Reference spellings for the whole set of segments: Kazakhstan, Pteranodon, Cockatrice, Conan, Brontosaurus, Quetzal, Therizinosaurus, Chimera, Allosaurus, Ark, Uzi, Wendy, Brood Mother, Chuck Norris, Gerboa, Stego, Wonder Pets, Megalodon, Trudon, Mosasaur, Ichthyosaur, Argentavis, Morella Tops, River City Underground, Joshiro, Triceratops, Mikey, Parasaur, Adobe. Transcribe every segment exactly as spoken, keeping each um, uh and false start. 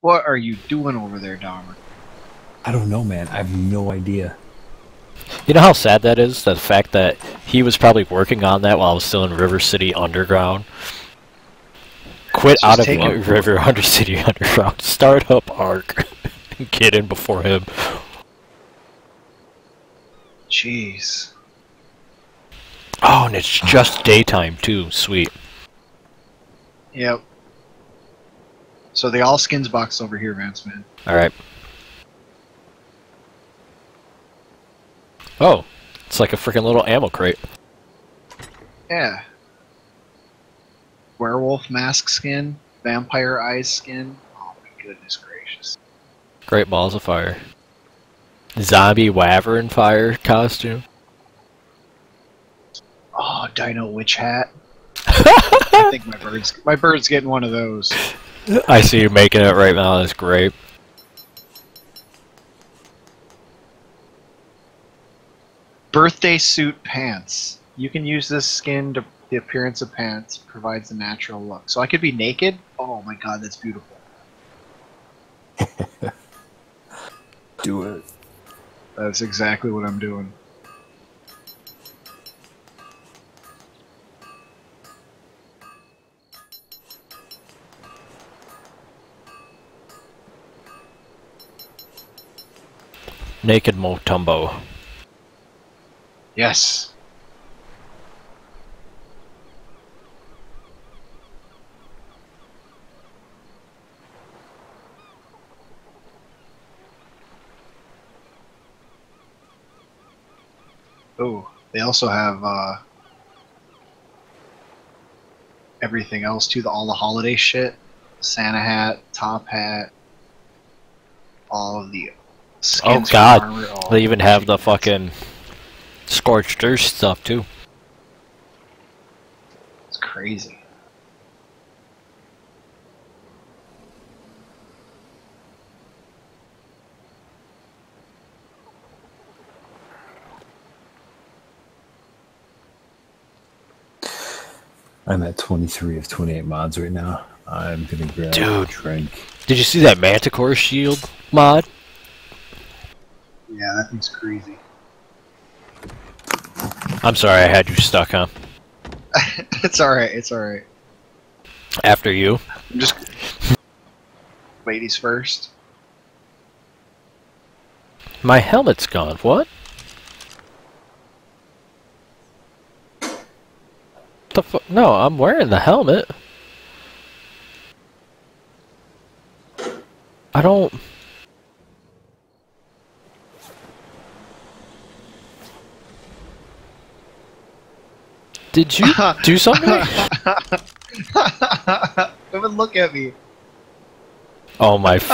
What are you doing over there, Dahmer? I don't know, man. I have no idea. You know how sad that is? The fact that he was probably working on that while I was still in River City Underground. Quit out of River Under City Underground. Start up Ark. And get in before him. Jeez. Oh, and it's just daytime, too. Sweet. Yep. So the all skins box over here, Vance Man. Alright. Oh, it's like a freaking little ammo crate. Yeah. Werewolf mask skin, vampire eyes skin. Oh my goodness gracious. Great balls of fire. Zombie wyvern fire costume. Oh, dino witch hat. I think my bird's, my bird's getting one of those. I see you making it right now. That's great. Birthday suit pants. You can use this skin to the appearance of pants. Provides a natural look. So I could be naked? Oh my god, that's beautiful. Do it. That's exactly what I'm doing. Naked Motumbo. Yes. Oh, they also have uh, everything else too. The, all the holiday shit, Santa hat, top hat, all of the skins. Oh God! Armor, they even have the fucking scorched earth stuff too. It's crazy. I'm at twenty-three of twenty-eight mods right now. I'm gonna grab Dude, a drink. Did you see that Manticore shield mod? Yeah, that thing's crazy. I'm sorry I had you stuck, huh? It's alright, it's alright. After you? I'm just... Ladies first. My helmet's gone, what? The fu- No, I'm wearing the helmet. I don't... Did you do something? Come and look at me. Oh my! F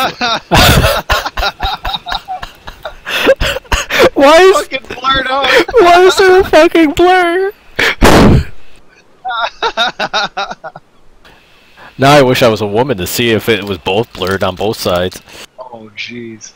Why is fucking blurred out? Why is there a fucking blur? Now I wish I was a woman to see if it was both blurred on both sides. Oh jeez.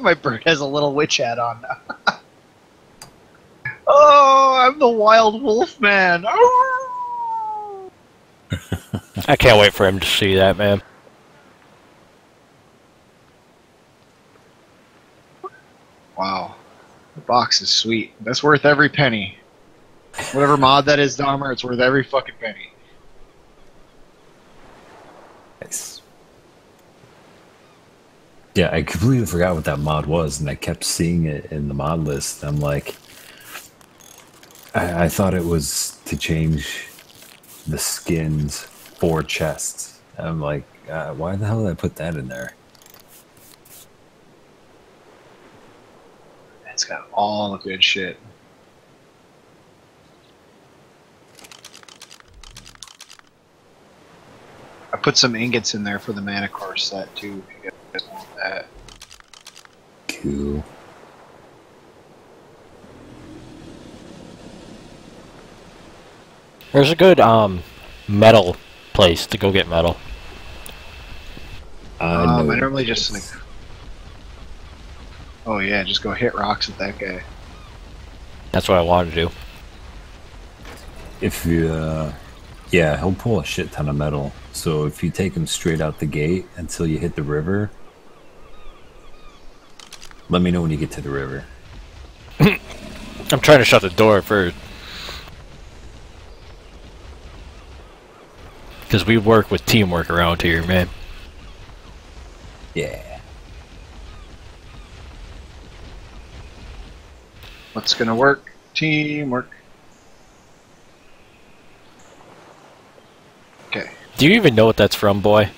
My bird has a little witch hat on now. Oh, I'm the wild wolf man. I can't wait for him to see that, man. Wow. The box is sweet. That's worth every penny. Whatever mod that is, Dahmer, it's worth every fucking penny. Nice. Yeah, I completely forgot what that mod was, and I kept seeing it in the mod list. I'm like, I, I thought it was to change the skins for chests. I'm like, uh, why the hell did I put that in there? It's got all the good shit. I put some ingots in there for the Manticore set too. That. Cool. There's a good um metal place to go get metal. Uh, um, I normally just like. Oh yeah, just go hit rocks at that guy. That's what I wanted to do. If you, uh, yeah, he'll pull a shit ton of metal. So if you take him straight out the gate until you hit the river, let me know when you get to the river. I'm trying to shut the door first. Because we work with teamwork around here, man. Yeah. What's gonna work? Teamwork. Okay. Do you even know what that's from, boy?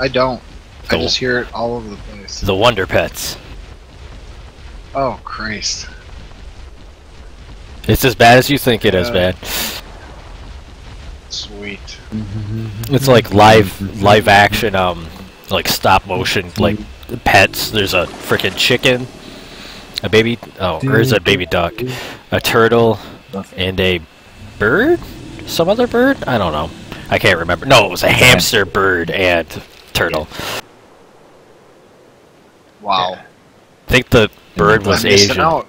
I don't. The, I just hear it all over the place. The Wonder Pets. Oh, Christ. It's as bad as you think it is, man. Sweet. It's like live, live action, um, like stop motion, like pets. There's a freaking chicken, a baby, oh, there's a baby duck, a turtle, and a bird? Some other bird? I don't know. I can't remember. No, it was a hamster, bird, and turtle. Wow. I think the bird was Asian. Out.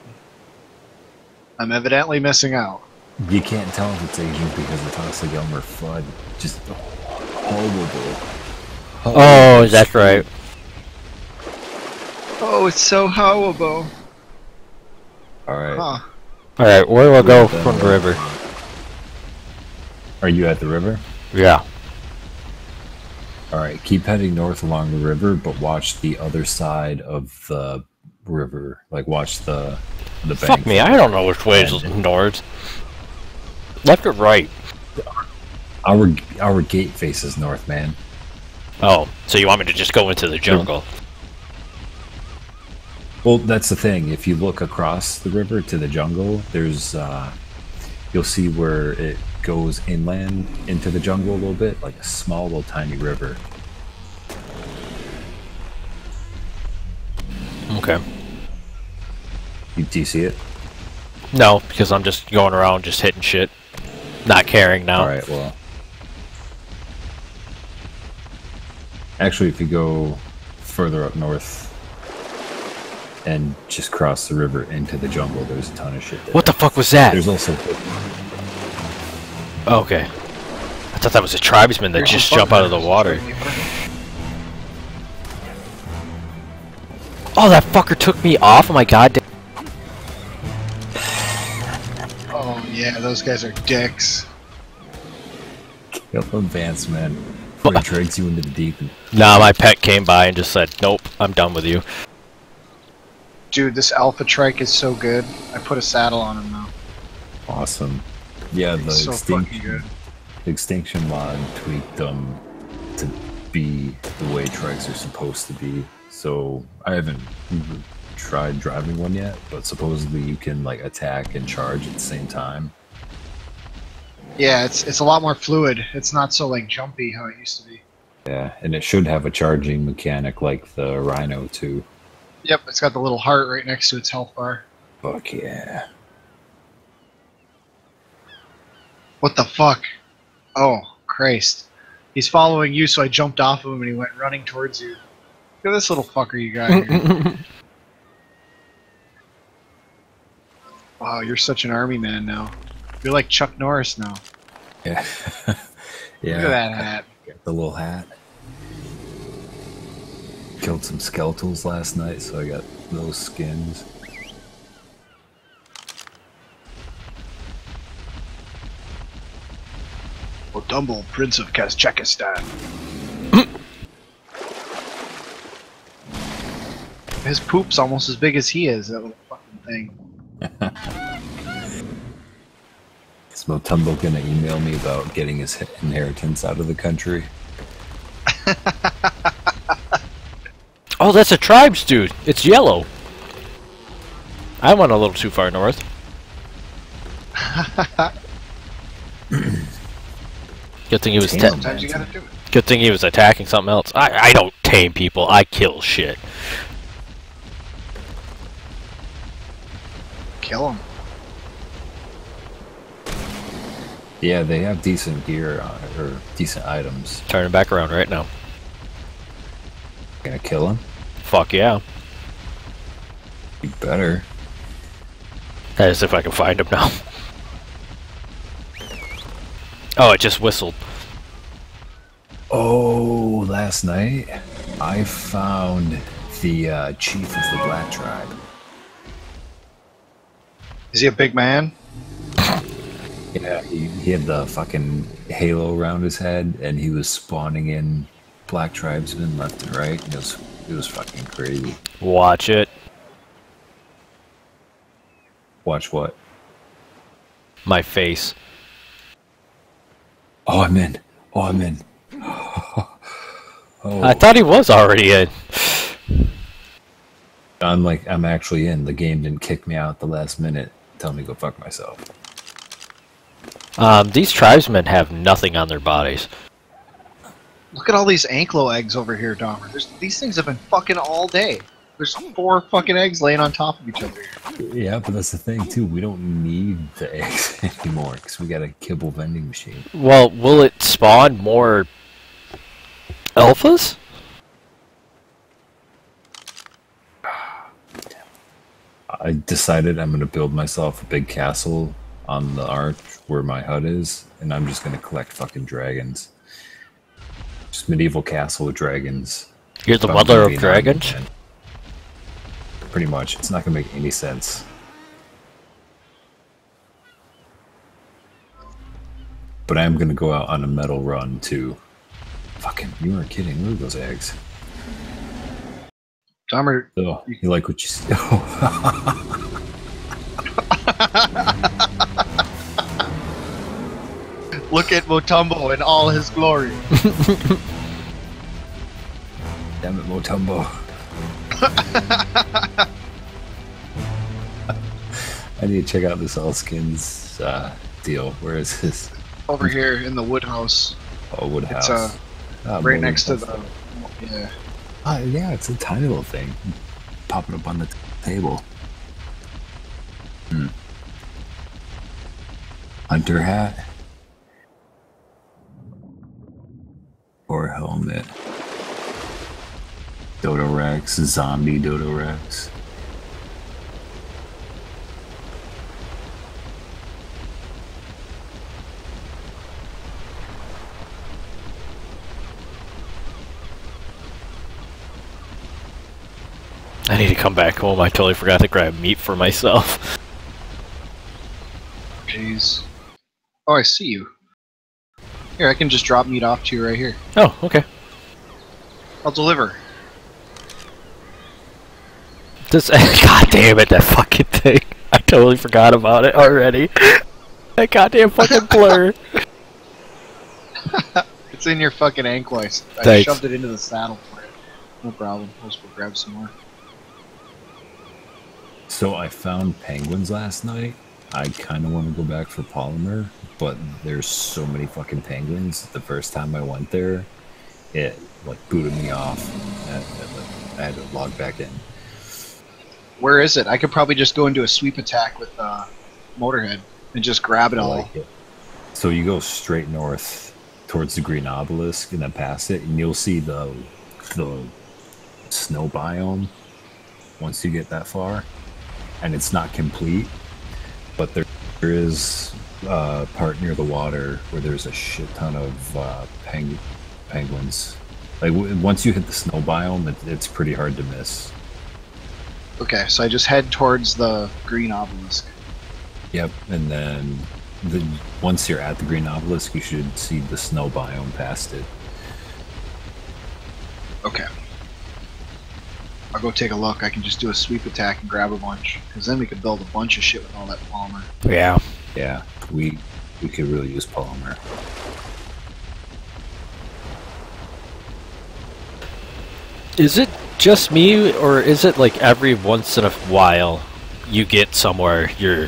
I'm evidently missing out. You can't tell if it's Asian because it talks like Elmer Fudd. Just horrible. horrible. Oh, that's right. Oh, it's so horrible. Alright. Huh. Alright, where do I go from the river? Are you at the river? Yeah. Alright, keep heading north along the river, but watch the other side of the river. Like, watch the... The Fuck me, I don't know which way is north. Left or right? Our our gate faces north, man. Oh, so you want me to just go into the jungle? Well, that's the thing. If you look across the river to the jungle, there's uh, you'll see where it goes inland into the jungle a little bit, like a small little tiny river. Okay. You, do you see it? No, because I'm just going around just hitting shit. Not caring now. Alright, well. Actually, if you go further up north and just cross the river into the jungle, there's a ton of shit there. What the fuck was that? There's also... Okay. I thought that was a tribesman that just jumped out of the water. Oh, that fucker took me off? Oh my god. Yeah, those guys are dicks. Kill them, Vance Man. He drags you into the deep. Nah, my pet came by and just said, "Nope, I'm done with you." Dude, this alpha trike is so good. I put a saddle on him now. Awesome. Yeah, the so extinction good. extinction mod tweaked them to be the way trikes are supposed to be. So I haven't. Mm-hmm. Tried driving one yet, but supposedly you can like attack and charge at the same time. Yeah, it's it's a lot more fluid. It's not so like jumpy how it used to be. Yeah, and it should have a charging mechanic like the Rhino too. Yep, it's got the little heart right next to its health bar. Fuck yeah. What the fuck? Oh, Christ. He's following you, so I jumped off of him and he went running towards you. Look at this little fucker you got here. Wow, you're such an army man now. You're like Chuck Norris now. Yeah. Yeah. Look at that hat. The little hat. Killed some skeletals last night, so I got those skins. Motumbo, Prince of Kazakhstan. His poop's almost as big as he is, that little fucking thing. Is Motumbo gonna email me about getting his inheritance out of the country? Oh, that's a tribes dude. It's yellow. I went a little too far north. Good thing he was. Damn, sometimes you gotta do it. Good thing he was attacking something else. I I don't tame people. I kill shit. Kill him. Yeah, they have decent gear on, or decent items. Turning back around right now. Gonna kill him? Fuck yeah. You better. As if I can find him now. Oh, it just whistled. Oh, last night I found the uh, chief of the Black Tribe. Is he a big man? Yeah, he, he had the fucking halo around his head, and he was spawning in Black Tribesmen left and right. It was, it was fucking crazy. Watch it. Watch what? My face. Oh, I'm in. Oh, I'm in. Oh. I thought he was already in. I'm like, I'm actually in. The game didn't kick me out at the last minute. Tell me to go fuck myself. Um, these tribesmen have nothing on their bodies. Look at all these Ankylo eggs over here, Dahmer. There's, these things have been fucking all day. There's four fucking eggs laying on top of each other. Yeah, but that's the thing, too. We don't need the eggs anymore, because we got a kibble vending machine. Well, will it spawn more alphas? I decided I'm going to build myself a big castle on the arch where my hut is, and I'm just going to collect fucking dragons. Just medieval castle with dragons. You're the mother of dragons? Pretty much. It's not going to make any sense. But I am going to go out on a metal run, too. Fucking, you weren't kidding. Look at those eggs. Dahmer... Oh, you like what you see? Oh. Look at Motumbo in all his glory. Damn it, Motumbo. I need to check out this all skins uh, deal. Where is this? Over here in the wood house. Oh, wood house. Uh, uh, right next to the. Yeah. Uh, yeah, it's a tiny little thing. Pop it up on the t table. Hmm. Hunter hat. Or helmet. Dodo Rex, zombie Dodo Rex. I need to come back home. I totally forgot to grab meat for myself. Jeez. Oh, I see you. Here, I can just drop meat off to you right here. Oh, okay. I'll deliver. This, God damn it, that fucking thing. I totally forgot about it already. That goddamn fucking blur. It's in your fucking ankle. I, I shoved it into the saddle for it. No problem. I'll just go grab some more. So I found penguins last night. I kind of want to go back for polymer, but there's so many fucking penguins. The first time I went there, it like booted me off. I, I, I had to log back in. Where is it? I could probably just go into a sweep attack with uh, Motorhead and just grab it all. I like it. So you go straight north towards the Green Obelisk and then past it, and you'll see the the snow biome once you get that far. And it's not complete, but there is a part near the water where there's a shit ton of uh, peng penguins. Like w once you hit the snow biome, it it's pretty hard to miss. Okay, so I just head towards the Green Obelisk. Yep, and then the, once you're at the Green Obelisk, you should see the snow biome past it. Okay. I'll go take a look. I can just do a sweep attack and grab a bunch, because then we could build a bunch of shit with all that polymer. Yeah. Yeah, we, we could really use polymer. Is it just me, or is it like every once in a while you get somewhere your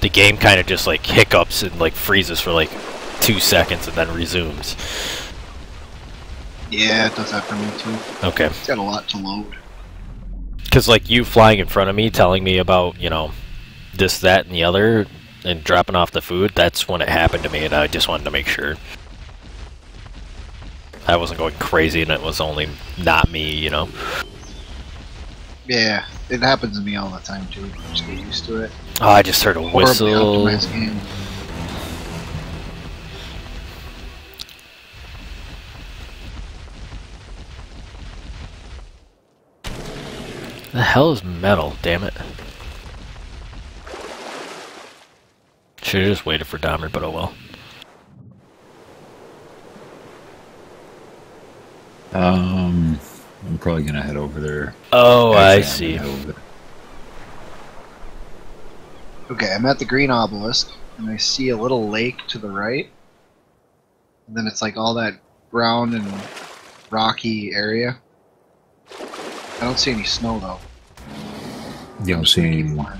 the game kind of just like hiccups and like freezes for like two seconds and then resumes? Yeah, it does that for me too. Okay. It's got a lot to load. Because like you flying in front of me telling me about, you know, this, that, and the other, and dropping off the food, that's when it happened to me, and I just wanted to make sure I wasn't going crazy and it was only not me, you know? Yeah, it happens to me all the time, too. I just get used to it. Oh, I just heard a whistle. The hell is metal, damn it. Should've just waited for Dahmer, but oh well. Um, I'm probably gonna head over there. Oh, I see. Okay, I'm at the green obelisk, and I see a little lake to the right. And then it's like all that brown and rocky area. I don't see any snow though. You don't see any more.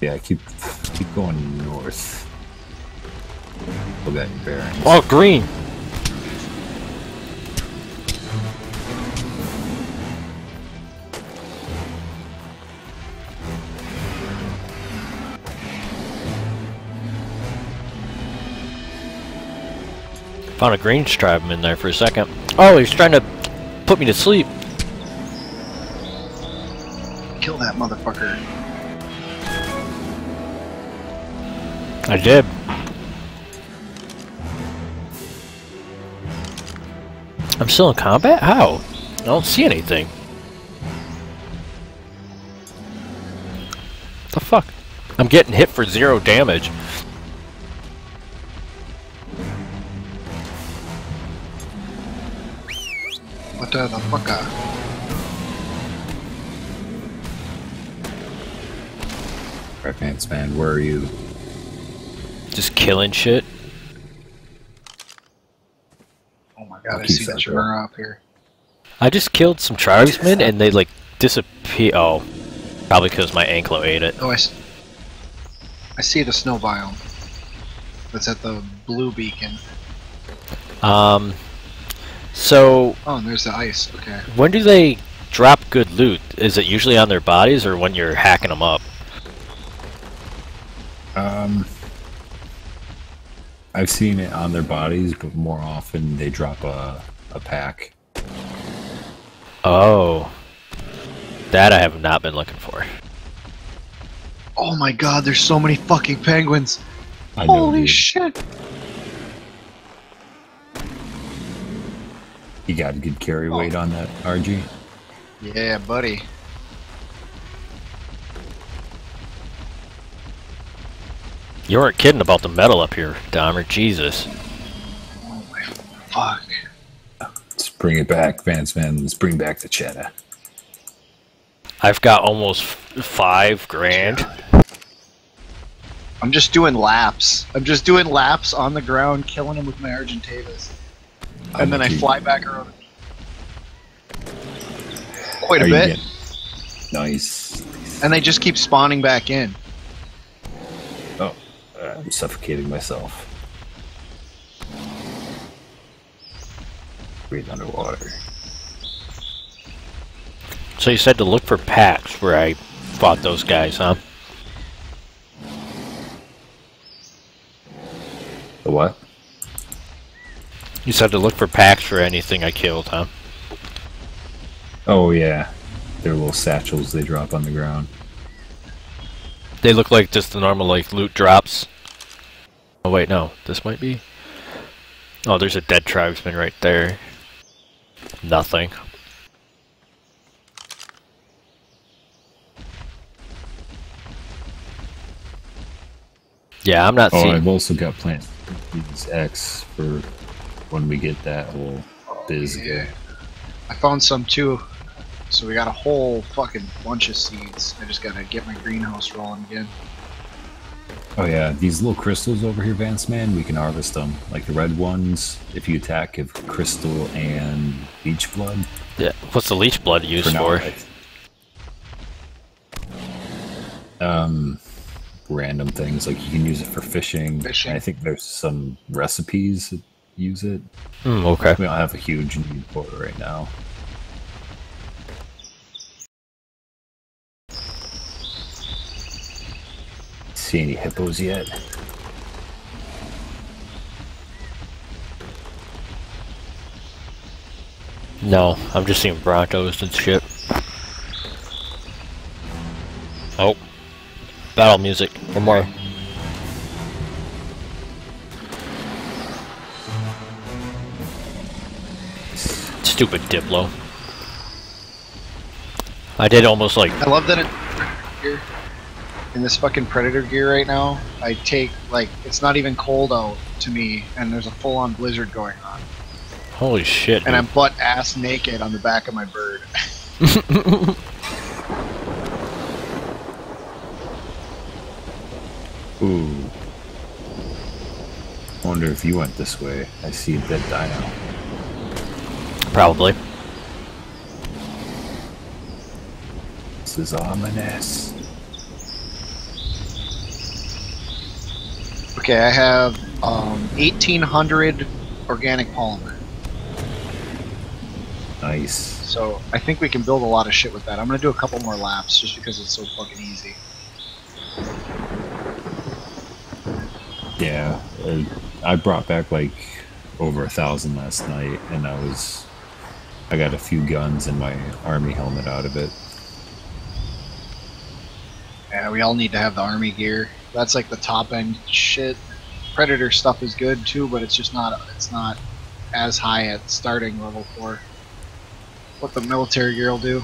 Yeah, keep keep going north. Look at your bearings. Oh, green. Found a green striped in there for a second. Oh, he's trying to put me to sleep. Kill that motherfucker. I did. I'm still in combat? How? I don't see anything. What the fuck? I'm getting hit for zero damage. What the fuck? Vance Man, where are you? Just killing shit. Oh my god, I see that Chimera up here. I just killed some tribesmen and they like disappear. Oh, probably because my Ankylo ate it. Oh, I, s I see the snow biome. That's at the blue beacon. Um. So. Oh, and there's the ice. Okay. When do they drop good loot? Is it usually on their bodies or when you're hacking them up? Um, I've seen it on their bodies, but more often they drop a, a pack. Oh. That I have not been looking for. Oh my god, there's so many fucking penguins! I know, holy dude. Shit! You got a good carry oh. weight on that, R G? Yeah, buddy. You weren't kidding about the metal up here, Dahmer. Jesus. Oh my fuck. Let's bring it back, Vance Man. Let's bring back the cheddar. I've got almost five grand. I'm just doing laps. I'm just doing laps on the ground, killing him with my Argentavis. And I'm then I fly back around. Quite Are a bit. Nice. And they just keep spawning back in. I'm suffocating myself. Breathe underwater. So you said to look for packs where I fought those guys, huh? The what? You said to look for packs for anything I killed, huh? Oh yeah. They're little satchels they drop on the ground. They look like just the normal like loot drops. Oh wait, no. This might be... Oh, there's a dead tribesman right there. Nothing. Yeah, I'm not oh, seeing... I've also got plants. These X for when we get that whole biz. Oh, yeah. I found some too. So we got a whole fucking bunch of seeds. I just gotta get my greenhouse rolling again. Oh yeah, these little crystals over here, Vance Man, we can harvest them. Like the red ones, if you attack, give crystal and leech blood. Yeah, what's the leech blood used for? for? Um, random things, like you can use it for fishing. fishing. And I think there's some recipes that use it. Mm, okay. We don't have a huge need for it right now. See any hippos yet? No, I'm just seeing Broncos and shit. Oh. Battle music. One more. Stupid Diplo. I did almost like... I love that it... in this fucking Predator gear right now, I take, like, it's not even cold out to me, and there's a full-on blizzard going on. Holy shit. And dude. I'm butt-ass naked on the back of my bird. Ooh. I wonder if you went this way. I see a dead dino. Probably. This is ominous. Okay, I have um, eighteen hundred organic polymer. Nice. So I think we can build a lot of shit with that. I'm gonna do a couple more laps just because it's so fucking easy. Yeah, I brought back like over a thousand last night, and I was. I got a few guns and my army helmet out of it. Yeah, we all need to have the army gear. That's like the top end shit. Predator stuff is good too, but it's just not it's not as high at starting level for what the military gear will do.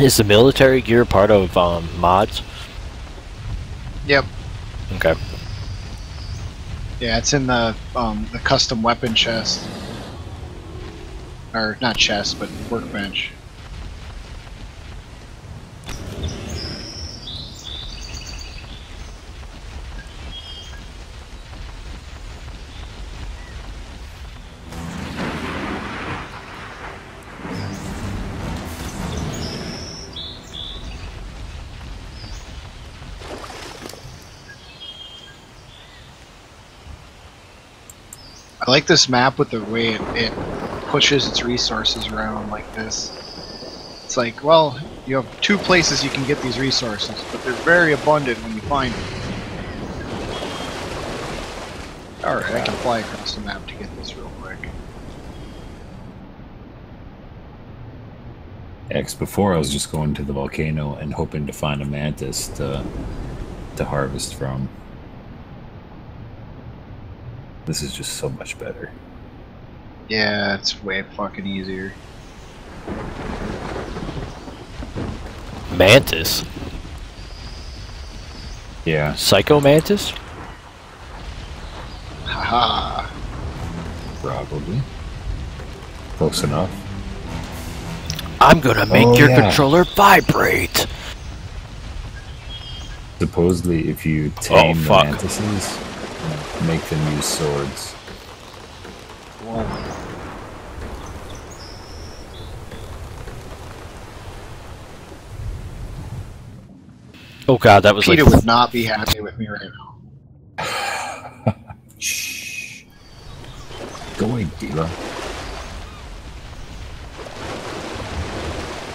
Is the military gear part of um, mods? Yep. Okay. Yeah, it's in the um, the custom weapon chest, or not chest, but workbench. I like this map with the way it, it pushes its resources around like this. It's like, well, you have two places you can get these resources, but they're very abundant when you find them. Alright, I can fly across the map to get this real quick. X, before I was just going to the volcano and hoping to find a mantis to, to harvest from. This is just so much better. Yeah, it's way fucking easier. Mantis? Yeah. Psycho Mantis? Haha. Probably. Close enough. I'm gonna make oh, your yeah. controller vibrate! Supposedly, if you tame oh, the mantises... make them use swords. Whoa. Oh god, that was Peter like... would not be happy with me right now. Shh. Go away, Dila.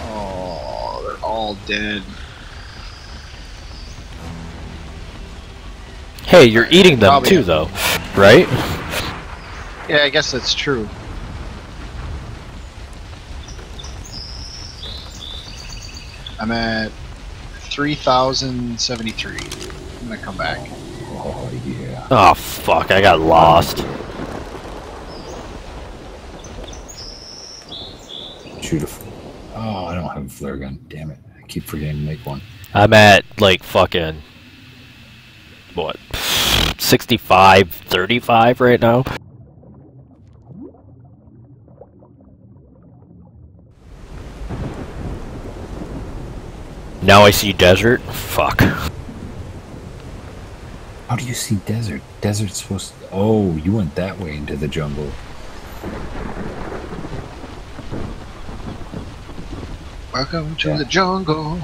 Oh, they're all dead. Hey, you're eating them Probably. too, though, right? Yeah, I guess that's true. I'm at three thousand seventy-three. I'm gonna come back. Oh, yeah. Oh, fuck, I got lost. Shoot a... Oh, I don't have a flare gun, damn it. I keep forgetting to make one. I'm at, like, fucking... what, sixty-five, thirty-five right now? Now I see desert? Fuck. How do you see desert? Desert's supposed to... Oh, you went that way into the jungle. Welcome to yeah. the jungle.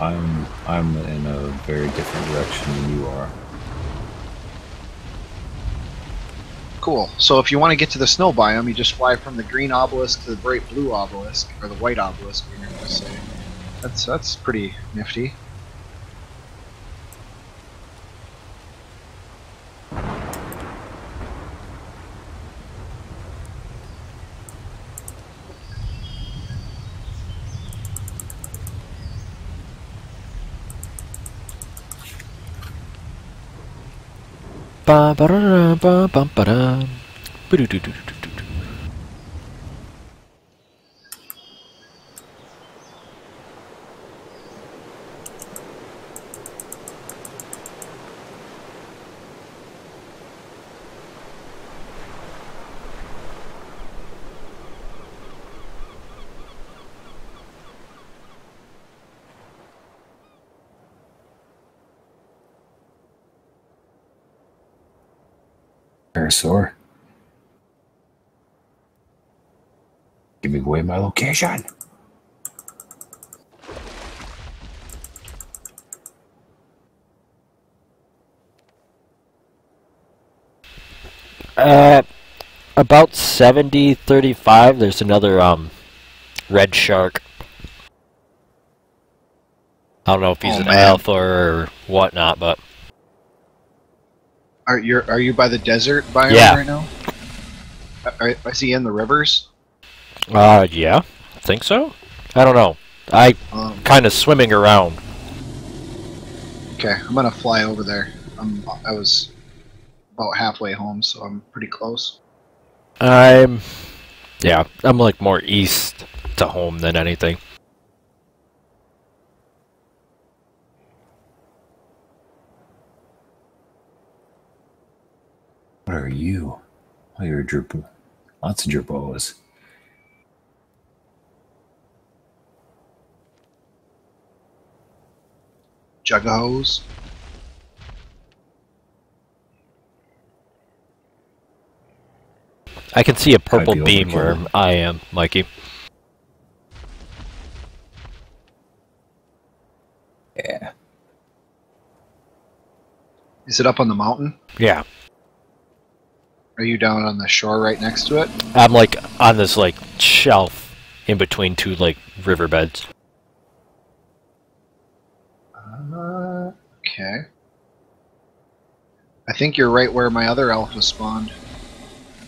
I'm I'm in a very different direction than you are. Cool. So if you want to get to the snow biome, you just fly from the green obelisk to the bright blue obelisk, or the white obelisk, we're going to say. That's that's pretty nifty. Ba ba da ba ba ba da. Parasaur. Give me away my location. Uh, about seventy thirty-five, there's another um red shark. I don't know if he's oh, an man. alpha or whatnot, but Are you are you by the desert biome yeah. right now? Are, is he in the rivers? Uh, yeah, I think so. I don't know. I um, kind of swimming around. Okay, I'm gonna fly over there. I'm, I was about halfway home, so I'm pretty close. I'm, yeah, I'm like more east to home than anything. What are you? Oh, you're a Gerboa. Lots of Gerboas. Juggos. I can see a purple beam where I am, Mikey. Yeah. Is it up on the mountain? Yeah. Are you down on the shore right next to it? I'm like on this like shelf in between two like riverbeds. Uh, okay. I think you're right where my other alpha spawned.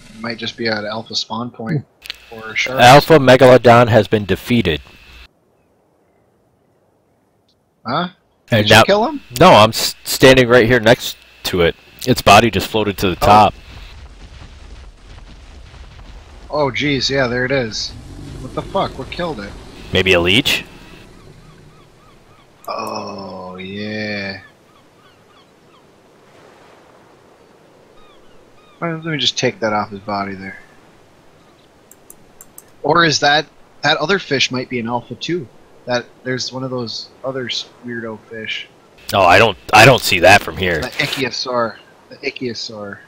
It might just be an alpha spawn point for sure. Alpha Megalodon has been defeated. Huh? Did and you now, kill him? No, I'm standing right here next to it. Its body just floated to the oh. top. Oh geez, yeah, there it is. What the fuck? What killed it? Maybe a leech? Oh yeah. Well, let me just take that off his body there. Or is that that other fish might be an alpha too? That there's one of those other weirdo fish. Oh, I don't, I don't see that from here. The Ichthyosaur. The Ichthyosaur.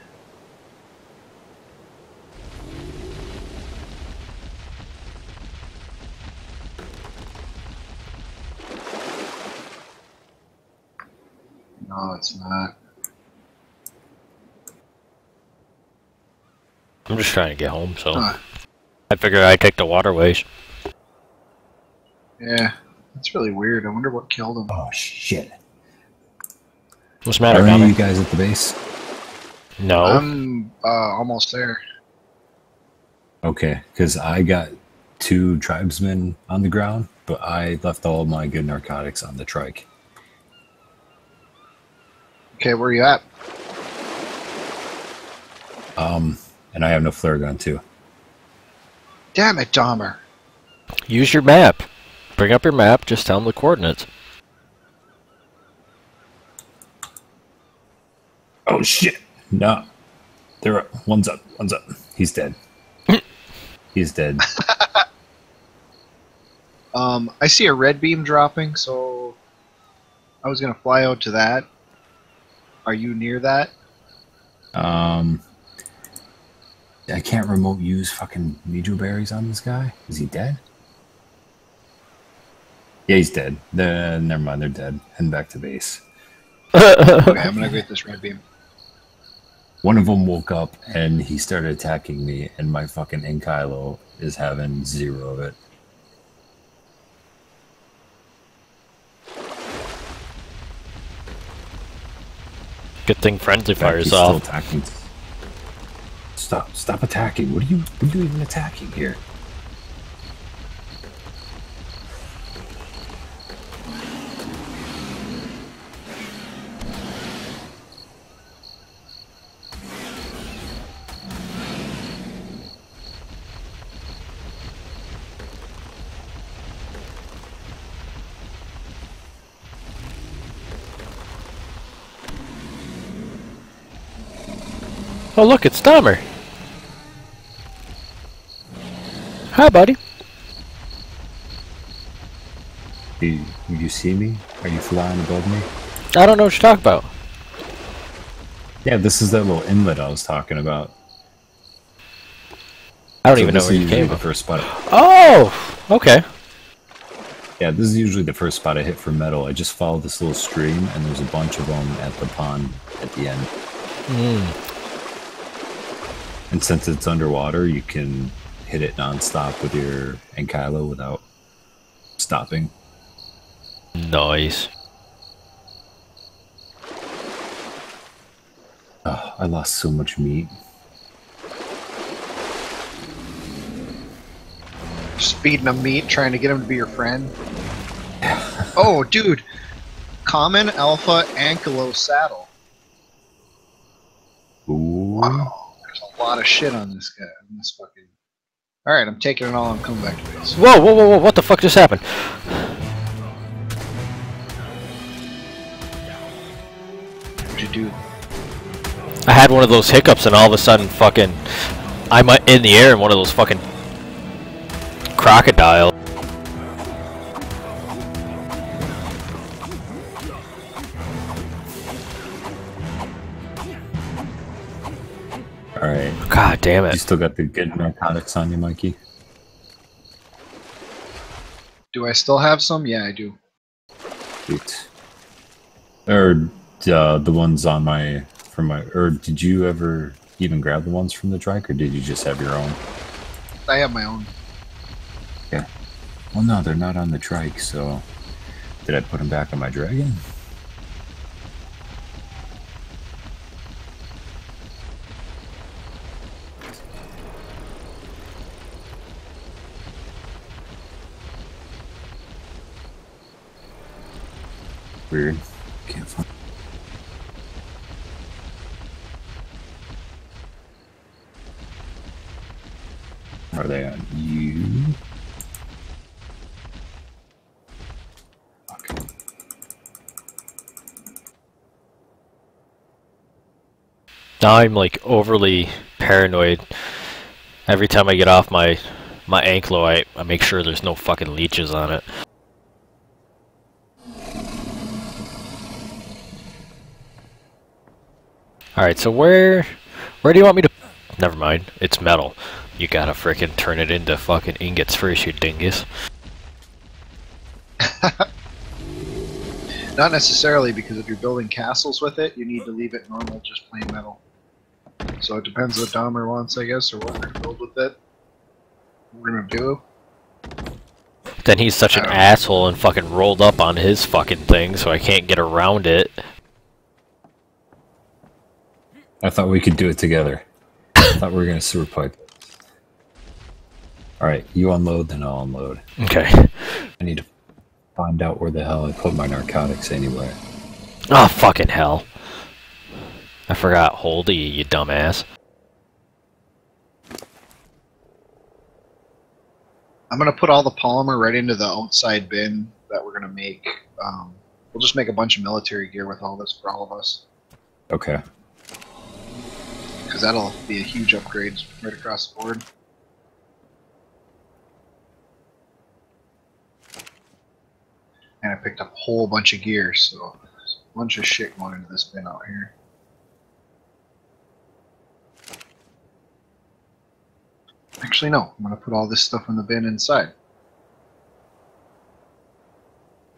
No, it's not. I'm just trying to get home, so huh. I figure I'd take the waterways. Yeah, that's really weird. I wonder what killed him. Oh shit! What's the matter? Are you guys at the base? No, I'm uh, almost there. Okay, because I got two tribesmen on the ground, but I left all my good narcotics on the trike. Okay, where are you at? Um, and I have no flare gun, too. Damn it, Dahmer. Use your map. Bring up your map, just tell them the coordinates. Oh, shit. No. They're up. One's up. One's up. He's dead. He's dead. um, I see a red beam dropping, so I was going to fly out to that. Are you near that? Um, I can't remote use fucking Mijo berries on this guy. Is he dead? Yeah, he's dead. They're, never mind, they're dead. Head back to base. Okay, I'm gonna get this red beam. One of them woke up and he started attacking me, and my fucking Ankylo is having zero of it. Good thing friendly fires off. Still attacking. Stop! Stop attacking! What are you? What are you even attacking here? Oh look, it's Dahmer! Hi buddy! You, you see me? Are you flying above me? I don't know what you're talking about. Yeah, this is that little inlet I was talking about. I don't so even know where you came from. First spot. Oh! Okay. Yeah, this is usually the first spot I hit for metal. I just follow this little stream, and there's a bunch of them at the pond at the end. Mm. And since it's underwater, you can hit it non-stop with your Ankylo without stopping. Nice. Oh, I lost so much meat. Feeding them meat, trying to get them to be your friend. Oh, dude! Common Alpha Ankylo Saddle. Ooh. Wow. There's a lot of shit on this guy. On this fucking... Alright, I'm taking it all and coming back to base. Whoa, whoa, whoa, whoa, what the fuck just happened? What'd you do? I had one of those hiccups and all of a sudden fucking... I'm in the air and one of those fucking... crocodile. Alright. God damn it. You still got the good narcotics on you, Mikey? Do I still have some? Yeah, I do. Sweet. Or uh, the ones on my... from my. Or did you ever even grab the ones from the trike, or did you just have your own? I have my own. Yeah. Well, no, they're not on the trike, so... Did I put them back on my dragon? Weird. Can't find... Are they on you? Now I'm like overly paranoid. Every time I get off my my Ankylo, I, I make sure there's no fucking leeches on it. Alright, so where where do you want me to... Never mind, it's metal. You gotta frickin' turn it into fucking ingots first, you dingus. Not necessarily, because if you're building castles with it, you need to leave it normal, just plain metal. So it depends what Dahmer wants, I guess, or what we're gonna build with it. What we're gonna do. Then he's such an asshole and fucking rolled up on his fucking thing, so I can't get around it. I thought we could do it together. I thought we were gonna super pipe. Alright, you unload, then I'll unload. Okay. I need to find out where the hell I put my narcotics anyway. Oh, fucking hell. I forgot hold of you, you dumbass. I'm gonna put all the polymer right into the outside bin that we're gonna make. Um, we'll just make a bunch of military gear with all this for all of us. Okay. Because that'll be a huge upgrade right across the board. And I picked up a whole bunch of gear, so there's a bunch of shit going into this bin out here. Actually, no. I'm going to put all this stuff in the bin inside.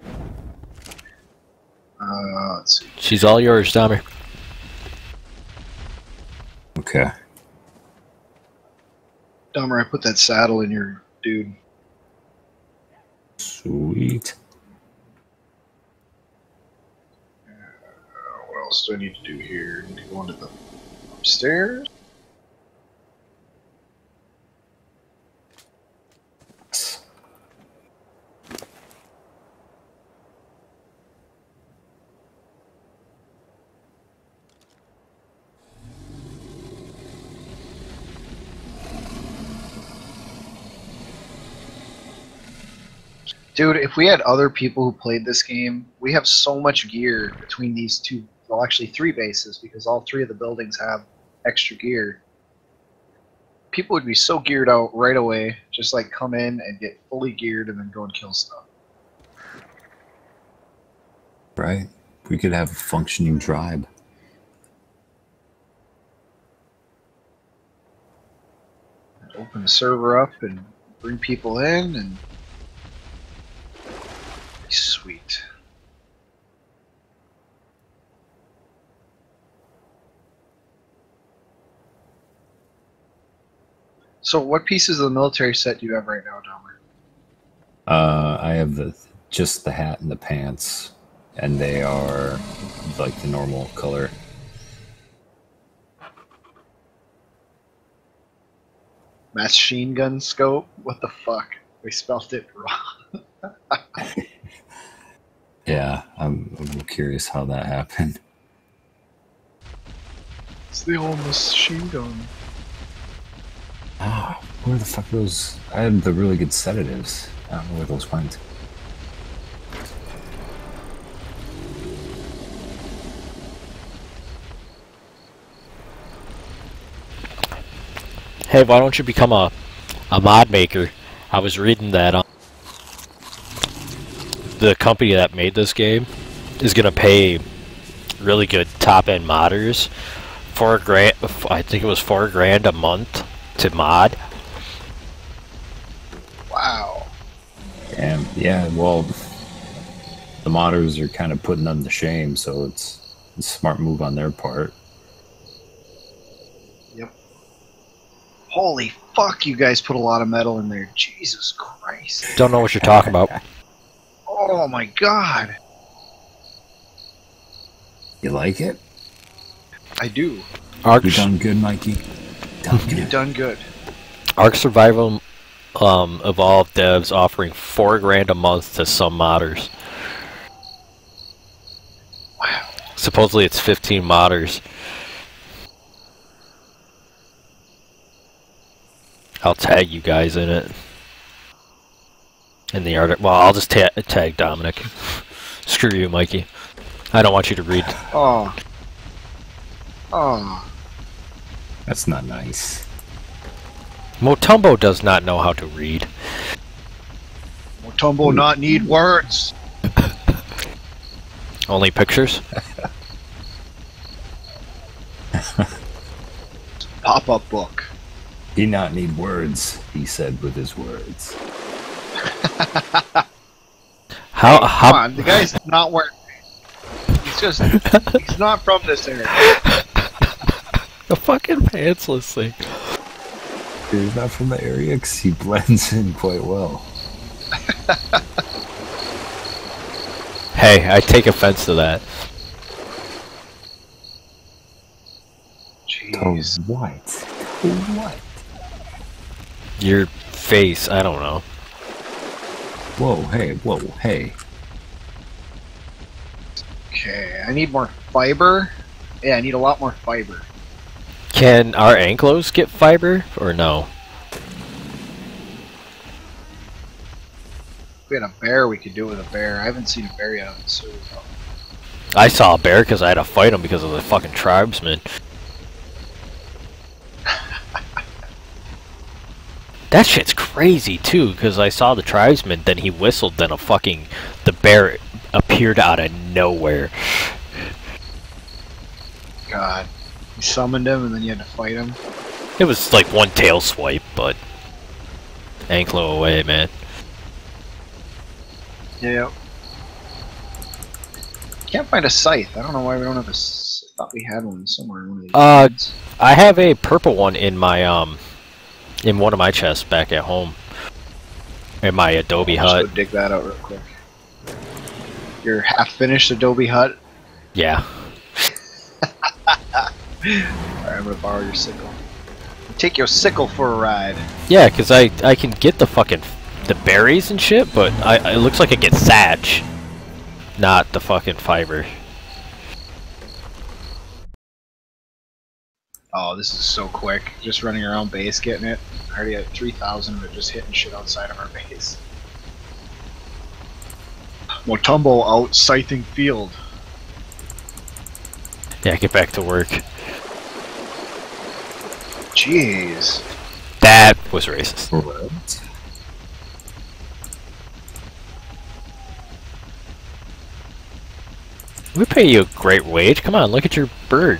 Uh, let's see. She's all yours, Dahmer. Okay. Dahmer, I put that saddle in your dude. Sweet. Uh, what else do I need to do here? I need to go into the upstairs. Dude, if we had other people who played this game, we have so much gear between these two, well actually three bases, because all three of the buildings have extra gear, people would be so geared out right away, just like come in and get fully geared and then go and kill stuff. Right. We could have a functioning tribe. Open the server up and bring people in, and be sweet. So, what pieces of the military set do you have right now, Dahmer? Uh, I have the just the hat and the pants, and they are like the normal color. Machine gun scope? What the fuck? We spelt it wrong. Yeah, I'm, I'm curious how that happened. It's the old machine gun. Ah, where the fuck are those? I had the really good sedatives. I don't know where those went. Hey, why don't you become a, a mod maker? I was reading that um, the company that made this game is gonna pay really good top-end modders four grand. I think it was four grand a month to mod. Wow. And yeah, well, the modders are kind of putting them to shame, so it's a smart move on their part. Holy fuck, you guys put a lot of metal in there. Jesus Christ. Don't know what you're talking about. Oh my god. You like it? I do. Ark, you done good, Mikey. Done good. You've done good. Ark Survival um, Evolved devs offering four grand a month to some modders. Wow. Supposedly it's fifteen modders. I'll tag you guys in it. In the article. Well, I'll just ta tag Dominic. Screw you, Mikey. I don't want you to read. Oh. Oh. That's not nice. Motumbo does not know how to read. Motumbo not need words. Only pictures? Pop-up book. He not need words, he said with his words. how, hey, how? Come on, the guy's not wearing. He's just, he's not from this area. The fucking pantsless thing. He's not from the area because he blends in quite well. Hey, I take offense to that. Jeez. Oh, what? Oh, what? Your face, I don't know. Whoa, hey, whoa, hey. Okay, I need more fiber. Yeah, I need a lot more fiber. Can our Ankylos get fiber, or no? If we had a bear, we could do it with a bear. I haven't seen a bear yet on the server. I saw a bear because I had to fight him because of the fucking tribesman. That shit's crazy, too, because I saw the tribesman, then he whistled, then a fucking... the bear appeared out of nowhere. God. You summoned him, and then you had to fight him? It was like one tail swipe, but... Ankylo away, man. Yeah. Can't find a scythe. I don't know why we don't have a... I thought we had one somewhere. One of these uh, ones. I have a purple one in my, um... in one of my chests back at home. In my Adobe hut. Just go dig that out real quick. Your half-finished Adobe hut? Yeah. Alright, I'm gonna borrow your sickle. Take your sickle for a ride. Yeah, because I, I can get the fucking... the berries and shit, but I, it looks like I get thatch. Not the fucking fiber. Oh, this is so quick. Just running around base getting it. I already had three thousand of it just hitting shit outside of our base. Motumbo out scything field. Yeah, get back to work. Jeez. That was racist. What? We pay you a great wage. Come on, look at your bird.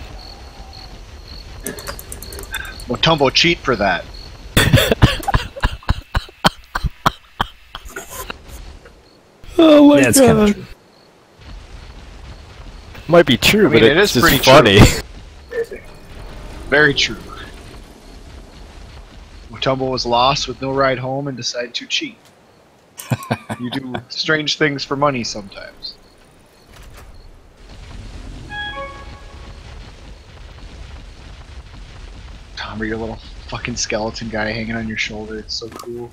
Motumbo cheat for that. Oh my yeah, it's god. True. Might be true, I mean, but it it's is pretty funny. True. Very true. Motumbo was lost with no ride home and decided to cheat. You do strange things for money sometimes. Tom, your little fucking skeleton guy hanging on your shoulder. It's so cool.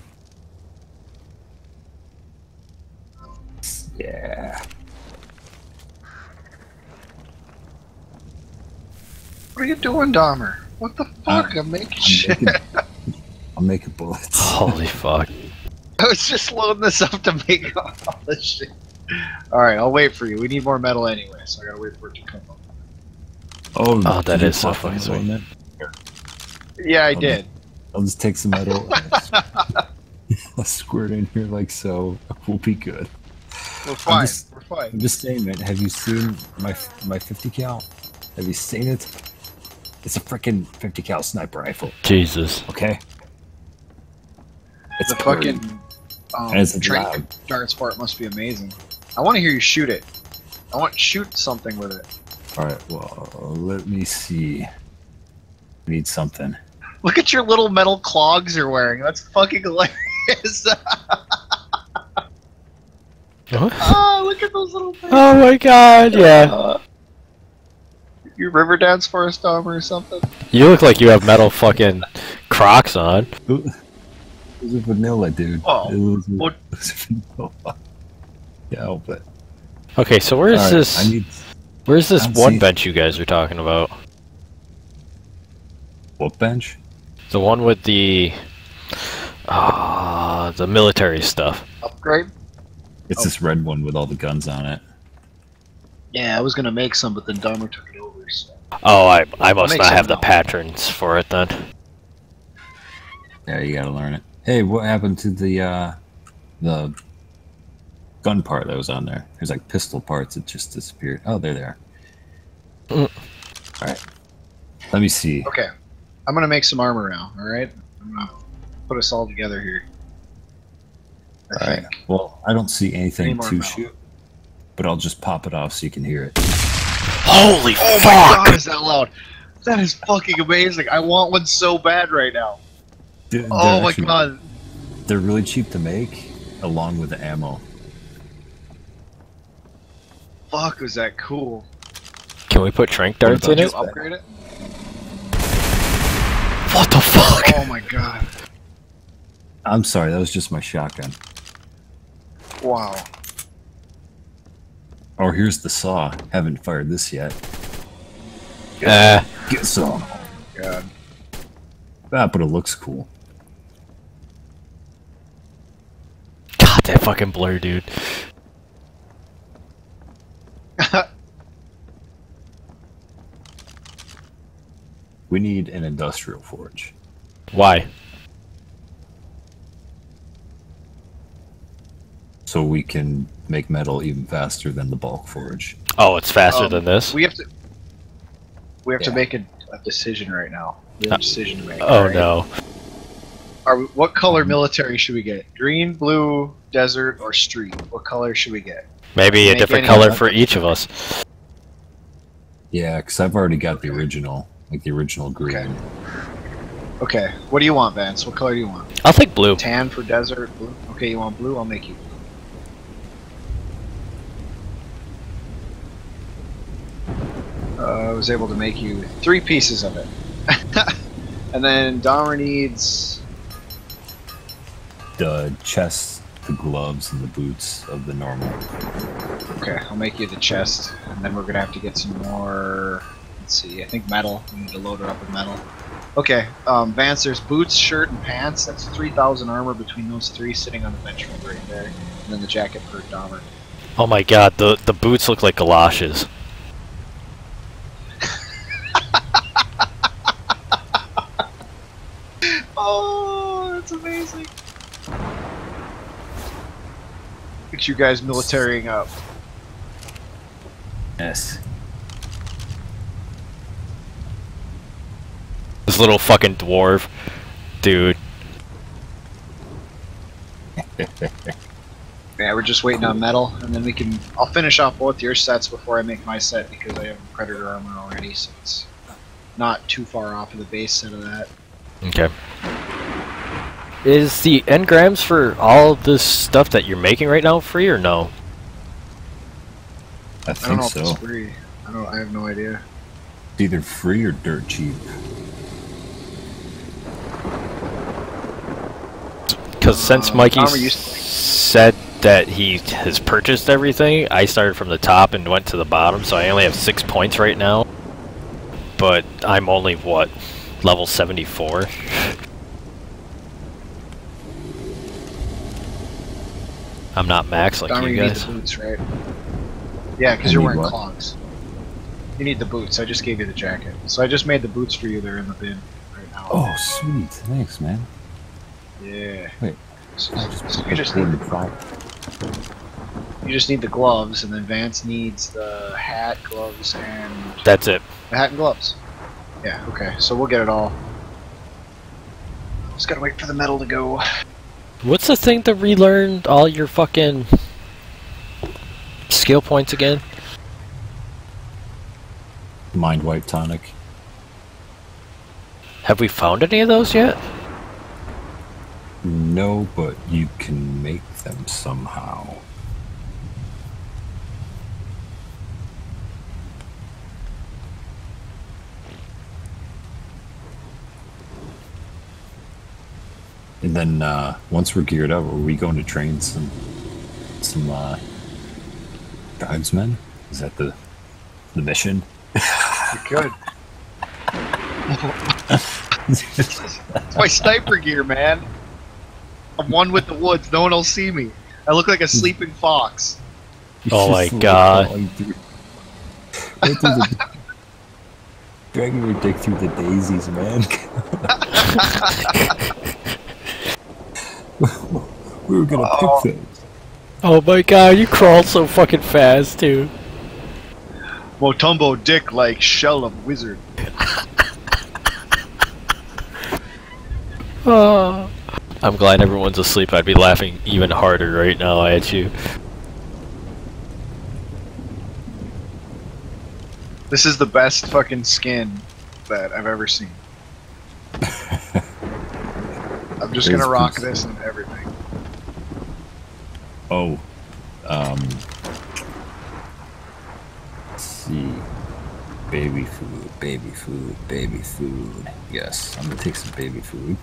Yeah. What are you doing, Dahmer? What the fuck? Uh, I'm making I'm shit. Making, I'm making bullets. Holy fuck. I was just loading this up to make all this shit. Alright, I'll wait for you. We need more metal anyway, so I gotta wait for it to come up. Oh, no. Oh, that is so fucking sweet. Yeah, I I'll did. Just, I'll just take some metal. I'll squirt in here like so. We'll be good. We're fine. I'm just, We're fine. I'm just saying, man. Have you seen my my fifty cal? Have you seen it? It's a freaking fifty cal sniper rifle. Jesus. Okay. It's a fucking. Um, it's drink darts part must be amazing. I want to hear you shoot it. I want shoot something with it. All right. Well, let me see. Need something. Look at your little metal clogs you're wearing. That's fucking hilarious. Huh? Oh, look at those little things. Oh my god, yeah. Uh, you river dance for a storm or something? You look like you have metal fucking Crocs on. It was a vanilla, dude. Oh, it was a, what? It was a vanilla. Yeah, I'll bet. Okay, so where's right, this... I need, where's this one bench you guys are talking about? What bench? The one with the... Uh, the military stuff. Upgrade? It's oh. this red one with all the guns on it. Yeah, I was gonna make some, but then Dahmer took it over, so... Oh, I, I must not have the patterns for it, then. Yeah, you gotta learn it. Hey, what happened to the, uh... the... gun part that was on there? There's, like, pistol parts that just disappeared. Oh, there they are. Mm. Alright. Let me see. Okay. I'm gonna make some armor now, alright? I'm gonna put us all together here. Alright, well, I don't see anything to shoot, but I'll just pop it off so you can hear it. Holy fuck! Oh my god, is that loud? That is fucking amazing. I want one so bad right now. Dude, oh my actually, god. They're really cheap to make, along with the ammo. Fuck, was that cool. Can we put trank darts in it? Can you upgrade it? What the fuck? Oh my god. I'm sorry, that was just my shotgun. Wow. Oh, here's the saw. Haven't fired this yet. Ah, uh, get some. Oh my god. Ah, but it looks cool. God, that fucking blur, dude. We need an industrial forge. Why? So we can make metal even faster than the bulk forge. Oh, it's faster um, than this? We have to We have yeah. to make a, a decision right now. We have a decision to make. Oh right? no. Are we, what color military should we get? Green, blue, desert, or street? What color should we get? Maybe a different color for each of us. Yeah, because I've already got the original. Like the original green. Okay. Okay. What do you want, Vance? What color do you want? I'll take blue. Tan for desert. Blue. Okay, you want blue? I'll make you blue. Uh, I was able to make you three pieces of it. And then Dahmer needs... the chest, the gloves, and the boots of the normal. Okay, I'll make you the chest. And then we're going to have to get some more... Let's see, I think metal. We need to load her up with metal. Okay, um, Vance, there's boots, shirt, and pants. That's three thousand armor between those three sitting on the bench right there. And then the jacket for Dahmer. Oh my god, the, the boots look like galoshes. Oh, that's amazing. Look at you guys militarying up. Yes. This little fucking dwarf. Dude. Yeah, we're just waiting on metal, and then we can. I'll finish off both your sets before I make my set because I have predator armor already, so it's not too far off of the base set of that. Okay. Is the engrams for all of this stuff that you're making right now free or no? I think so. I don't know so. if it's free. I don't. I have no idea. It's either free or dirt cheap. Because since uh, Mikey said that he has purchased everything, I started from the top and went to the bottom, so I only have six points right now. But I'm only, what, level seventy-four? I'm not max like Dahmer, you guys. You need the boots, right? Yeah, because you're wearing what? clogs. You need the boots. I just gave you the jacket. So I just made the boots for you. They're in the bin right now. Oh, sweet. Thanks, man. Yeah. Wait. So, I just, so you, just need the, you just need the gloves, and then Vance needs the hat, gloves, and... That's it. The hat and gloves. Yeah, okay. So we'll get it all. Just gotta wait for the metal to go. What's the thing that relearned all your fucking... skill points again? Mind wipe tonic. Have we found any of those yet? No, but you can make them somehow. And then uh, once we're geared up, are we going to train some some uh, tribesmen? Is that the the mission? You could. It's my sniper gear, man. I'm one with the woods. No one will see me. I look like a sleeping fox. Oh my god. Dragging your dick through the daisies, man. We were gonna oh. pick things. Oh my god, you crawled so fucking fast, too. Motumbo dick like shell of wizard. Oh. I'm glad everyone's asleep. I'd be laughing even harder right now at you. This is the best fucking skin that I've ever seen. I'm just gonna rock this and everything. Oh. Um. Let's see. Baby food, baby food, baby food. Yes, I'm gonna take some baby food.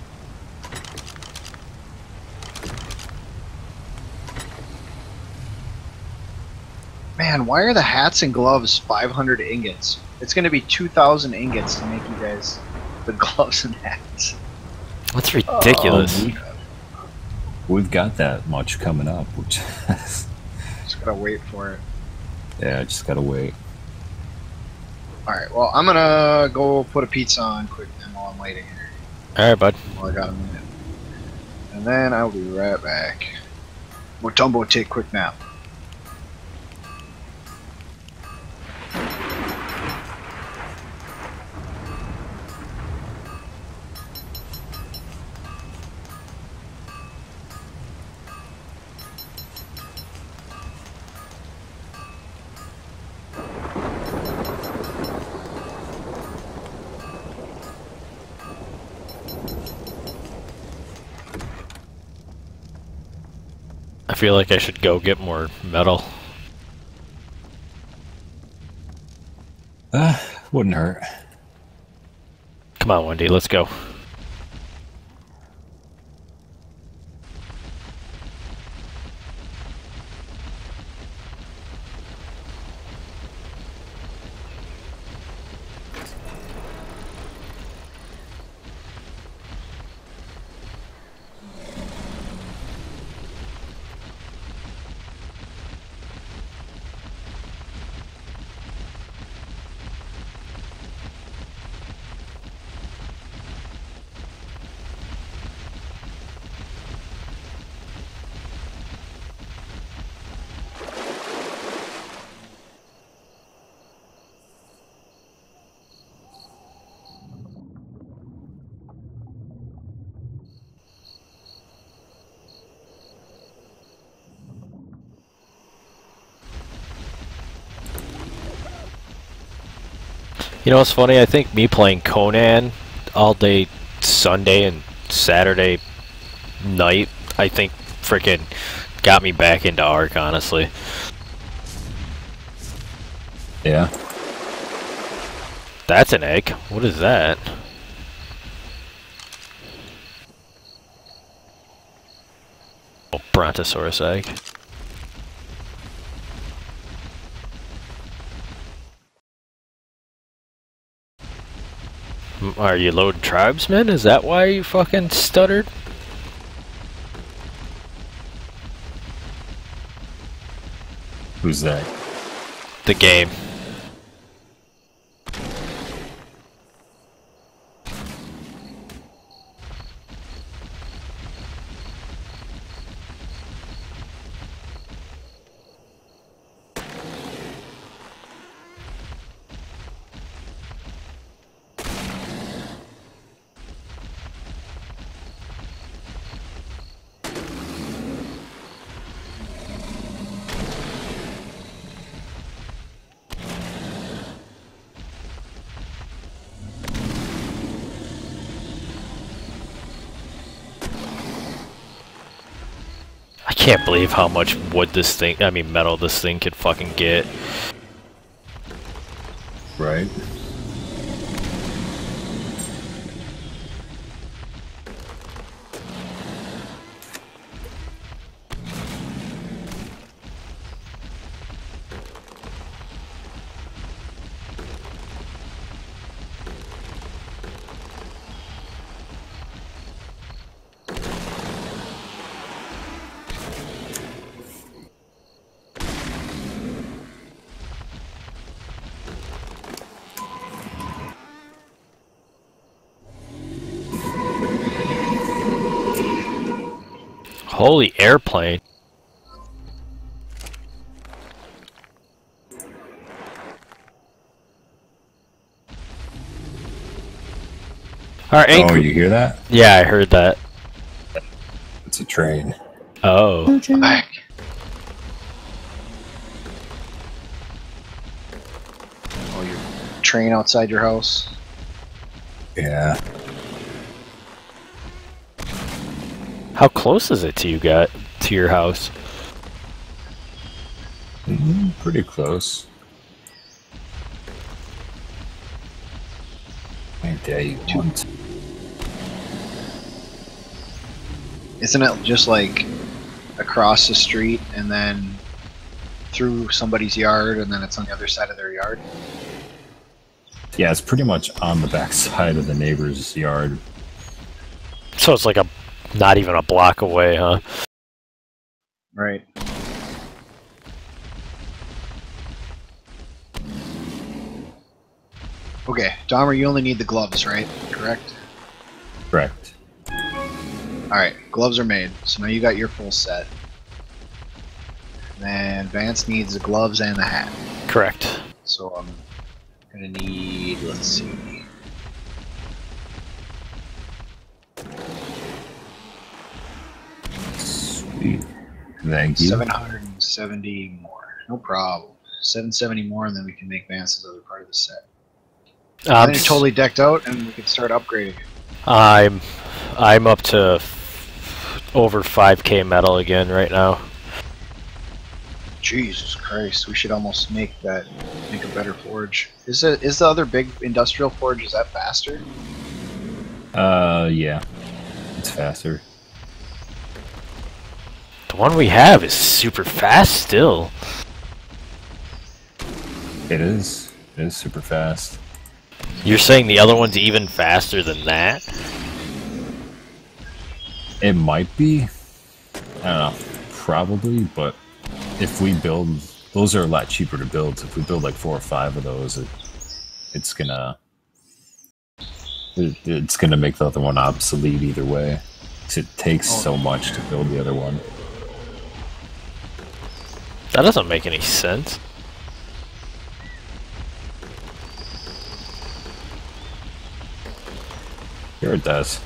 Man, why are the hats and gloves five hundred ingots? It's going to be two thousand ingots to make you guys the gloves and hats. That's ridiculous. Oh, we, we've got that much coming up. We're just, just got to wait for it. Yeah, just got to wait. Alright, well, I'm going to go put a pizza on quick then while I'm waiting here. Alright, bud. Well, I got a minute. And then I'll be right back. Motumbo, take a quick nap. I feel like I should go get more metal. Uh, wouldn't hurt. Come on, Wendy, let's go. You know what's funny? I think me playing Conan all day Sunday and Saturday night, I think freaking got me back into Ark, honestly. Yeah. That's an egg. What is that? Oh, Brontosaurus egg. Are you load tribesmen? Is that why you fucking stuttered? Who's that? The game. I can't believe how much wood this thing, I mean metal this thing could fucking get. Right. Holy airplane. Our anchor. Oh, you hear that? Yeah, I heard that. It's a train. Oh. No train. Oh, your train outside your house? Yeah. How close is it to you got to your house? Mm-hmm, pretty close. Isn't it just like across the street and then through somebody's yard and then it's on the other side of their yard? Yeah, it's pretty much on the back side of the neighbor's yard. So it's like a not even a block away, huh? Right. Okay, Dahmer, you only need the gloves, right? Correct? Correct. Alright, gloves are made. So now you got your full set. And then Vance needs the gloves and the hat. Correct. So I'm gonna need, let's see. Thank you. seven hundred seventy more. No problem. seven seventy more, and then we can make Vance's other part of the set. Um, then you're totally decked out, and we can start upgrading it. I'm, I'm up to f over five K metal again right now. Jesus Christ, we should almost make that, make a better forge. Is it, is the other big industrial forge, is that faster? Uh, yeah. It's faster. The one we have is super fast still. It is. It is super fast. You're saying the other one's even faster than that? It might be. I don't know. Probably, but if we build... Those are a lot cheaper to build. If we build like four or five of those, it, it's gonna... It, it's gonna make the other one obsolete either way. Because it takes so much to build the other one. That doesn't make any sense. Here it does.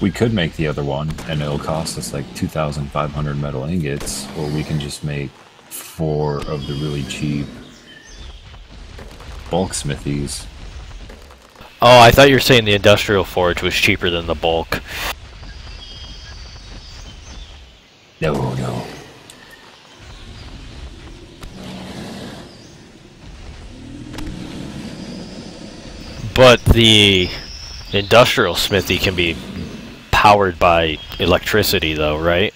We could make the other one, and it'll cost us like two thousand five hundred metal ingots, or we can just make four of the really cheap bulk smithies. Oh, I thought you were saying the industrial forge was cheaper than the bulk. No, no. But the industrial smithy can be powered by electricity, though, right?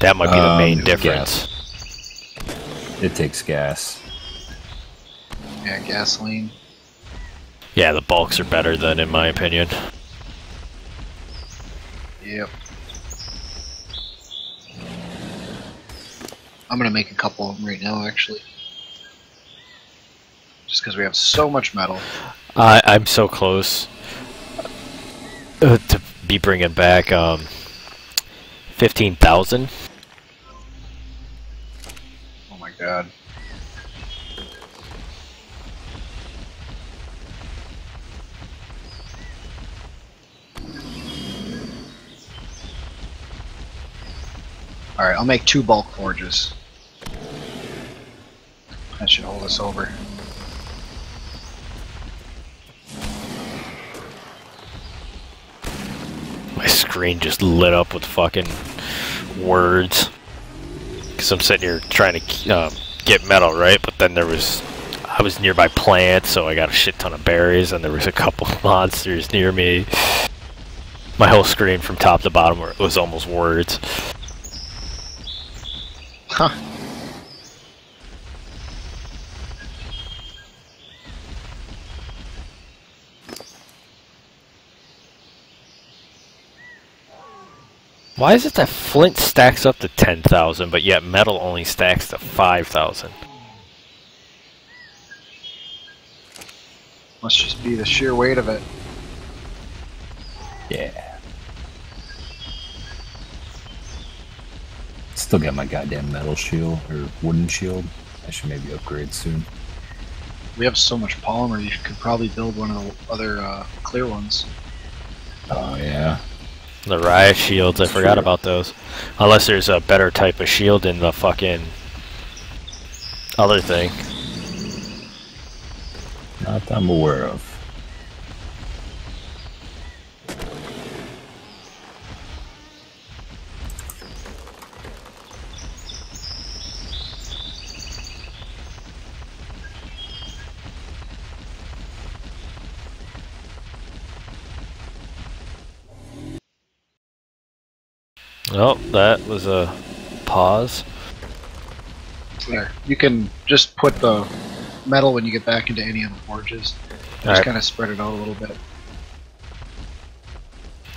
That might be um, the main difference. Gas. It takes gas. Yeah, gasoline. Yeah, the bulks are better than, in my opinion. Yep. I'm gonna make a couple of them right now, actually. Just because we have so much metal. I, I'm so close uh, to be bringing back um, fifteen thousand. Oh my god. Alright, I'll make two bulk forges. That should hold us over. My screen just lit up with fucking words. Because I'm sitting here trying to uh, get metal, right? But then there was... I was nearby plants, so I got a shit ton of berries, and there was a couple monsters near me. My whole screen from top to bottom was almost words. Huh. Why is it that flint stacks up to ten thousand, but yet metal only stacks to five thousand? Must just be the sheer weight of it. Yeah. Still got my goddamn metal shield, or wooden shield. I should maybe upgrade soon. We have so much polymer, you could probably build one of the other uh, clear ones. Oh yeah. The riot shields, I forgot about those. Unless there's a better type of shield in the fucking other thing. Not that I'm aware of. Oh, that was a pause. There. You can just put the metal when you get back into any of the forges. Just right. Kind of spread it out a little bit.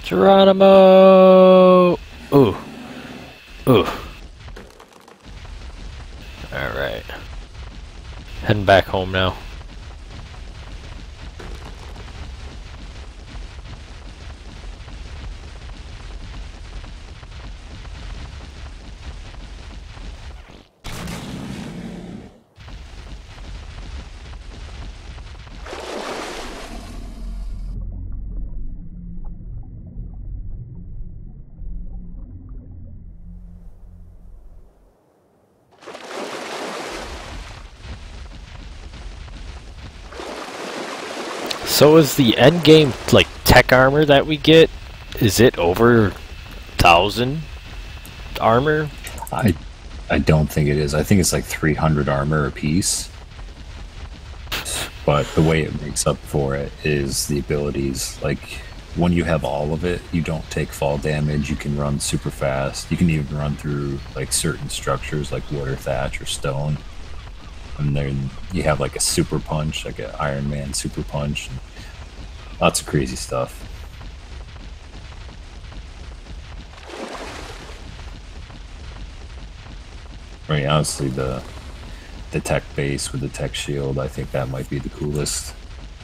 Geronimo! Ooh. Ooh. Alright. Heading back home now. So is the end game, like, tech armor that we get, is it over one thousand armor? I I don't think it is. I think it's like three hundred armor a piece. But the way it makes up for it is the abilities. Like, when you have all of it, you don't take fall damage, you can run super fast, you can even run through, like, certain structures like wood or thatch or stone. And then you have like a super punch, like an Iron Man super punch, and lots of crazy stuff. I mean, honestly, the the tech base with the tech shield, I think that might be the coolest.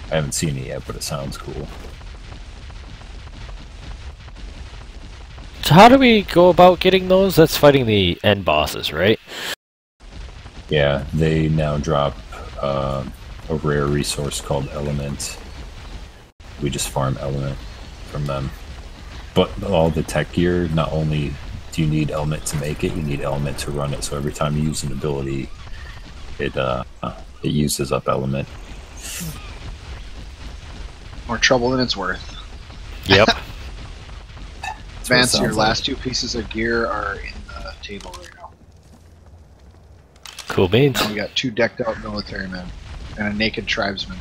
I haven't seen it yet, but it sounds cool. So how do we go about getting those? That's fighting the end bosses, right? Yeah, they now drop uh, a rare resource called Element. We just farm Element from them. But all the tech gear not only do you need element to make it? You need element to run it. So every time you use an ability, it uh, it uses up element. More trouble than it's worth. Yep. Vance, your last like. two pieces of gear are in the table right now. Cool beans. We got two decked out military men and a naked tribesman.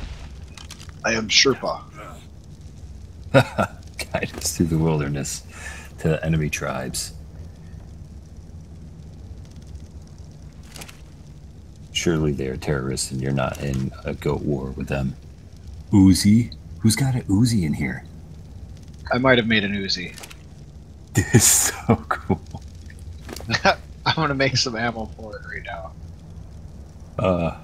I am Sherpa. Guide us through the wilderness to the enemy tribes. Surely they are terrorists and you're not in a goat war with them. Uzi? Who's got an Uzi in here? I might have made an Uzi. This is so cool. I'm gonna make some ammo for it right now. Uh.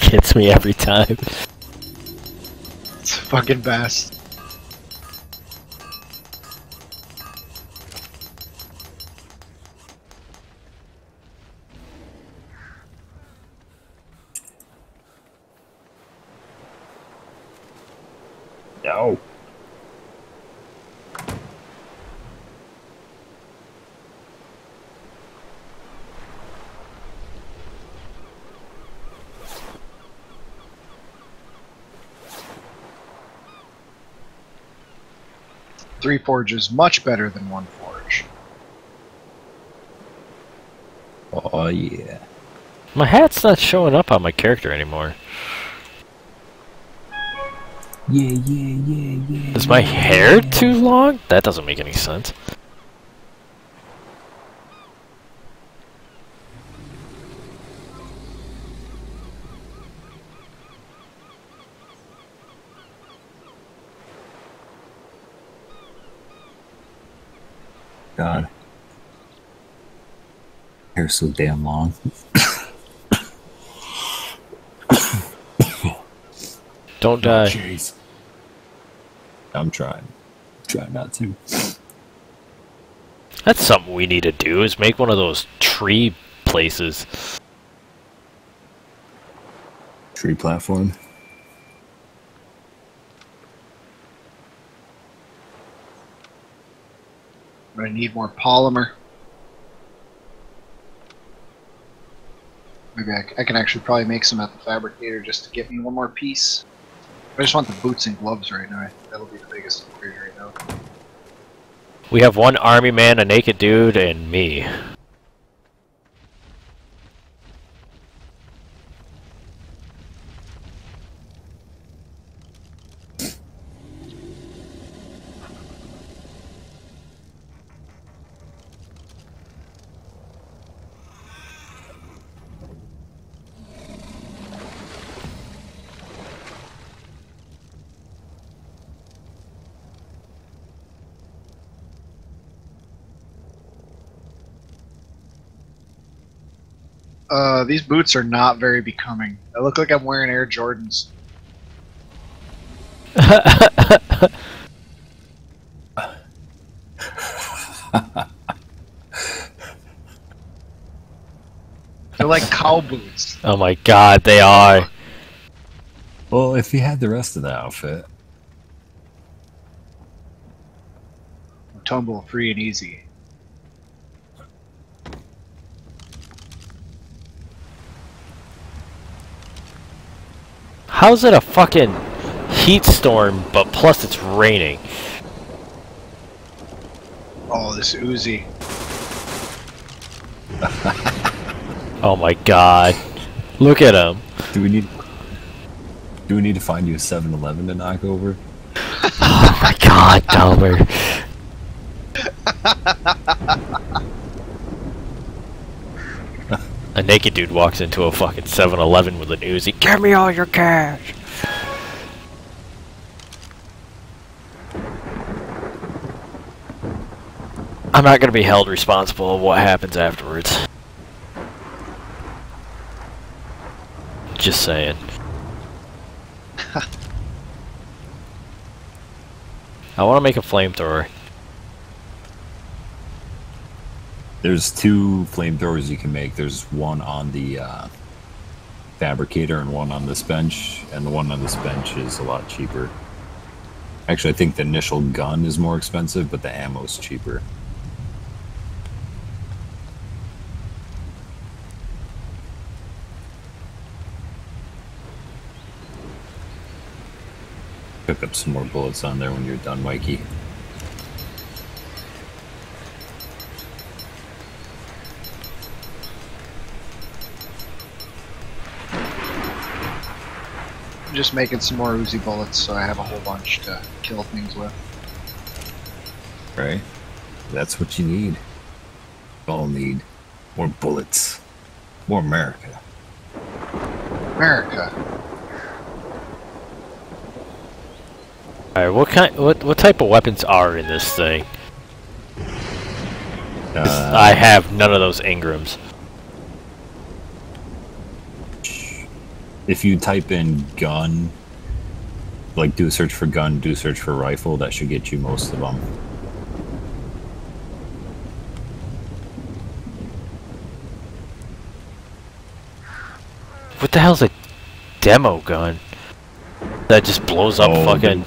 Hits me every time. It's fucking best. No. Three forges much better than one forge. Oh yeah. My hat's not showing up on my character anymore. Yeah, yeah, yeah, yeah. Is my yeah, hair yeah. too long? That doesn't make any sense. God, hair so damn long. Don't die. Jeez. I'm trying. Try not to. That's something we need to do, is make one of those tree places. Tree platform? I need more polymer. Maybe I, I can actually probably make some at the fabricator just to get me one more piece. I just want the boots and gloves right now. I think that'll be the biggest upgrade right now. We have one army man, a naked dude, and me. Uh, these boots are not very becoming. I look like I'm wearing Air Jordans. They're like cow boots. Oh my god, they are. Well, if you had the rest of the outfit. Tumble free and easy. How's it a fucking heat storm, but plus it's raining? Oh, this Uzi. Oh my god. Look at him. Do we need Do we need to find you a seven eleven to knock over? Oh my god, Dahmer. A naked dude walks into a fucking seven eleven with an Uzi. Give me all your cash! I'm not gonna be held responsible of what happens afterwards. Just saying. I want to make a flamethrower. There's two flamethrowers you can make. There's one on the uh, fabricator and one on this bench, and the one on this bench is a lot cheaper. Actually, I think the initial gun is more expensive, but the ammo's cheaper. Pick up some more bullets on there when you're done, Mikey. I'm just making some more Uzi bullets, so I have a whole bunch to kill things with. Right? That's what you need. We all need more bullets. More America. America. Alright, what kind, what what type of weapons are in this thing? Uh, I have none of those Ingrams. If you type in gun, like do a search for gun, do a search for rifle, that should get you most of them. What the hell's a demo gun? That just blows up oh, fucking...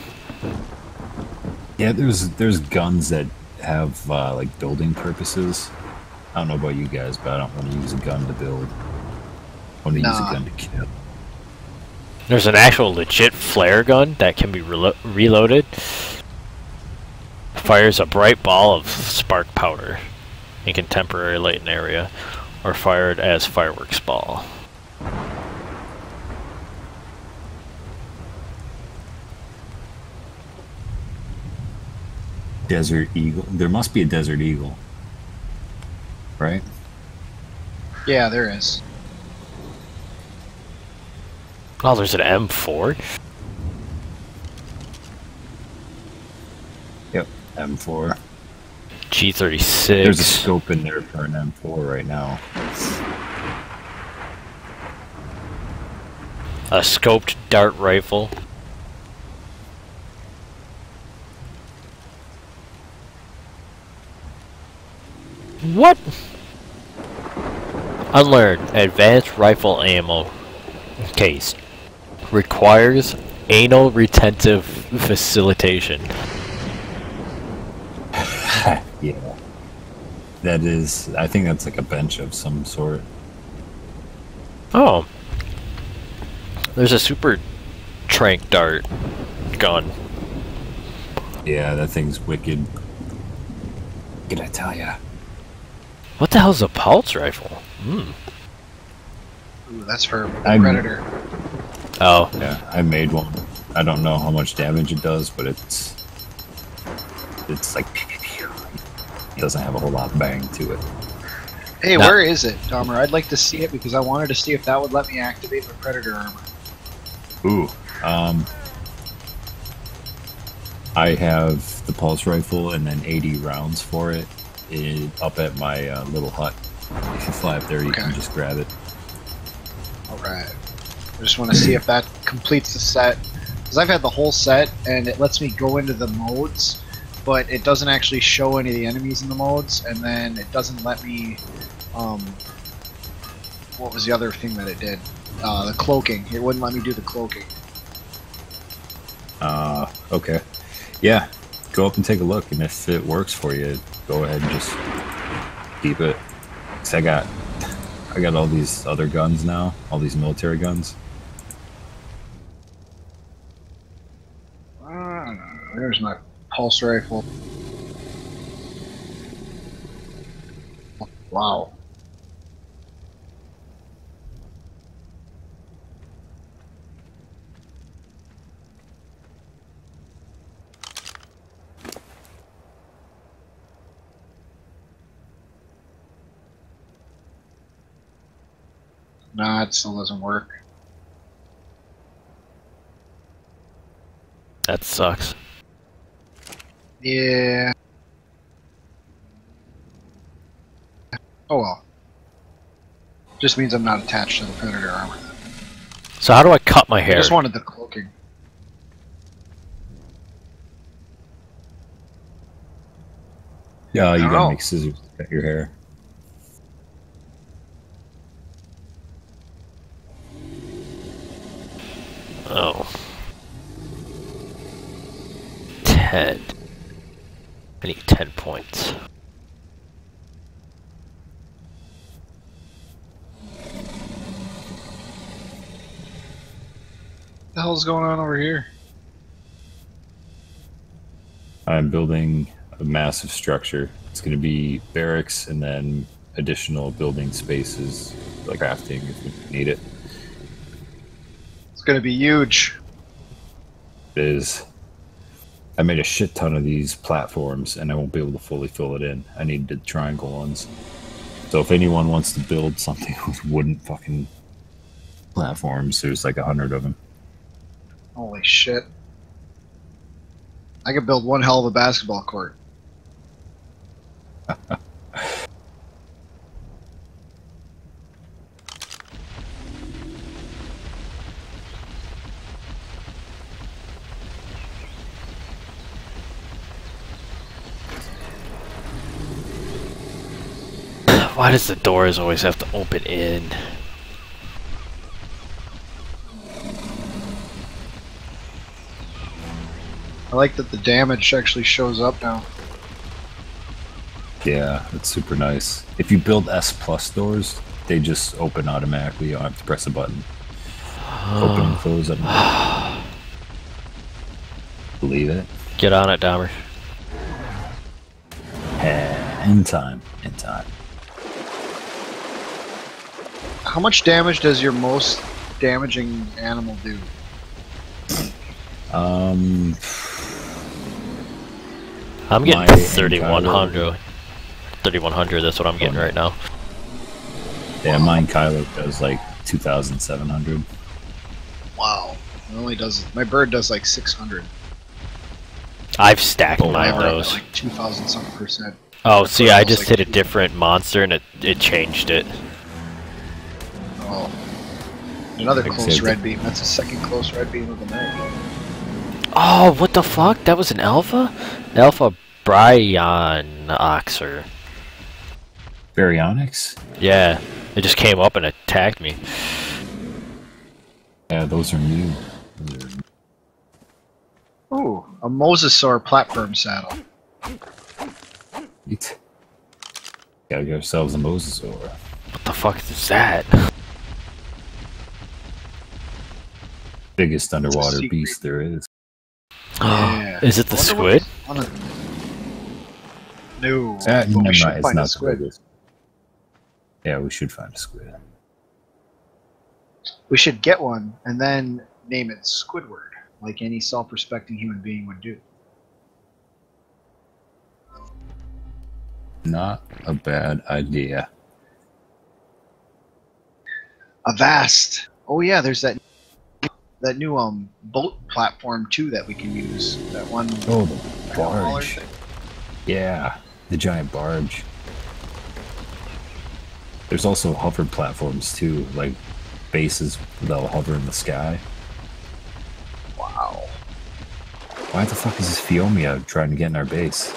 Yeah, there's there's guns that have uh, like building purposes. I don't know about you guys, but I don't want to use a gun to build. I want to nah. use a gun to kill. There's an actual legit flare gun that can be relo reloaded. Fires a bright ball of spark powder and can temporarily light an area, or fired as fireworks ball. Desert Eagle. There must be a Desert Eagle, right? Yeah, there is. Oh, there's an M four? Yep, M four. G thirty-six. There's a scope in there for an M four right now. A scoped dart rifle. What? Unlearn. Advanced rifle ammo case. Requires anal retentive facilitation. Yeah. That is, I think that's like a bench of some sort. Oh. There's a super trank dart gun. Yeah, that thing's wicked. Can I tell ya? What the hell's a pulse rifle? Hmm. Ooh, that's for Predator. Oh. Yeah, I made one. I don't know how much damage it does, but it's... It's like... It doesn't have a whole lot of bang to it. Hey, no. Where is it, Dahmer? I'd like to see it because I wanted to see if that would let me activate my Predator armor. Ooh. Um... I have the pulse rifle and then eighty rounds for it. It, up at my uh, little hut. If you fly up there, you okay. can just grab it. Alright. I just want to see if that completes the set. Because I've had the whole set, and it lets me go into the modes, but it doesn't actually show any of the enemies in the modes, and then it doesn't let me... Um, what was the other thing that it did? Uh, the cloaking. It wouldn't let me do the cloaking. Uh, okay. Yeah. Go up and take a look, and if it works for you, go ahead and just keep it. Cause I got, I got all these other guns now, all these military guns. Uh, there's my pulse rifle. Wow. Nah, it still doesn't work. That sucks. Yeah. Oh well. Just means I'm not attached to the Predator armor. So how do I cut my hair? I just wanted the cloaking. Yeah, you gotta make scissors to cut your hair. Oh. Ten. I need ten points. What the hell's going on over here? I'm building a massive structure. It's going to be barracks and then additional building spaces, like crafting if we need it. It's going to be huge. It is. I made a shit ton of these platforms and I won't be able to fully fill it in. I need the triangle ones. So if anyone wants to build something with wooden fucking platforms, there's like a hundred of them. Holy shit. I could build one hell of a basketball court. Why does the doors always have to open in? I like that the damage actually shows up now. Yeah, that's super nice. If you build S plus doors, they just open automatically. You don't have to press a button. Open and close up. Believe it. Get on it, Dahmer. Yeah, in time. In time. How much damage does your most damaging animal do? Um... I'm getting thirty-one hundred. thirty-one hundred, that's what I'm getting right now. Yeah, mine Kylo does like two thousand seven hundred. Wow. It only does, my bird does like six hundred. I've stacked oh, mine those. Like two thousand something percent. Oh, see, so yeah, I just like hit a different monster and it, it changed it. Oh. Another close red beam. That's the second close red beam of the night. Oh, what the fuck? That was an alpha? An alpha Baryonyx or... Baryonyx? Yeah. It just came up and attacked me. Yeah, those are new. Ooh, a Mosasaur platform saddle. Eat. Gotta get ourselves a Mosasaur. What the fuck is that? Biggest underwater beast there is. Yeah. Is it the squid? No. Uh, no, we should find a squid. Yeah, we should find a squid. We should get one and then name it Squidward, like any self-respecting human being would do. Not a bad idea. Avast. Oh yeah, there's that that new um boat platform too that we can use. That one. Oh, the barge. Yeah, the giant barge. There's also hover platforms too, like bases that'll hover in the sky. Wow. Why the fuck is this Fiomia trying to get in our base?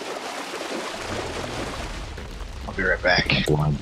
I'll be right back. Blind.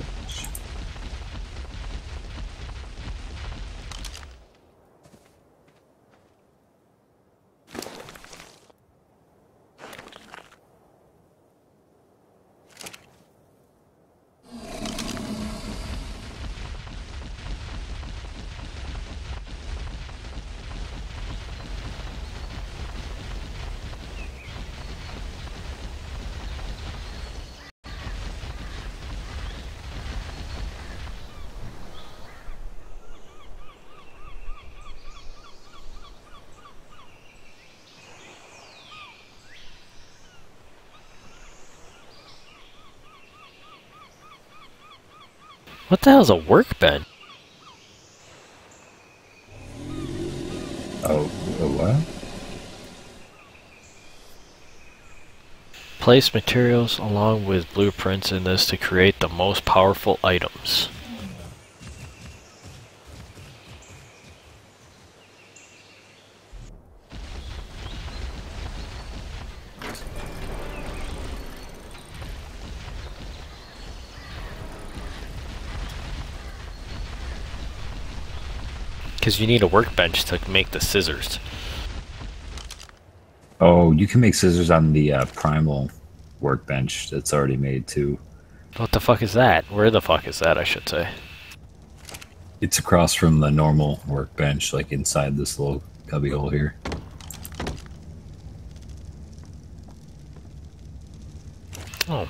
What the hell is a workbench? Oh, a what? Place materials along with blueprints in this to create the most powerful items. because you need a workbench to make the scissors. Oh, you can make scissors on the uh, primal workbench that's already made, too. What the fuck is that? Where the fuck is that, I should say? It's across from the normal workbench, like inside this little cubbyhole here. Oh.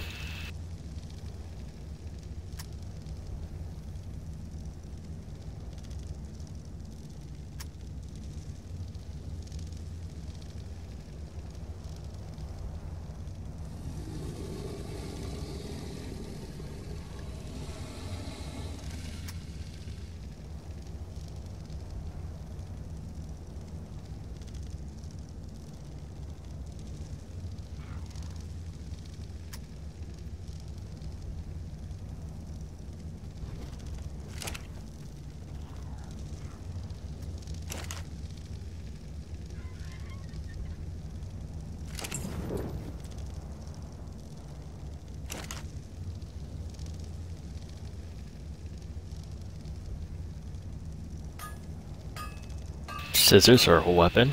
Scissors are a weapon.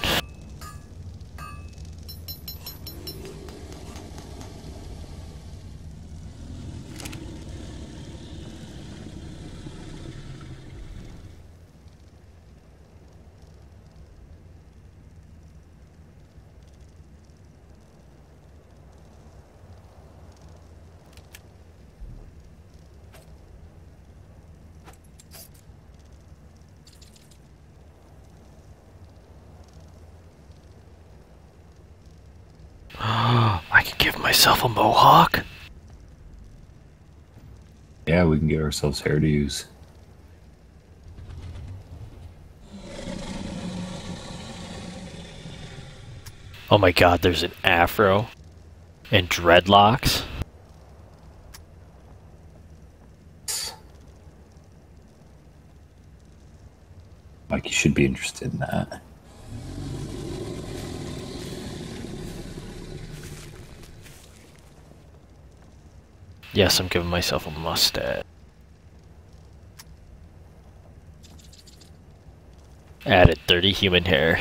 A mohawk? Yeah, we can get ourselves hair to use. Oh my god, there's an afro and dreadlocks. Mikey should be interested in that. Yes, I'm giving myself a mustache. Added thirty human hair.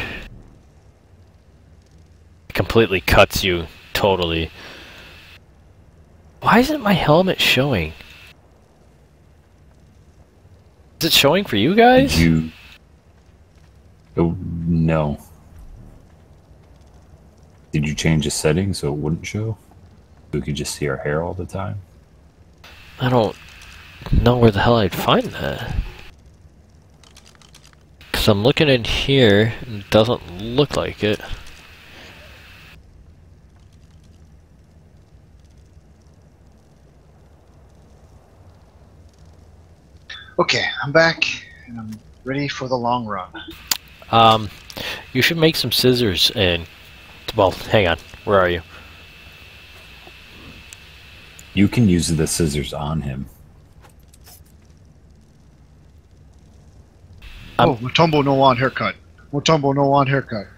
It completely cuts you, totally. Why isn't my helmet showing? Is it showing for you guys? You... Oh, no. Did you change the setting so it wouldn't show? We could just see our hair all the time? I don't know where the hell I'd find that. Because I'm looking in here, and it doesn't look like it. Okay, I'm back, and I'm ready for the long run. Um, you should make some scissors and... Well, hang on. Where are you? You can use the scissors on him. Um, oh, Motumbo no want haircut. Motumbo no want haircut.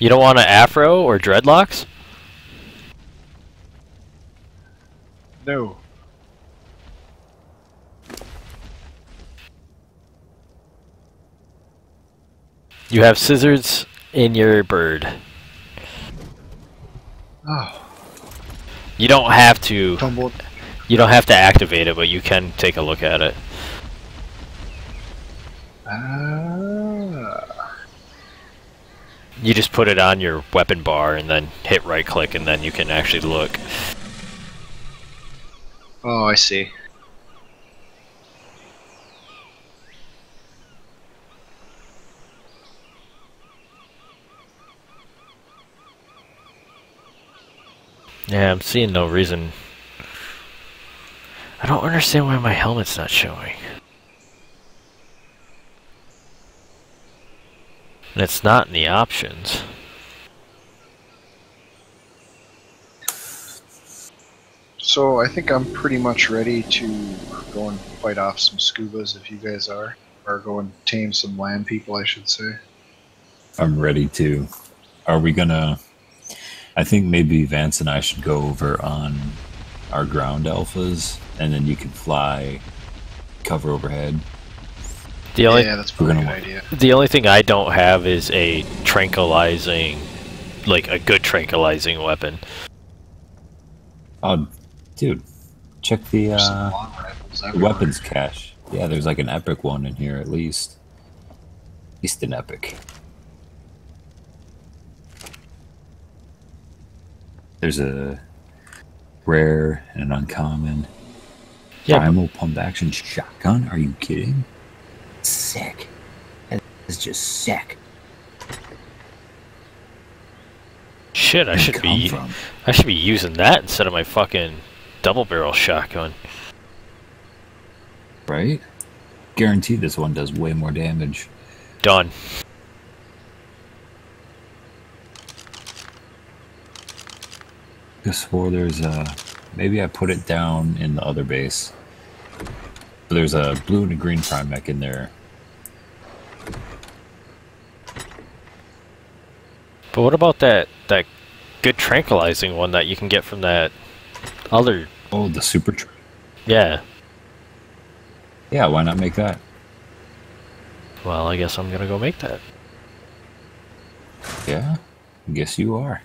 You don't want an afro or dreadlocks? No. You have scissors in your bird. Oh. You don't have to. Tumbled. You don't have to activate it, but you can take a look at it. Uh, you just put it on your weapon bar and then hit right click, and then you can actually look. Oh, I see. Yeah, I'm seeing no reason. I don't understand why my helmet's not showing. And it's not in the options. So I think I'm pretty much ready to go and fight off some scubas if you guys are. Or go and tame some land people, I should say. I'm ready to. Are we gonna... I think maybe Vance and I should go over on our ground alphas, and then you can fly cover overhead. The only yeah, that's probably a good idea. The only thing I don't have is a tranquilizing, like a good tranquilizing weapon. Oh, dude, check the, uh, the weapons cache. Yeah, there's like an epic one in here at least. At least an epic. There's a rare and an uncommon. Yeah. Primal pump action shotgun? Are you kidding? Sick. That is just sick. Shit, I should be from? I should be using that instead of my fucking double barrel shotgun. Right? Guaranteed this one does way more damage. Done. I swore there's a... Maybe I put it down in the other base. But there's a blue and a green Primeac in there. But what about that that good tranquilizing one that you can get from that other... Oh, the super... Tr yeah. Yeah, why not make that? Well, I guess I'm gonna go make that. Yeah, I guess you are.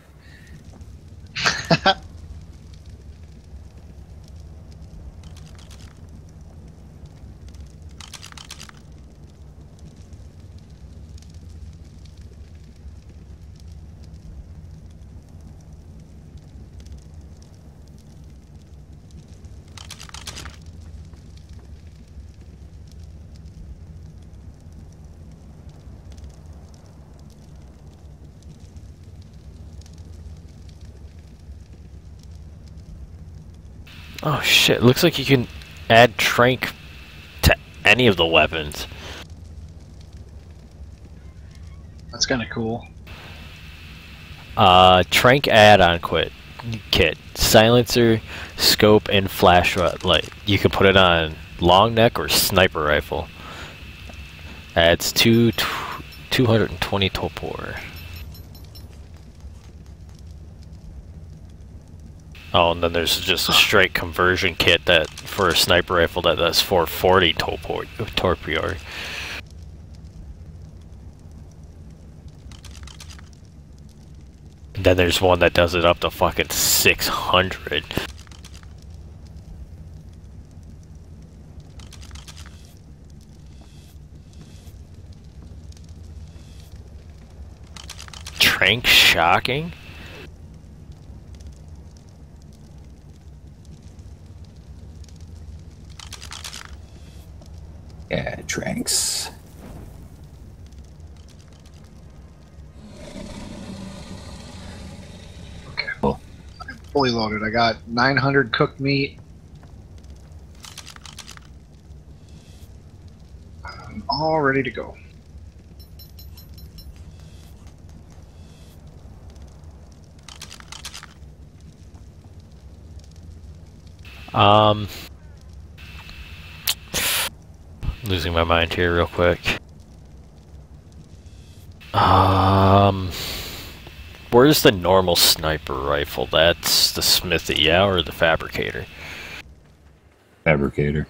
Oh shit, looks like you can add Trank to any of the weapons. That's kinda cool. Uh, Trank add-on quit kit. Silencer, scope, and flashlight. You can put it on long neck or sniper rifle. Adds two, t two hundred twenty torpor. Oh, and then there's just a straight conversion kit that for a sniper rifle that that's four forty torpedo. Then there's one that does it up to fucking six hundred. Trank shocking. Yeah, Tranks. Okay, well, I'm fully loaded. I got nine hundred cooked meat. I'm all ready to go. Um... Losing my mind here real quick. Um, where's the normal sniper rifle? That's the Smithy, yeah, or the Fabricator? Fabricator.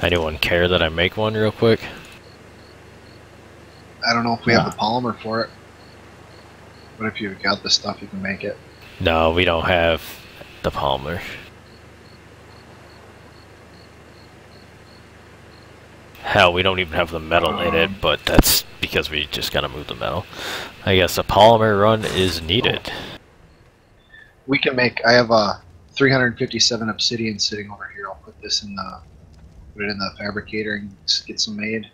Anyone care that I make one real quick? I don't know if we nah. have the polymer for it. But if you've got the stuff, you can make it. No, we don't have the polymer. Hell, we don't even have the metal in it, but that's because we just gotta move the metal. I guess a polymer run is needed. We can make... I have a three hundred fifty-seven obsidian sitting over here. I'll put this in the... Put it in the fabricator and get some made.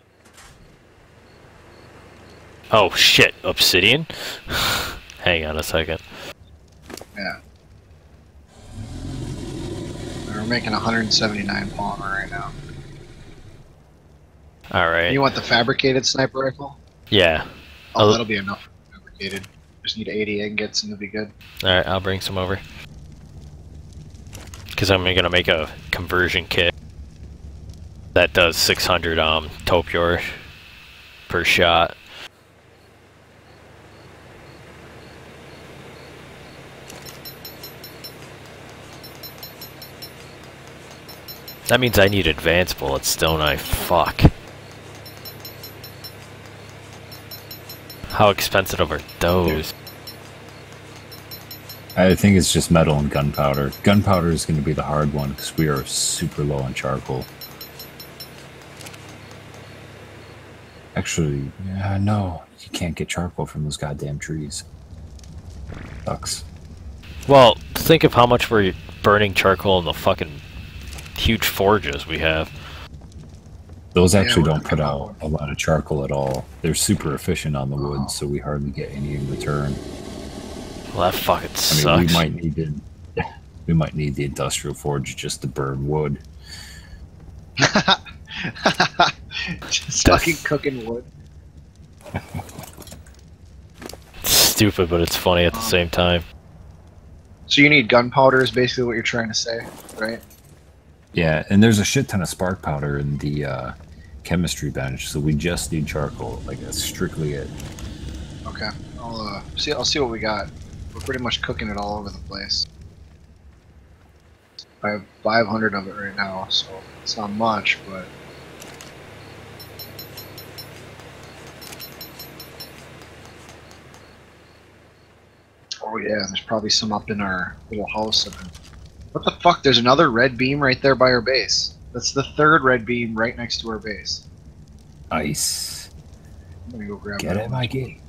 Oh shit, obsidian? Hang on a second. Yeah. We're making one hundred seventy-nine polymer right now. Alright. You want the fabricated sniper rifle? Yeah. Oh, I'll... that'll be enough for fabricated. Just need eighty ingots and it'll be good. Alright, I'll bring some over. Because I'm going to make a conversion kit that does six hundred um, Topior per shot. That means I need advanced bullets, don't I? Fuck. How expensive are those? I think it's just metal and gunpowder. Gunpowder is going to be the hard one because we are super low on charcoal. Actually, yeah, no. You can't get charcoal from those goddamn trees. Sucks. Well, think of how much we're burning charcoal in the fucking huge forges we have. Those actually don't put out a lot of charcoal at all. They're super efficient on the wood, so we hardly get any in return. Well, that fucking sucks. I mean, we might need to, we might need the industrial forge just to burn wood. Just fucking cooking wood. It's stupid, but it's funny at the same time. So you need gunpowder is basically what you're trying to say, right? Yeah, and there's a shit ton of spark powder in the uh, chemistry bench, so we just need charcoal. Like that's strictly it. Okay, I'll uh, see. I'll see what we got. We're pretty much cooking it all over the place. I have five hundred of it right now, so it's not much, but. Oh yeah, there's probably some up in our little house. What the fuck? There's another red beam right there by our base. That's the third red beam right next to our base. Nice. I'm gonna go grab that. Get it, Mikey.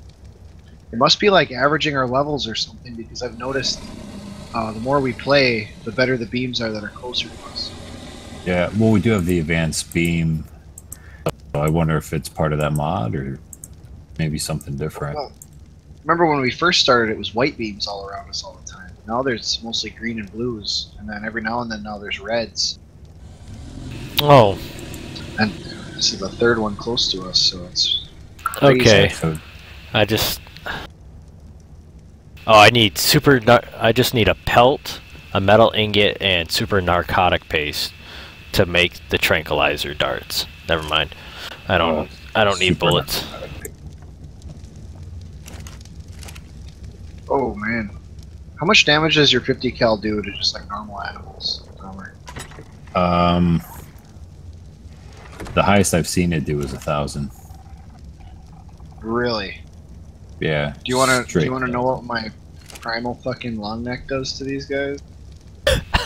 It must be like averaging our levels or something because I've noticed uh, the more we play, the better the beams are that are closer to us. Yeah, well, we do have the advanced beam. So I wonder if it's part of that mod or maybe something different. Well, remember when we first started, it was white beams all around us all the time. Now there's mostly green and blues, and then every now and then now there's reds. Oh. And this is the third one close to us, so it's crazy. Okay. So I just... Oh, I need super... I just need a pelt, a metal ingot, and super narcotic paste to make the tranquilizer darts. Never mind. I don't, oh, I don't need bullets. Narcotic. Oh man, how much damage does your fifty cal do to just like normal animals? Um, the highest I've seen it do is a thousand. Really? Yeah. Do you want to? Do you want to know what my primal fucking long neck does to these guys?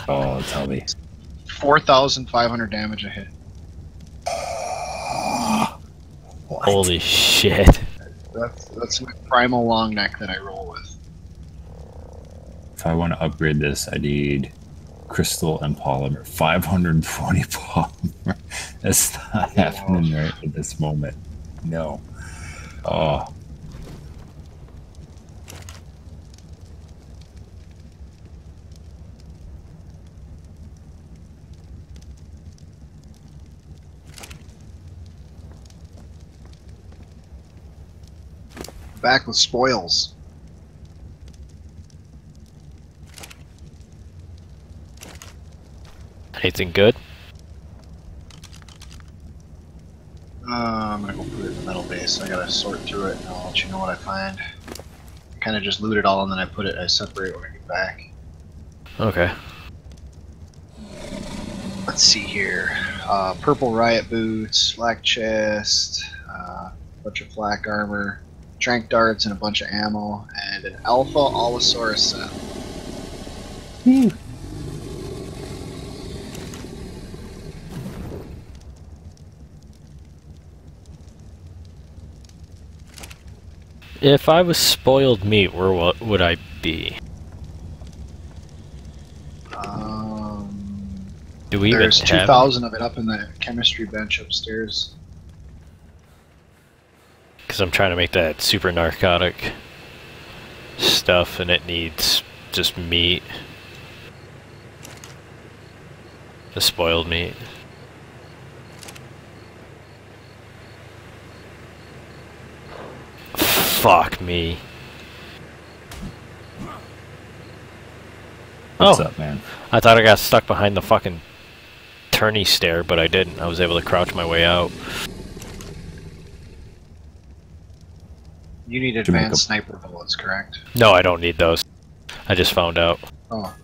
Oh, tell me. Four thousand five hundred damage a hit. What? Holy shit! That's that's my primal long neck that I roll with. If I want to upgrade this, I need crystal and polymer. five hundred twenty polymer. That's not happening right at this moment. No. Oh. Back with spoils. Anything good? Uh, I'm gonna go put it in the metal base. I gotta sort through it and I'll let you know what I find. I kinda just loot it all and then I put it, I separate when I get back. Okay. Let's see here. Uh, purple riot boots, flak chest, uh, a bunch of flak armor, tranq darts and a bunch of ammo, and an alpha allosaurus set. Hmm. If I was spoiled meat, where what would I be? Um, Do we there's even have two thousand of it up in the chemistry bench upstairs. Because I'm trying to make that super narcotic stuff, and it needs just meat. The spoiled meat. Fuck me. What's oh. up, man? I thought I got stuck behind the fucking tourney stair, but I didn't. I was able to crouch my way out. You need advanced sniper bullets, correct? No, I don't need those. I just found out. Oh.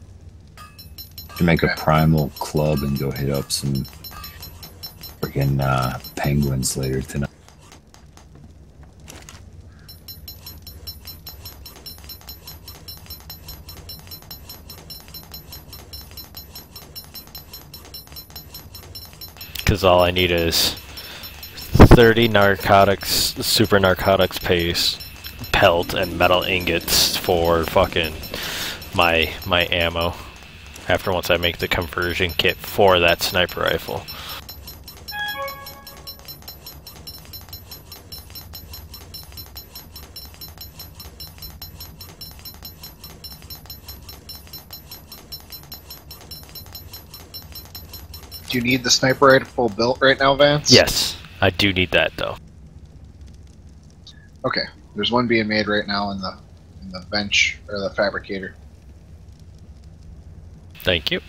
should make a primal club and go hit up some freaking uh, penguins later tonight. Because all I need is thirty narcotics, super narcotics paste, pelt, and metal ingots for fucking my my ammo. After once I make the conversion kit for that sniper rifle. Do you need the sniper rifle built right now, Vance? Yes, I do need that though. Okay, there's one being made right now in the in the bench or the fabricator. Thank you,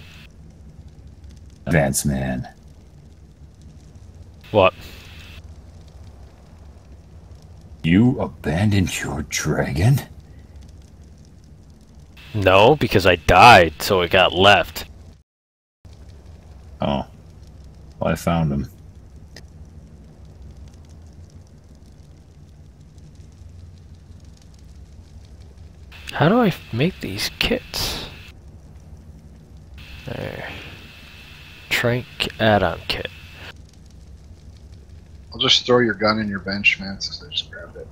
Vance Man. What? You abandoned your dragon? No, because I died, so it got left. Oh. Well, I found him. How do I make these kits? There. Trank add-on kit. I'll just throw your gun in your bench, man, since I just grabbed it.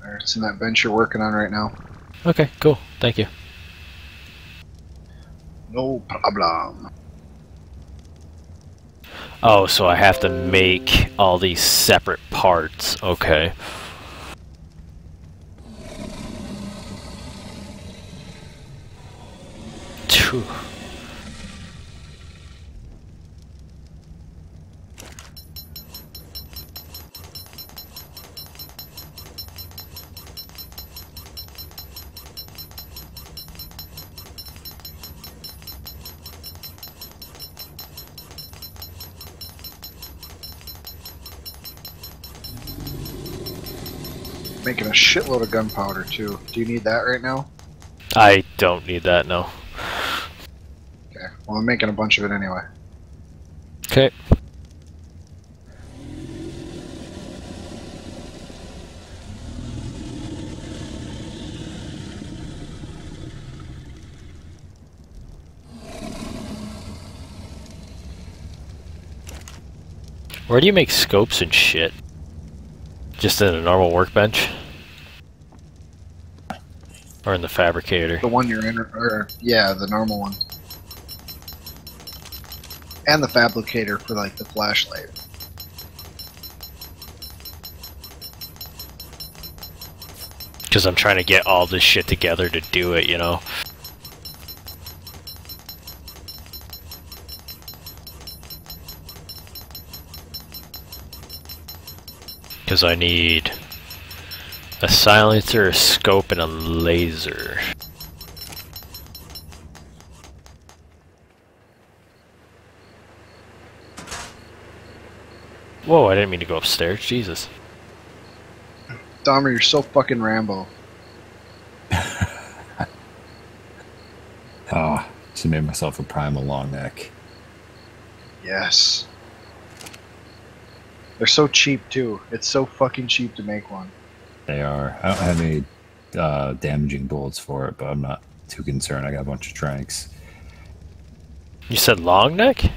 There, it's in that bench you're working on right now. Okay, cool. Thank you. No problem. Oh, so I have to make all these separate parts. Okay. Two. Making a shitload of gunpowder too. Do you need that right now? I don't need that, no. Okay. Well, I'm making a bunch of it anyway. Okay. Where do you make scopes and shit? Just in a normal workbench? Or in the fabricator? The one you're in, or, yeah, the normal one. And the fabricator for, like, the flashlight. Because I'm trying to get all this shit together to do it, you know? Because I need a silencer, a scope, and a laser. Whoa, I didn't mean to go upstairs. Jesus. Dahmer, you're so fucking Rambo. Oh, she made myself a primal long neck. Yes. They're so cheap, too. It's so fucking cheap to make one. They are. I don't have any uh, damaging bullets for it, but I'm not too concerned. I got a bunch of tranks. You said long neck?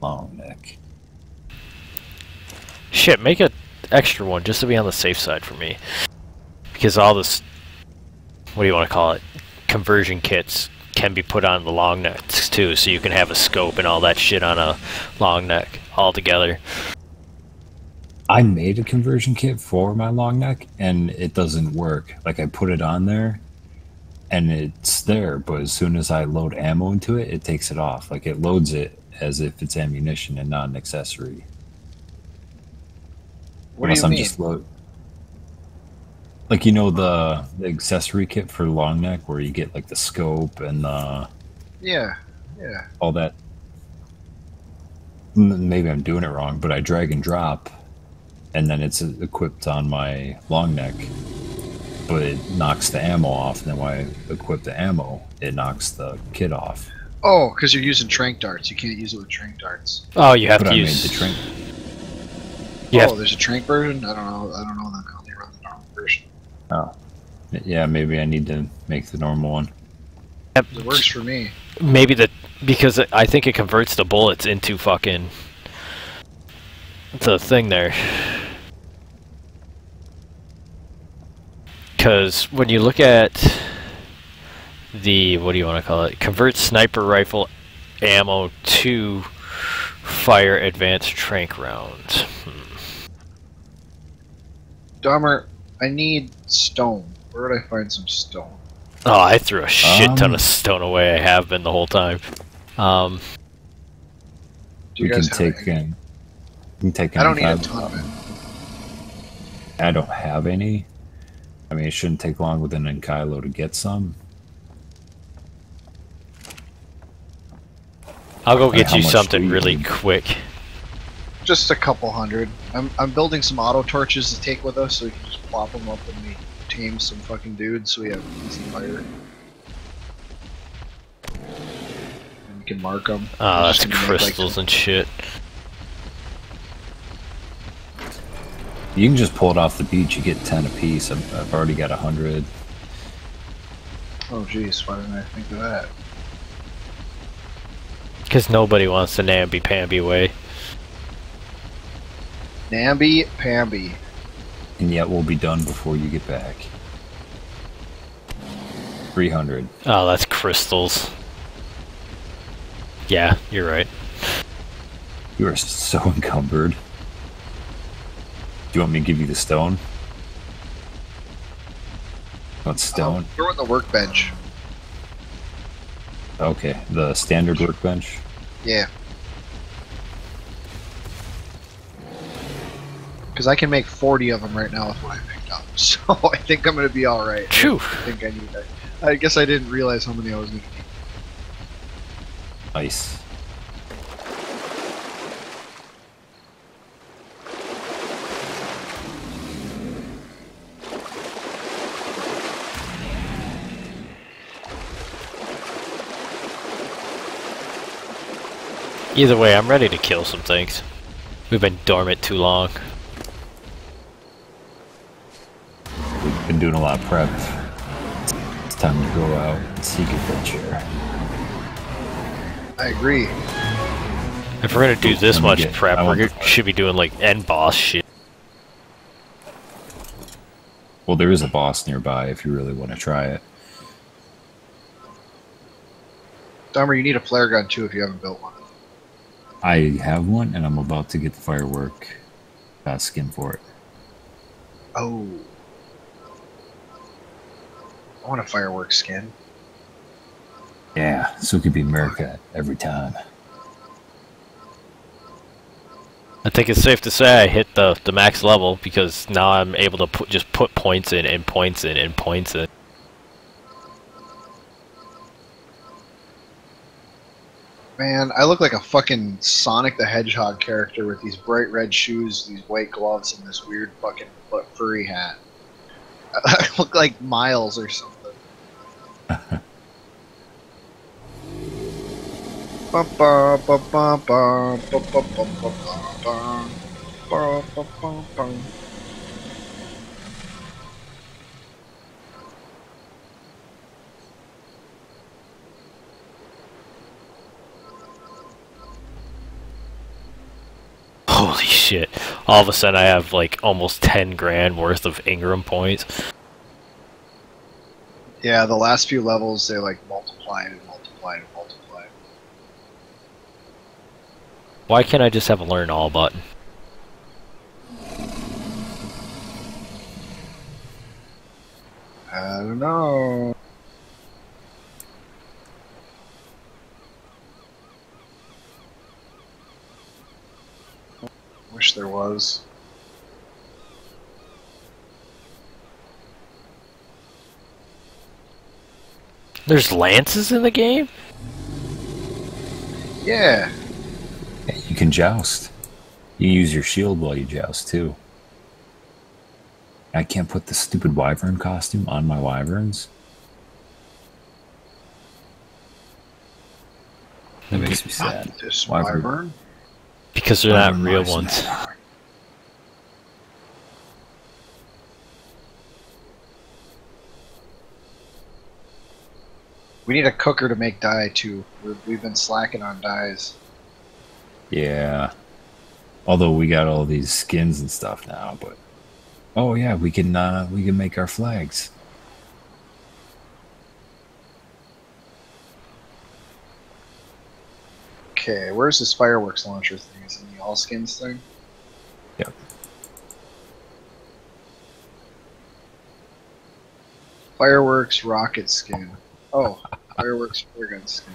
Long neck. Shit, make an extra one just to be on the safe side for me. Because all this... what do you want to call it? Conversion kits can be put on the long necks too, so you can have a scope and all that shit on a long neck all together. I made a conversion kit for my long neck and it doesn't work. Like, I put it on there and it's there, but as soon as I load ammo into it, it takes it off. Like, it loads it as if it's ammunition and not an accessory. What Unless do you I'm mean? Just load Like, you know, the, the accessory kit for long neck where you get, like, the scope and the... Yeah, yeah. All that. Maybe I'm doing it wrong, but I drag and drop, and then it's equipped on my long neck. but it knocks the ammo off, and then when I equip the ammo, it knocks the kit off. Oh, because you're using tranq darts. You can't use it with tranq darts. Oh, you have but to I use... Made the tranq... Yeah. Oh, there's a tranq version? I don't know. I don't know. They run the normal version. Oh. Yeah, maybe I need to make the normal one. Yep. It works for me. Maybe the... Because I think it converts the bullets into fucking... the thing there. Because when you look at... the, what do you want to call it, convert sniper rifle ammo to fire advanced tranq rounds. Hmm. Dahmer, I need stone. Where would I find some stone? Oh, I threw a shit um, ton of stone away. I have been the whole time. Um, you we guys can take any? in... We can take I don't need a ton of it. I don't have any. I mean, it shouldn't take long with an Ankylo to get some. I'll go get you something really quick. Just a couple hundred. I'm I'm building some auto torches to take with us, so we can just plop them up and we tame some fucking dudes, so we have easy fire. And we can mark them. Ah, oh, that's crystals and shit. You can just pull it off the beach. You get ten apiece. I've, I've already got a hundred. Oh jeez, why didn't I think of that? Because nobody wants the namby-pamby way. Namby-pamby. And yet we'll be done before you get back. three hundred. Oh, that's crystals. Yeah, you're right. You are so encumbered. Do you want me to give you the stone? What stone? Throw in the workbench. Okay, the standard workbench? Yeah. Because I can make forty of them right now with what I picked up, so I think I'm going to be alright. I think I need that. I guess I didn't realize how many I was going to need. Nice. Either way, I'm ready to kill some things. We've been dormant too long. We've been doing a lot of prep. It's time to go out and seek adventure. I agree. If we're gonna do this much get, prep, we should be doing like end boss shit. Well, there is a boss nearby if you really want to try it. Dahmer, you need a flare gun too if you haven't built one. I have one, and I'm about to get the firework uh, skin for it. Oh. I want a firework skin. Yeah, so it could be America every time. I think it's safe to say I hit the, the max level, because now I'm able to put, just put points in, and points in, and points in. Man, I look like a fucking Sonic the Hedgehog character with these bright red shoes, these white gloves, and this weird fucking furry hat. I look like Miles or something. Holy shit. All of a sudden I have like almost ten grand worth of Ingram points. Yeah, the last few levels they like multiplied and multiplied and multiplied. Why can't I just have a learn all button? I don't know. Wish there was. There's lances in the game? Yeah. You can joust. You use your shield while you joust, too. I can't put the stupid wyvern costume on my wyverns. That makes me sad. This wyvern? wyvern? Because they're not real ones. We need a cooker to make dye too. We've, we've been slacking on dyes. Yeah. Although we got all these skins and stuff now, but oh yeah, we can uh, we can make our flags. Okay, where's this fireworks launcher thing? Is it in the all skins thing? Yep. Fireworks rocket skin. Oh, fireworks flare gun skin.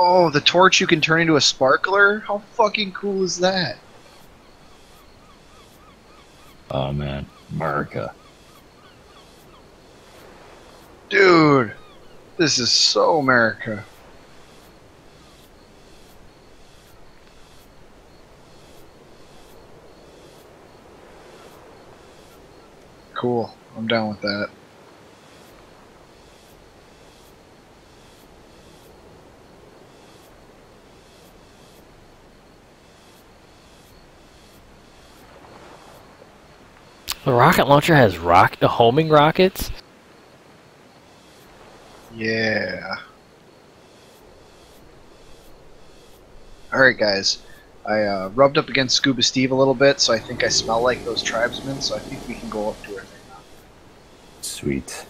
Oh, the torch you can turn into a sparkler? How fucking cool is that? Oh man, America. Dude, this is so America. Cool, I'm down with that. The rocket launcher has rock homing rockets? Yeah. Alright guys, I uh, rubbed up against Scuba Steve a little bit, so I think I smell like those tribesmen, so I think we can go up to her thing now. Sweet.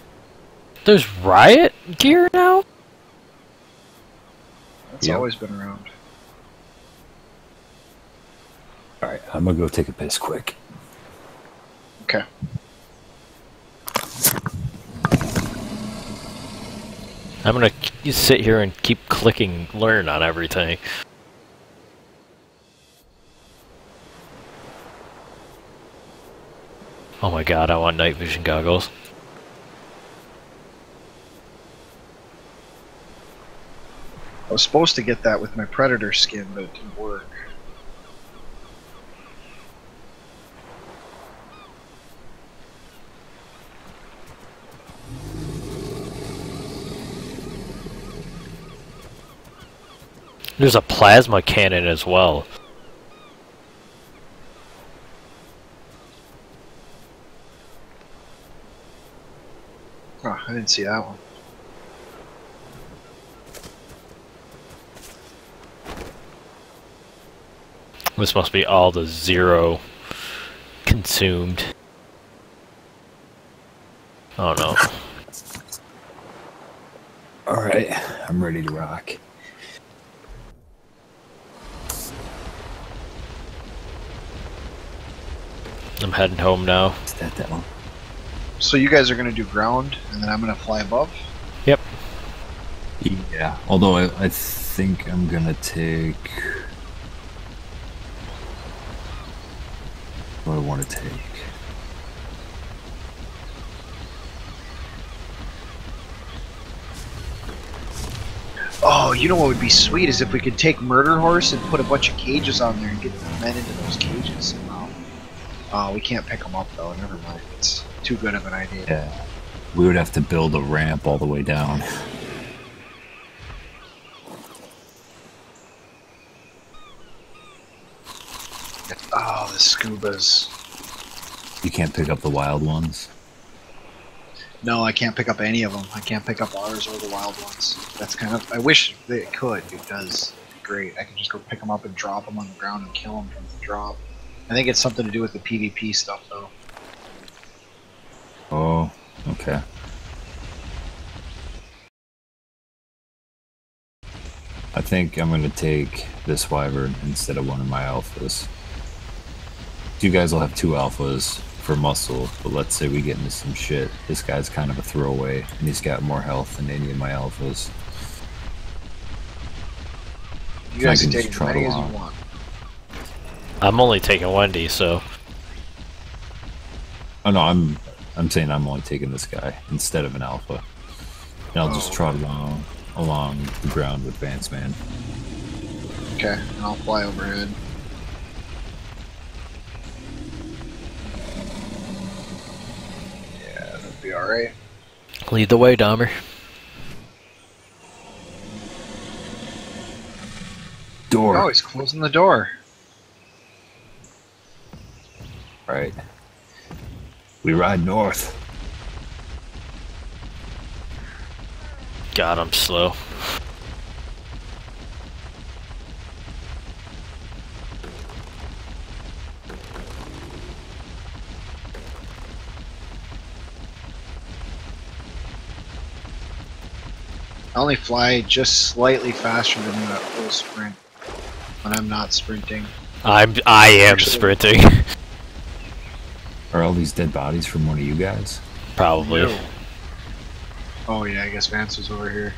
There's riot gear now? That's yep. always been around. Alright, I'm gonna go take a piss quick. Okay. I'm gonna sit here and keep clicking learn on everything. Oh my god, I want night vision goggles. I was supposed to get that with my Predator skin, but it didn't work. There's a plasma cannon as well. Oh, I didn't see that one. This must be all the zero consumed. Oh no. Alright, I'm ready to rock. I'm heading home now. Is that that one? So you guys are going to do ground, and then I'm going to fly above? Yep. Yeah, although I, I think I'm going to take... What do I want to take? Oh, you know what would be sweet is if we could take Murder Horse and put a bunch of cages on there and get the men into those cages. Oh, we can't pick them up though, never mind. It's too good of an idea. Yeah. We would have to build a ramp all the way down. Oh, the scubas. You can't pick up the wild ones? No, I can't pick up any of them. I can't pick up ours or the wild ones. That's kind of... I wish they could, because it'd be great. I could just go pick them up and drop them on the ground and kill them from the drop. I think it's something to do with the PvP stuff, though. Oh, okay. I think I'm going to take this wyvern instead of one of my alphas. You guys will have two alphas for muscle, but let's say we get into some shit. This guy's kind of a throwaway, and he's got more health than any of my alphas. You guys can take as many as you want. I'm only taking Wendy, so... Oh no, I'm I'm saying I'm only taking this guy instead of an alpha. And I'll oh. just trot along along the ground with Vance Man. Okay, and I'll fly overhead. Yeah, that'll be alright. Lead the way, Dahmer. Door. Oh, he's closing the door. Right. We ride north. God, I'm slow. I only fly just slightly faster than that full sprint when I'm not sprinting. I'm I am Actually. sprinting. Are all these dead bodies from one of you guys? Probably. No. Oh yeah, I guess Vance was over here.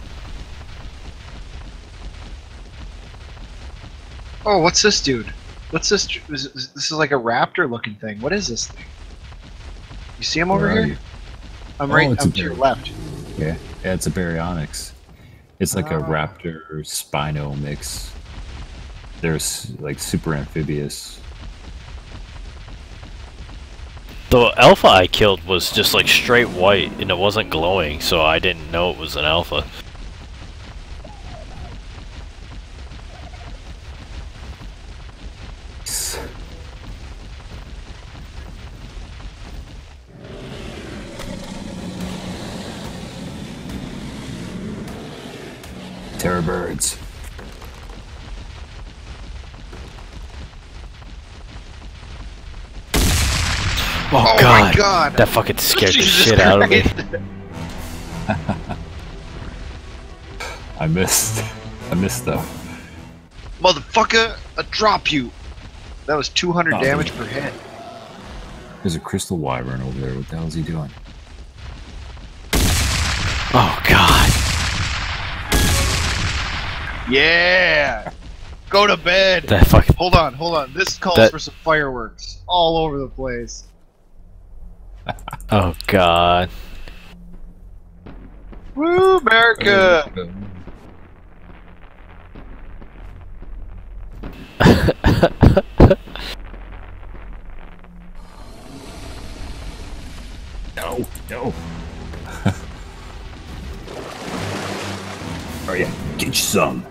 Oh, what's this dude? What's this? This is like a raptor-looking thing. What is this thing? You see him Where over here? You? I'm oh, right. I'm to your left. Yeah, yeah, it's a Baryonyx. It's like uh, a raptor spino mix. They're like super amphibious. The alpha I killed was just like straight white and it wasn't glowing, so I didn't know it was an alpha. Terror birds. Oh, oh God. My God! That fucking scared Jesus the shit Christ. out of me. I missed. I missed though. Motherfucker! I drop you. That was two hundred oh, damage man. per hit. There's a crystal wyvern over there. What the hell is he doing? Oh God! Yeah! Go to bed. That fucking. Hold on, hold on. This calls that... for some fireworks all over the place. Oh God! Woo, America! no, no. Oh yeah, get you some.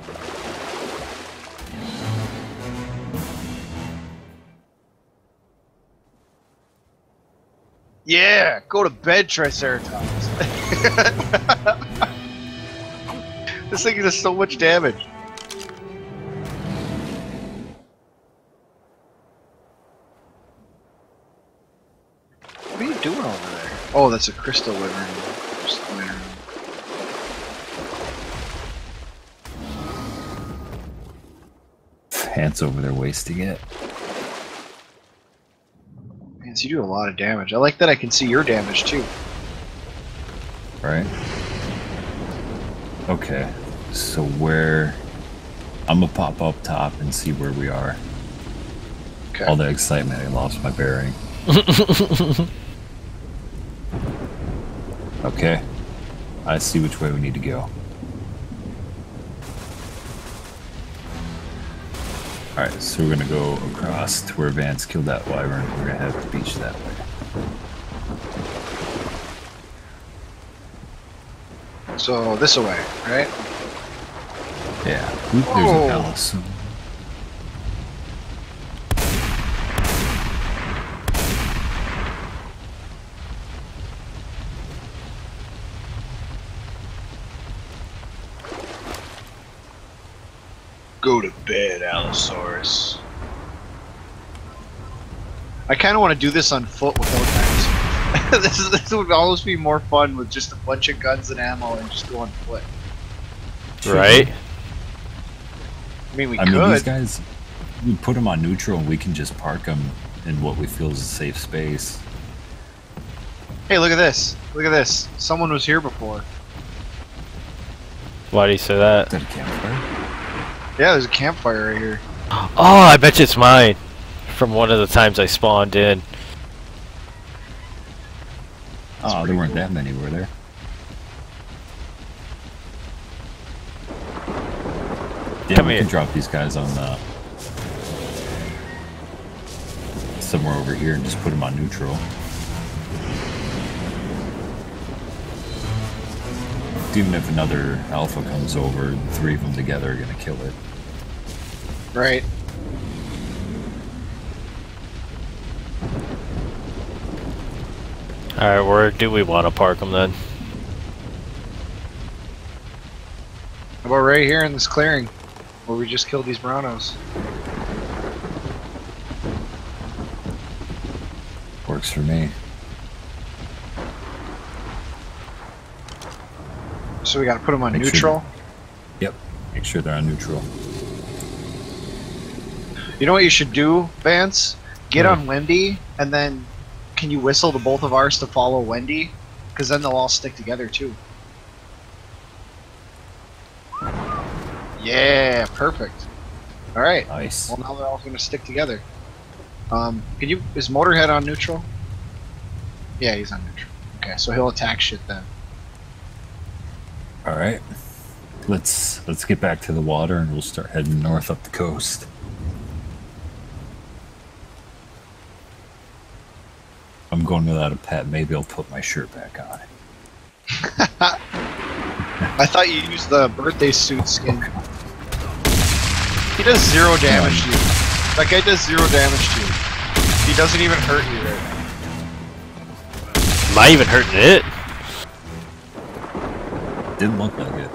Yeah, go to bed, Triceratops. This thing does so much damage. What are you doing over there? Oh, that's a crystal wyvern. Pants over their wasting it. You do a lot of damage. I like that I can see your damage too. Right. Okay. So where... I'm gonna pop up top and see where we are. Okay. All that excitement, I lost my bearing. Okay. I see which way we need to go. Alright, so we're gonna go across to where Vance killed that wyvern. We're gonna head to the beach that way. So, this away, right? Yeah. Oop, there's an Alice. Go to bed, Allosaurus. I kind of want to do this on foot without guns. this, is, this would always be more fun with just a bunch of guns and ammo and just go on foot. Right? I mean, we I could. Mean, these guys, we put them on neutral and we can just park them in what we feel is a safe space. Hey, look at this. Look at this. Someone was here before. Why do you say that? Is that a campfire? Yeah, there's a campfire right here. Oh, I bet you it's mine. From one of the times I spawned in. Oh, there weren't cool. that many, were there? Yeah, Come we here. can drop these guys on uh, somewhere over here and just put them on neutral. Even if another alpha comes over, the three of them together are going to kill it. Right. Alright, where do we want to park them then? How about right here in this clearing, where we just killed these Brownos? Works for me. So we gotta put them on Make neutral? Sure. Yep. Make sure they're on neutral. You know what you should do, Vance? Get yeah. on Wendy, and then can you whistle to both of ours to follow Wendy? Because then they'll all stick together, too. Yeah, perfect. Alright. Nice. Well, now they're all gonna stick together. Um, can you... Is Motorhead on neutral? Yeah, he's on neutral. Okay, so he'll attack shit then. All right, let's let's get back to the water and we'll start heading north up the coast. I'm going without a pet. Maybe I'll put my shirt back on. I thought you used the birthday suit skin. He does zero damage to you. That guy does zero damage to you. He doesn't even hurt you right now. Am I even hurting it? Didn't look like it.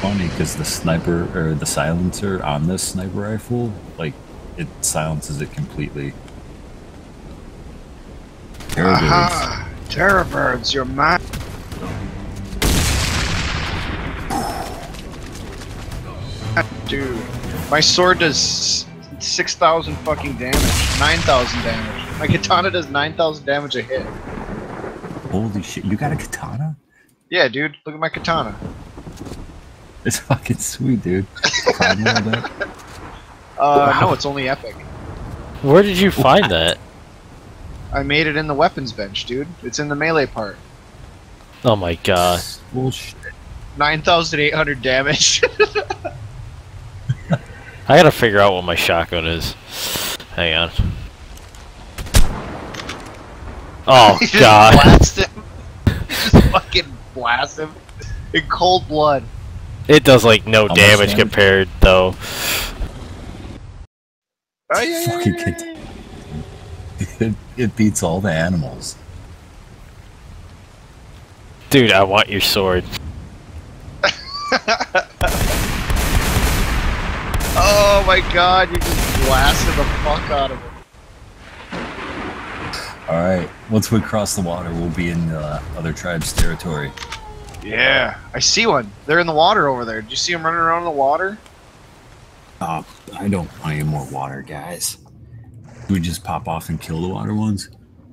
Funny, because the sniper or the silencer on this sniper rifle, like, it silences it completely. Terror Aha! birds. Terror birds, you're mad. Dude, my sword does six thousand fucking damage, nine thousand damage. My katana does nine thousand damage a hit. Holy shit, you got a katana? Yeah, dude, look at my katana. It's fucking sweet, dude. uh, wow. No, it's only epic. Where did you find what? that? I made it in the weapons bench, dude. It's in the melee part. Oh my god. Bullshit. nine thousand eight hundred damage. I gotta figure out what my shotgun is. Hang on. Oh you god! Just blast him. You just fucking blast him in cold blood. It does like no Almost damage damaged. compared, though. Oh, yeah, fucking yeah, yeah, yeah. It, it beats all the animals. Dude, I want your sword. Oh my god, you just blasted the fuck out of it. Alright, once we cross the water, we'll be in uh, other tribes' territory. Yeah, I see one. They're in the water over there. Did you see them running around in the water? Uh, I don't want any more water, guys. Do we just pop off and kill the water ones?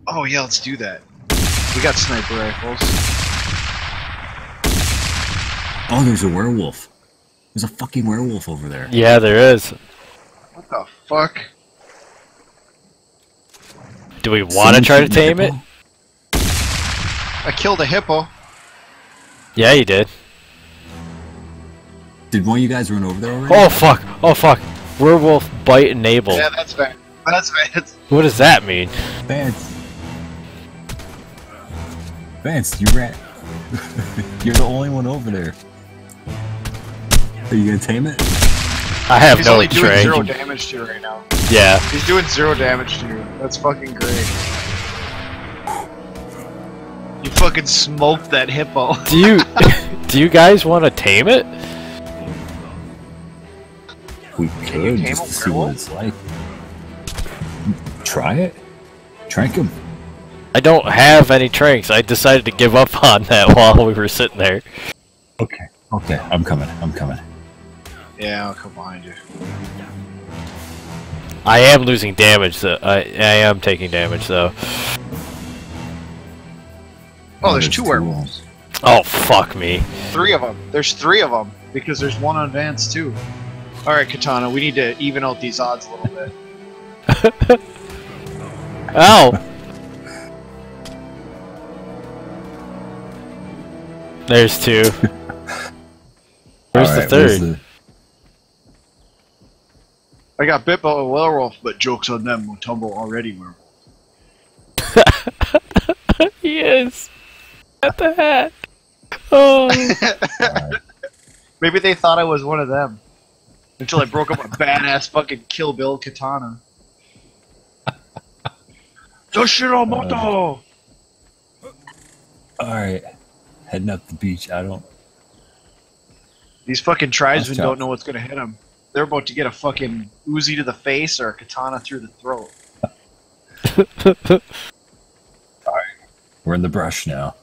Oh yeah, let's do that. We got sniper rifles. Oh, there's a werewolf. There's a fucking werewolf over there. Yeah, there is. What the fuck? Do we want to try to tame it? I killed a hippo. Yeah, you did. Did one of you guys run over there already? Oh fuck! Oh fuck! Werewolf bite enable. Yeah, that's bad. That's bad. What does that mean? Vance. Vance, you ran. You're the only one over there. Are you gonna tame it? I have He's no He's only doing zero damage to you right now. Yeah. He's doing zero damage to you. That's fucking great. You fucking smoked that hippo. Do you do you guys want to tame it? We could just to see what it's like. Try it. Trank him. I don't have any tranks. I decided to give up on that while we were sitting there. Okay. Okay. I'm coming. I'm coming. Yeah, I'll come behind you. I am losing damage, though. I, I am taking damage, though. Oh, there's, there's two werewolves. Oh, fuck me. Three of them. There's three of them, because there's one on Vance, too. Alright, Katana, we need to even out these odds a little bit. Ow! There's two. Where's right, the third? Where's the... I got bit by a werewolf, but joke's on them, Motumbo already werewolf. Yes! At the hat! Oh! Right. Maybe they thought I was one of them. Until I broke up my badass fucking Kill Bill katana. Joshiro Moto! Uh, Alright. Heading up the beach, I don't... These fucking tribesmen don't know what's gonna hit them. They're about to get a fucking Uzi to the face or a katana through the throat. Alright. We're in the brush now.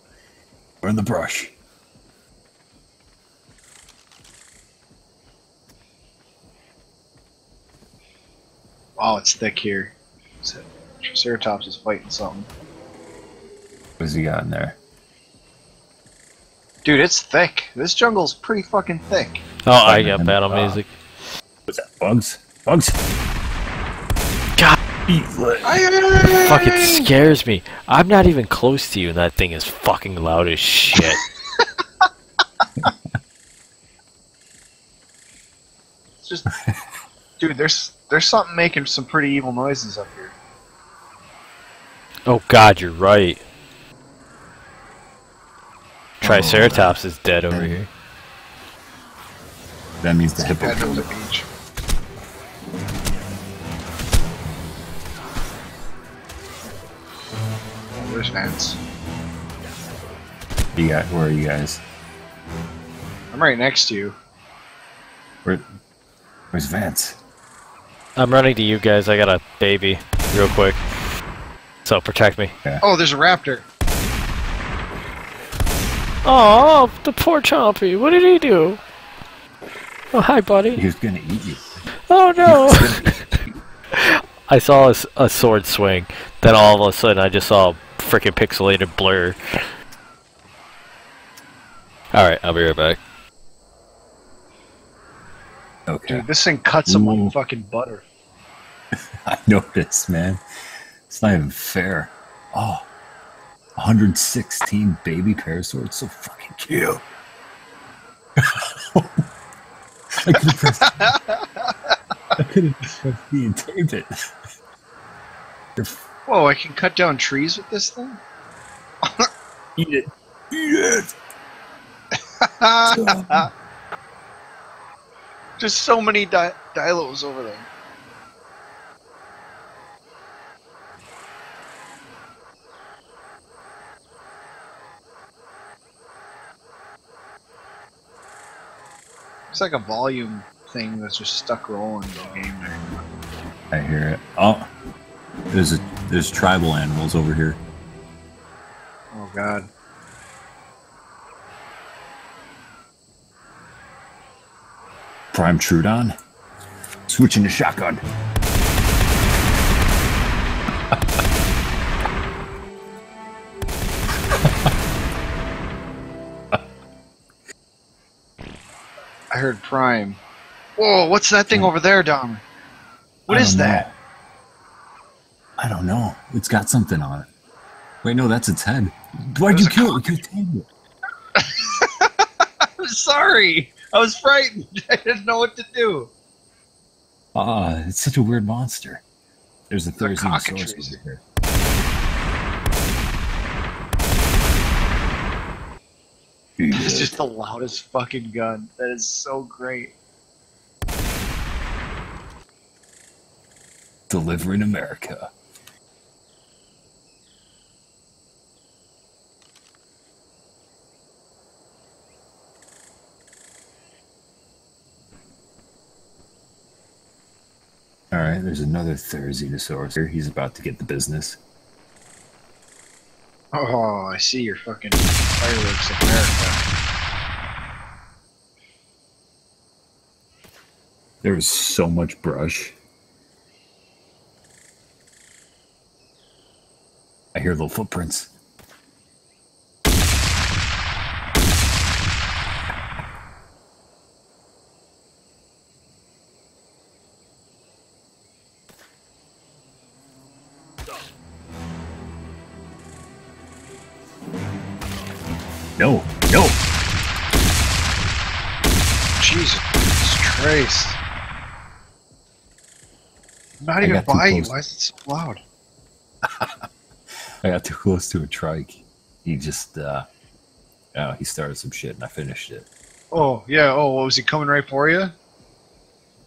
We're in the brush. Wow, it's thick here. Triceratops is fighting something. What's he got in there? Dude, it's thick. This jungle's pretty fucking thick. Oh, I got battle music. What's that? Bugs? Bugs? God! It fucking scares me. I'm not even close to you, and that thing is fucking loud as shit. It's just, dude, there's there's something making some pretty evil noises up here. Oh God, you're right. Triceratops is dead over mm-hmm. here. That means the hippo killed it. Where's Vance? You got, where are you guys? I'm right next to you. Where, where's Vance? I'm running to you guys. I got a baby real quick. So protect me. Yeah. Oh, there's a raptor. Oh, the poor Chompy. What did he do? Oh, hi, buddy. He was gonna eat you. Oh, no. I saw a, a sword swing. Then all of a sudden, I just saw a freaking pixelated blur. Alright, I'll be right back. Okay. Dude, this thing cuts him like fucking butter. I noticed, man. It's not even fair. Oh. one hundred sixteen baby Parasaur, it's so fucking cute. I could have fucking taped it. Whoa, I can cut down trees with this thing? Eat it. Eat it! There's so many di dilos over there. It's like a volume thing that's just stuck rolling the game there. I hear it. Oh, there's a, there's tribal animals over here. Oh God. Prime Trudon. Switching to shotgun. I heard Prime. Whoa, what's that thing over there, Dahmer? What is that? I don't know. It's got something on it. Wait, no, that's its head. Why'd you kill it? We could tame it. I'm sorry. I was frightened. I didn't know what to do. Ah, uh, it's such a weird monster. There's a Therizinosaurus over here. It's just the loudest fucking gun. That is so great. Delivering America. Alright, there's another Therizinosaur here. He's about to get the business. Oh, I see your fucking fireworks in America. There was so much brush. I hear little footprints. No, no. Jesus Christ. I'm not I even by you. Why is it so loud? I got too close to a trike. He just, uh, oh, he started some shit and I finished it. Oh, yeah. Oh, well, was he coming right for you?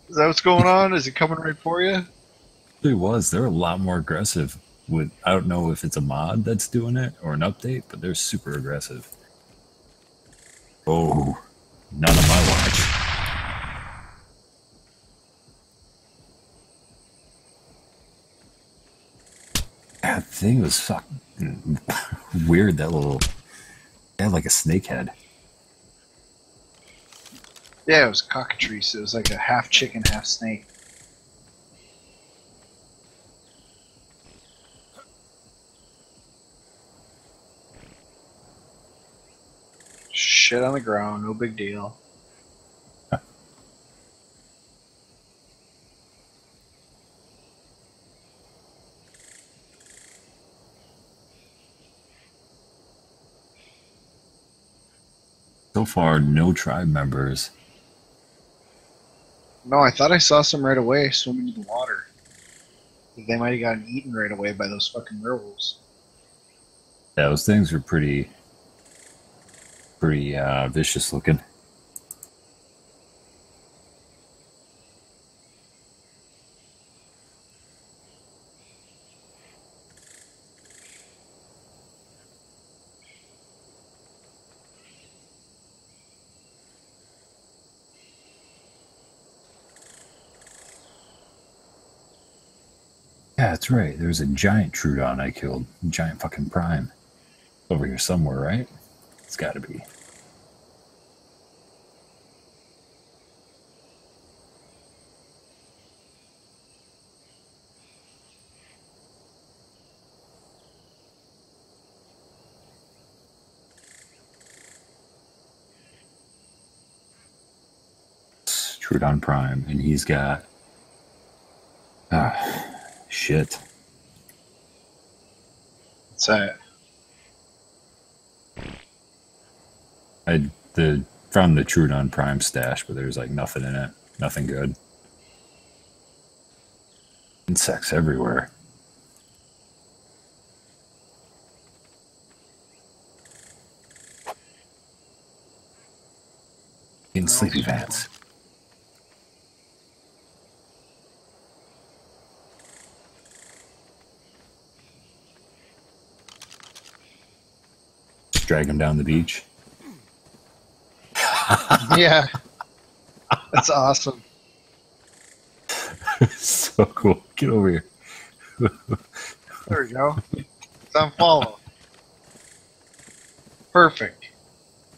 Is that what's going on? Is he coming right for you? It was. They're a lot more aggressive. With, I don't know if it's a mod that's doing it or an update, but they're super aggressive. Oh, none of my watch. That thing was fucking weird. That little, it had like a snake head. Yeah, it was cockatrice. It was like a half chicken, half snake. Shit on the ground, no big deal. Huh. So far, no tribe members. No, I thought I saw some right away swimming in the water. They might have gotten eaten right away by those fucking werewolves. Yeah, those things were pretty... pretty uh, vicious looking. Yeah, that's right. There's a giant Trudon I killed. Giant fucking prime. Over here somewhere, right? It's gotta be. Trudon Prime, and he's got. Ah, shit. What's that? I the found the Trudon Prime stash, but there's like nothing in it. Nothing good. Insects everywhere. In sleepy vats. Drag him down the beach. Yeah, that's awesome. So cool. Get over here. There we go. It's on follow. Perfect.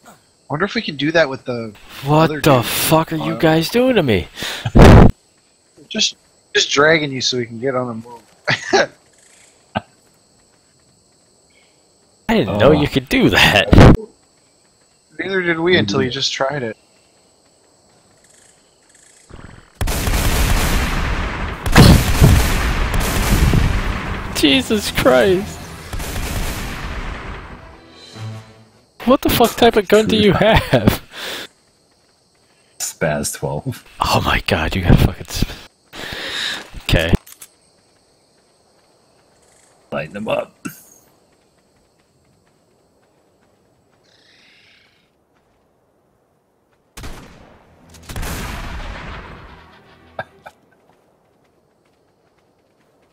I wonder if we can do that with the. What the dude. Fuck are you guys doing to me? Just, just dragging you so we can get on the move. I didn't oh. know you could do that. Neither did we until you just tried it. Jesus Christ. What the fuck type of gun do you have? Spaz twelve. Oh my god, you got fucking sp Okay. Lighten them up.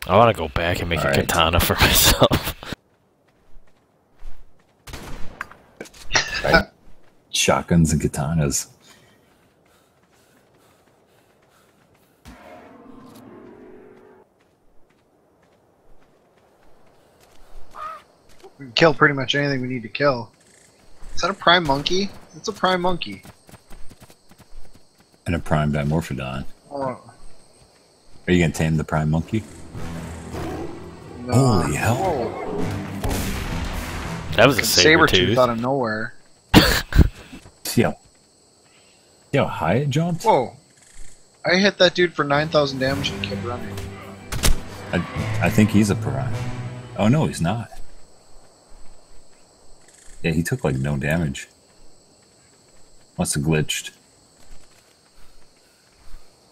I want to go back and make All a right. katana for myself. Right? Shotguns and katanas. We can kill pretty much anything we need to kill. Is that a prime monkey? It's a prime monkey. And a prime Dimorphodon. Oh. Are you going to tame the prime monkey? No. Holy hell. Whoa. That was a saber tooth out of nowhere. Yo. Yo, high it jumped? Whoa. I hit that dude for nine thousand damage and he kept running. I, I think he's a piranha. Oh no, he's not. Yeah, he took like no damage. Must have glitched.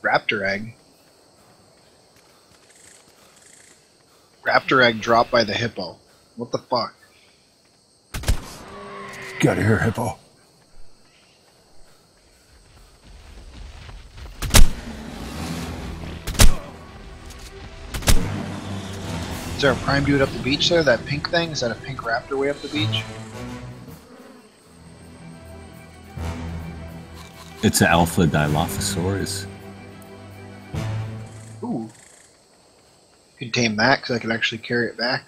Raptor egg. Raptor egg dropped by the hippo. What the fuck? Get out of here, hippo. Is there a prime dude up the beach there? That pink thing? Is that a pink raptor way up the beach? It's an alpha Dilophosaurus. Ooh. I could tame that because I could actually carry it back.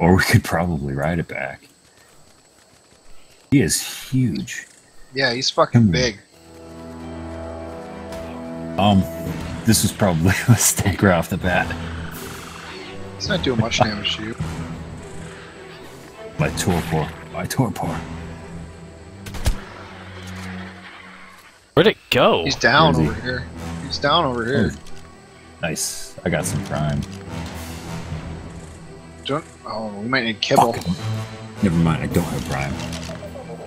Or we could probably ride it back. He is huge. Yeah, he's fucking Come big. Um, this was probably a mistake right off the bat. It's not doing much damage to you. My torpor. My torpor. Where'd it go? He's down over he? here. He's down over here. Oh, nice. I got some prime. Don't. Oh, we might need kibble. Fuck. Never mind. I don't have prime.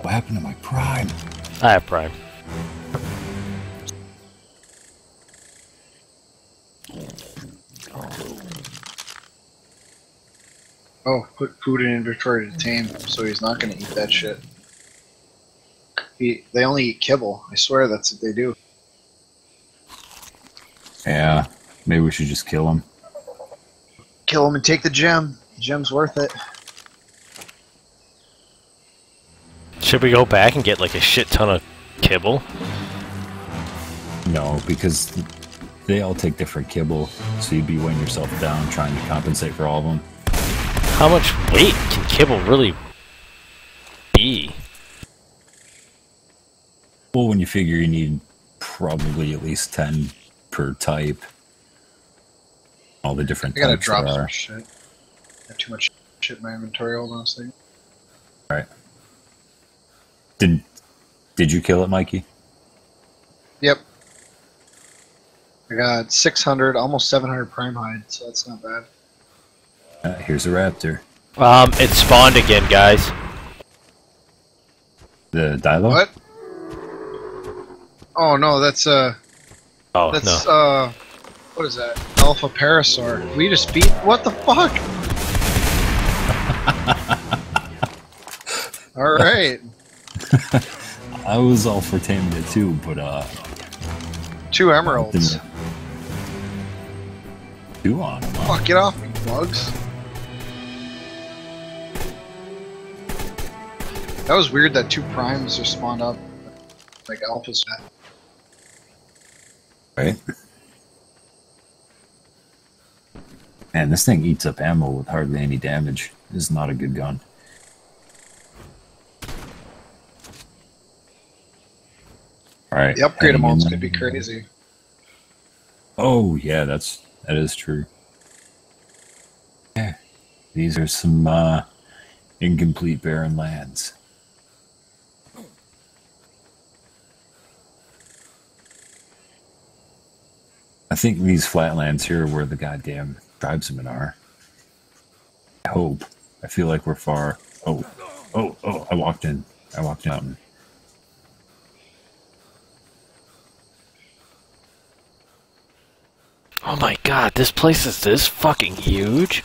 What happened to my prime? I have prime. Oh, put food in inventory to tame, so he's not gonna eat that shit. He, they only eat kibble. I swear that's what they do. Yeah, maybe we should just kill him. Kill him and take the gem. The gem's worth it. Should we go back and get like a shit ton of kibble? No, because they all take different kibble, so you'd be weighing yourself down trying to compensate for all of them. How much weight can kibble really be? Well, when you figure you need probably at least ten per type. All the different I gotta types drop there some are. Shit. I have too much shit in my inventory, hold on a second. Alright. Did, did you kill it, Mikey? Yep. I got six hundred, almost seven hundred prime hide, so that's not bad. Uh, here's a raptor. Um, it spawned again, guys. The Dilo? What? Oh no, that's uh, oh, that's no. uh, what is that? Alpha Parasaur. We just beat. What the fuck? All right. I was all for taming it too, but uh, two emeralds. Two on. Wow. Fuck, get off me, bugs. That was weird that two primes just spawned up, like alphas. Right? Man, this thing eats up ammo with hardly any damage. This is not a good gun. Alright. The upgrade amounts could be crazy. Oh yeah, that's that is true. Yeah. These are some uh incomplete barren lands. I think these flatlands here are where the goddamn tribesmen are. I hope. I feel like we're far. Oh, oh, oh, I walked in. I walked out. Oh my god, this place is this fucking huge.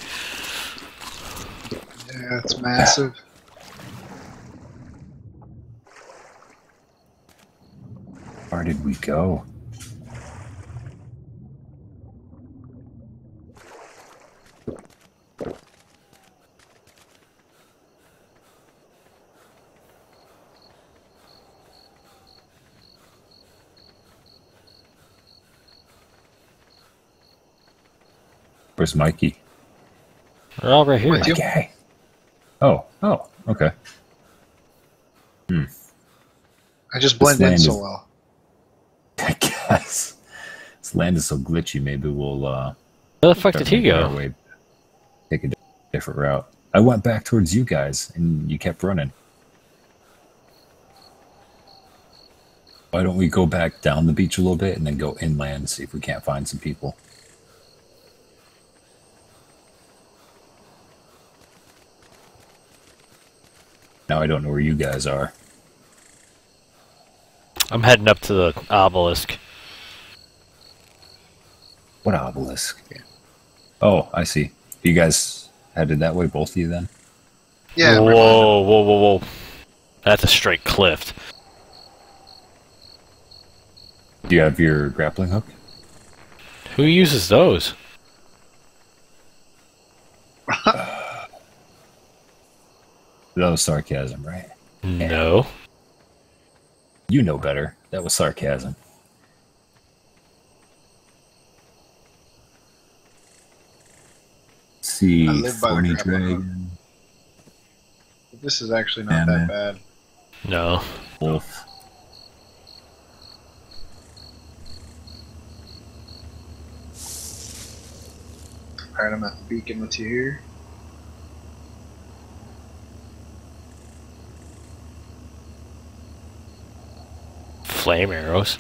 Yeah, it's massive. Where did we go? Where's Mikey? They're all right here. Okay. Oh, oh, okay. Hmm. I just blend in so well. I guess. This land is so glitchy, maybe we'll, uh... where the fuck did he go? Way, take a different route. I went back towards you guys, and you kept running. Why don't we go back down the beach a little bit, and then go inland, see if we can't find some people. now I don't know where you guys are. I'm heading up to the obelisk. What obelisk? Oh, I see. You guys headed that way, both of you, then? Yeah. Whoa, whoa, whoa, whoa. That's a straight cliff. Do you have your grappling hook? Who uses those? uh, that was sarcasm, right? No. You know better. That was sarcasm. See, Thorny Dragon. This is actually not Anna. that bad. No. Wolf. Alright, I'm at the beacon with you here. Flame arrows.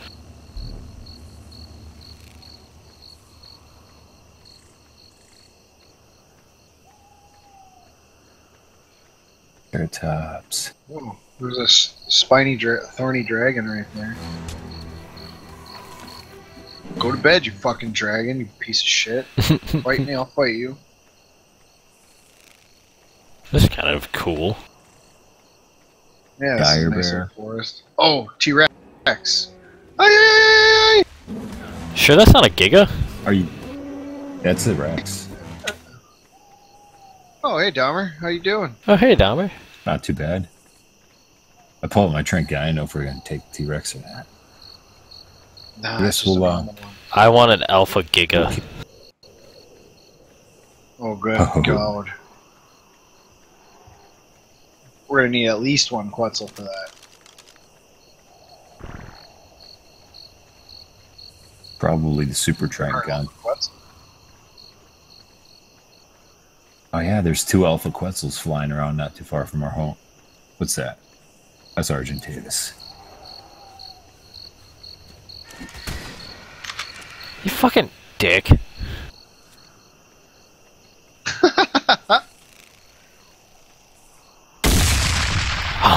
Their tops. Whoa, there's a spiny, dra thorny dragon right there. Go to bed, you fucking dragon, you piece of shit. Fight me, I'll fight you. This is kind of cool. Yeah, this is a nice little forest. Oh, T-Rex! Sure, that's not a Giga? Are you... That's a Rex. Oh, hey, Dahmer. How you doing? Oh, hey, Dahmer. Not too bad. I pulled my trinket. I don't know if we're going to take T-Rex or not. Nah, this will, uh, I want an Alpha Giga. Okay. Oh, good oh. God. We're going to need at least one Quetzal for that. Probably the Super Triumph gun. Oh yeah, there's two Alpha Quetzals flying around not too far from our home. What's that? That's Argentavis. You fucking dick. Oh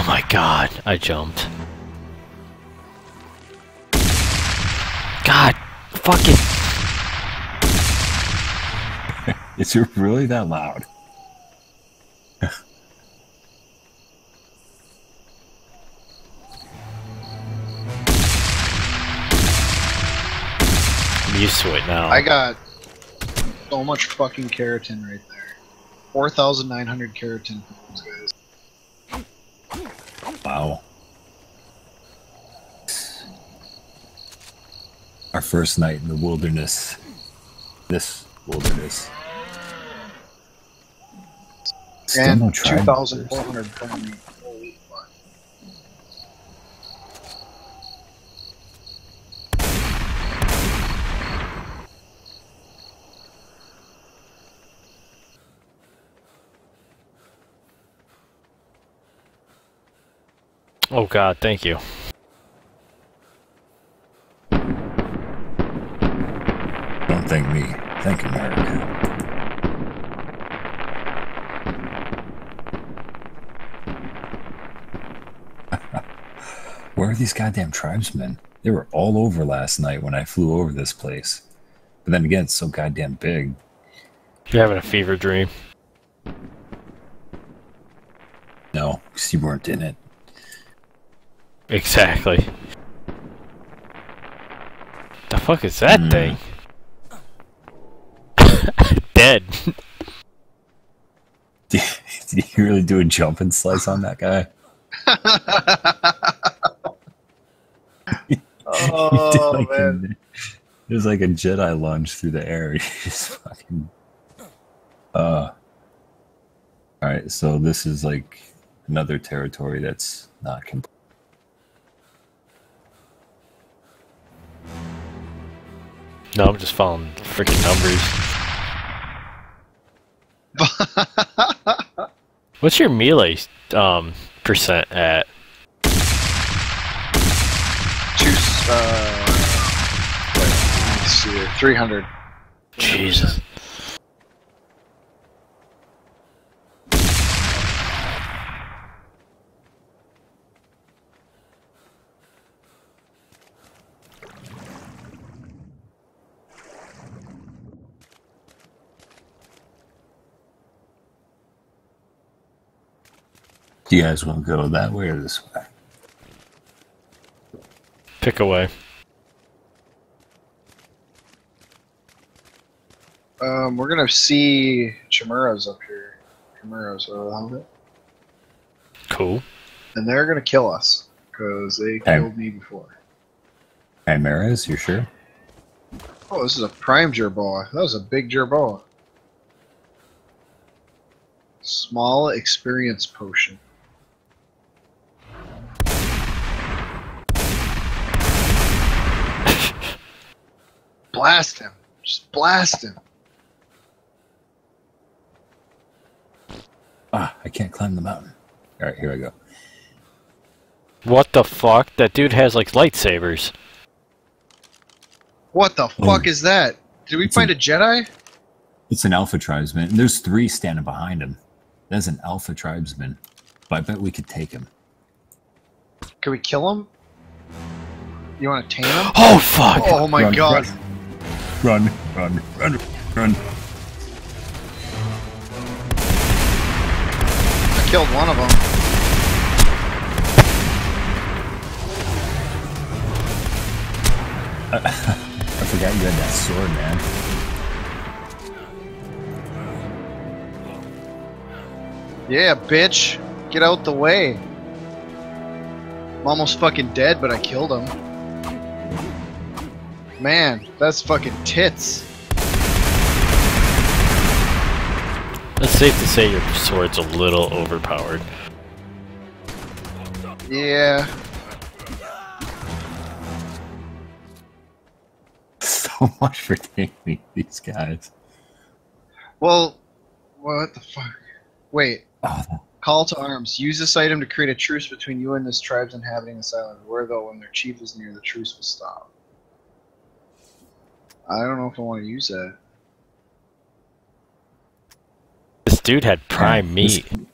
my god, I jumped. God, fucking... Is it really that loud? Used to it now. I got so much fucking keratin right there. four thousand nine hundred keratin for those guys. Wow. Our first night in the wilderness. This wilderness. Still and no two thousand four hundred points. Oh god, thank you. Don't thank me. Thank America. Where are these goddamn tribesmen? They were all over last night when I flew over this place. But then again, it's so goddamn big. You're having a fever dream. No, because you weren't in it. Exactly. The fuck is that mm. thing? Dead. Did you really do a jump and slice on that guy? Oh, like man. A, it was like a Jedi lunge through the air. You just fucking... Uh, Alright, so this is like another territory that's not complete. No, I'm just following freaking numbers. What's your melee um, percent at? Two, uh, let's see, three hundred. Jesus. Do you guys want to go that way or this way? Pick a way. Um, we're gonna see Chimeras up here. Chimeras, whatever the hell is it? Cool. And they're gonna kill us because they killed me before. Chimeras, you're sure? Oh, this is a prime Gerboa. That was a big Gerboa. Small experience potion. Blast him. Just blast him. Ah, I can't climb the mountain. Alright, here I go. What the fuck? That dude has, like, lightsabers. What the fuck oh. is that? Did we it's find an, a Jedi? It's an alpha tribesman. There's three standing behind him. That's an alpha tribesman. But I bet we could take him. Can we kill him? You want to tame him? Oh, fuck! Oh, my run, God. Run, run, run, run. I killed one of them. Uh, I forgot you had that sword, man. Yeah, bitch. Get out the way. I'm almost fucking dead, but I killed him. Man, that's fucking tits. It's safe to say your sword's a little overpowered. Yeah. So much for taking these guys. Well, what the fuck? Wait. Oh. Call to arms. Use this item to create a truce between you and this tribe's inhabiting this island. Where, though, when their chief is near, the truce will stop. I don't know if I want to use that. This dude had prime yeah, meat. This,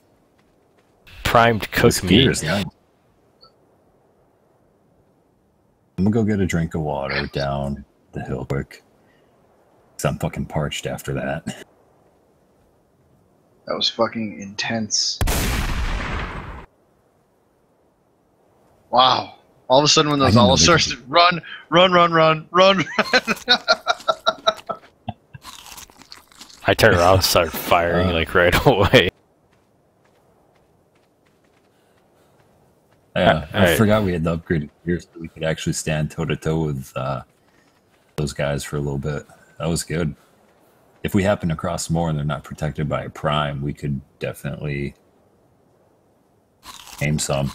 Primed cooked meat. I'm gonna go get a drink of water down the hill quick. Cause I'm fucking parched after that. That was fucking intense. Wow. All of a sudden when those allosaurs did run, run, run, run, run, run. I turn around and start firing uh, like right away. Yeah, I right. forgot we had the upgraded gear so we could actually stand toe to toe with uh, those guys for a little bit. That was good. If we happen to cross more and they're not protected by a prime, we could definitely aim some.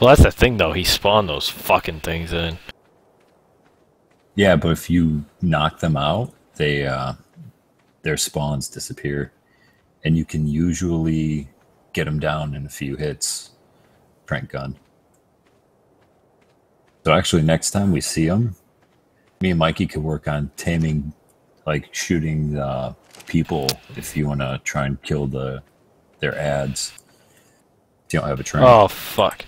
Well, that's the thing, though. He spawned those fucking things in. Yeah, but if you knock them out, they uh, their spawns disappear. And you can usually get them down in a few hits. Prank gun. So actually, next time we see them, me and Mikey could work on taming, like, shooting the people if you want to try and kill the their ads. If you don't have a train. Oh, fuck.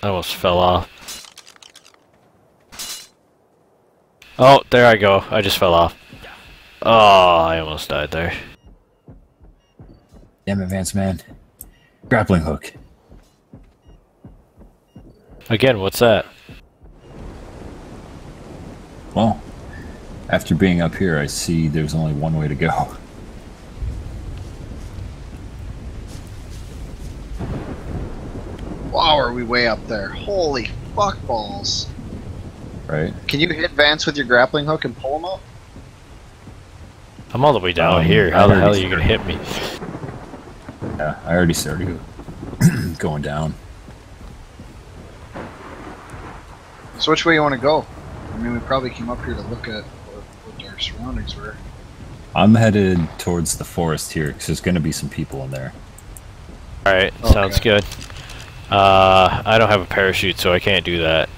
I almost fell off. Oh, there I go. I just fell off. Oh, I almost died there. Damn it, Vance Man. Grappling hook. Again, what's that? Well, after being up here, I see there's only one way to go. Wow, are we way up there? Holy fuck balls! Right? Can you hit Vance with your grappling hook and pull him up? I'm all the way down um, here. How the hell are you gonna hit me? Yeah, I already started going down. So which way you want to go? I mean, we probably came up here to look at what, what our surroundings were. I'm headed towards the forest here because there's gonna be some people in there. All right, okay. Sounds good. Uh, I don't have a parachute, so I can't do that.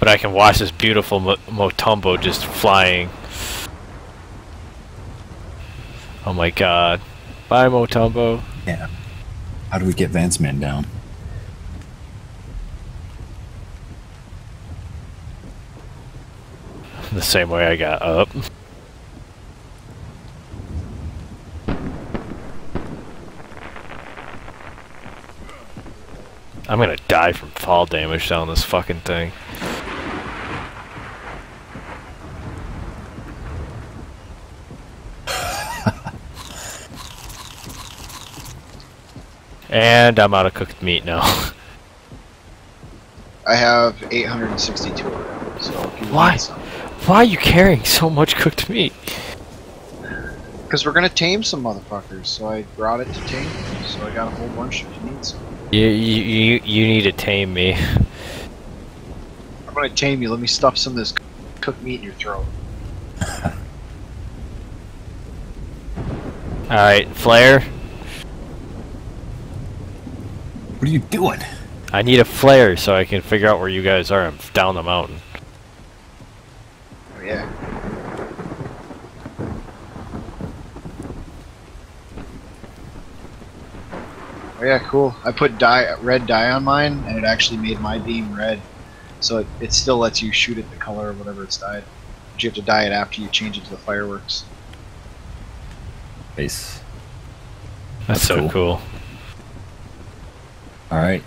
But I can watch this beautiful mo Motumbo just flying. Oh my god. Bye, Motumbo. Yeah. How do we get Vance Man down? The same way I got up. I'm gonna die from fall damage down this fucking thing. And I'm out of cooked meat now. I have eight hundred sixty-two around, so if you Why? want some. Why are you carrying so much cooked meat? Because we're gonna tame some motherfuckers, so I brought it to tame them, so I got a whole bunch if you need some. You, you, you, you need to tame me. I'm gonna tame you, let me stuff some of this cooked meat in your throat. Alright, flare. What are you doing? I need a flare so I can figure out where you guys are. I'm down the mountain. Oh yeah. Oh yeah, cool. I put dye, red dye on mine, and it actually made my beam red. So it, it still lets you shoot it the color of whatever it's dyed. But you have to dye it after you change it to the fireworks. Nice. That's, That's so cool. cool. Alright,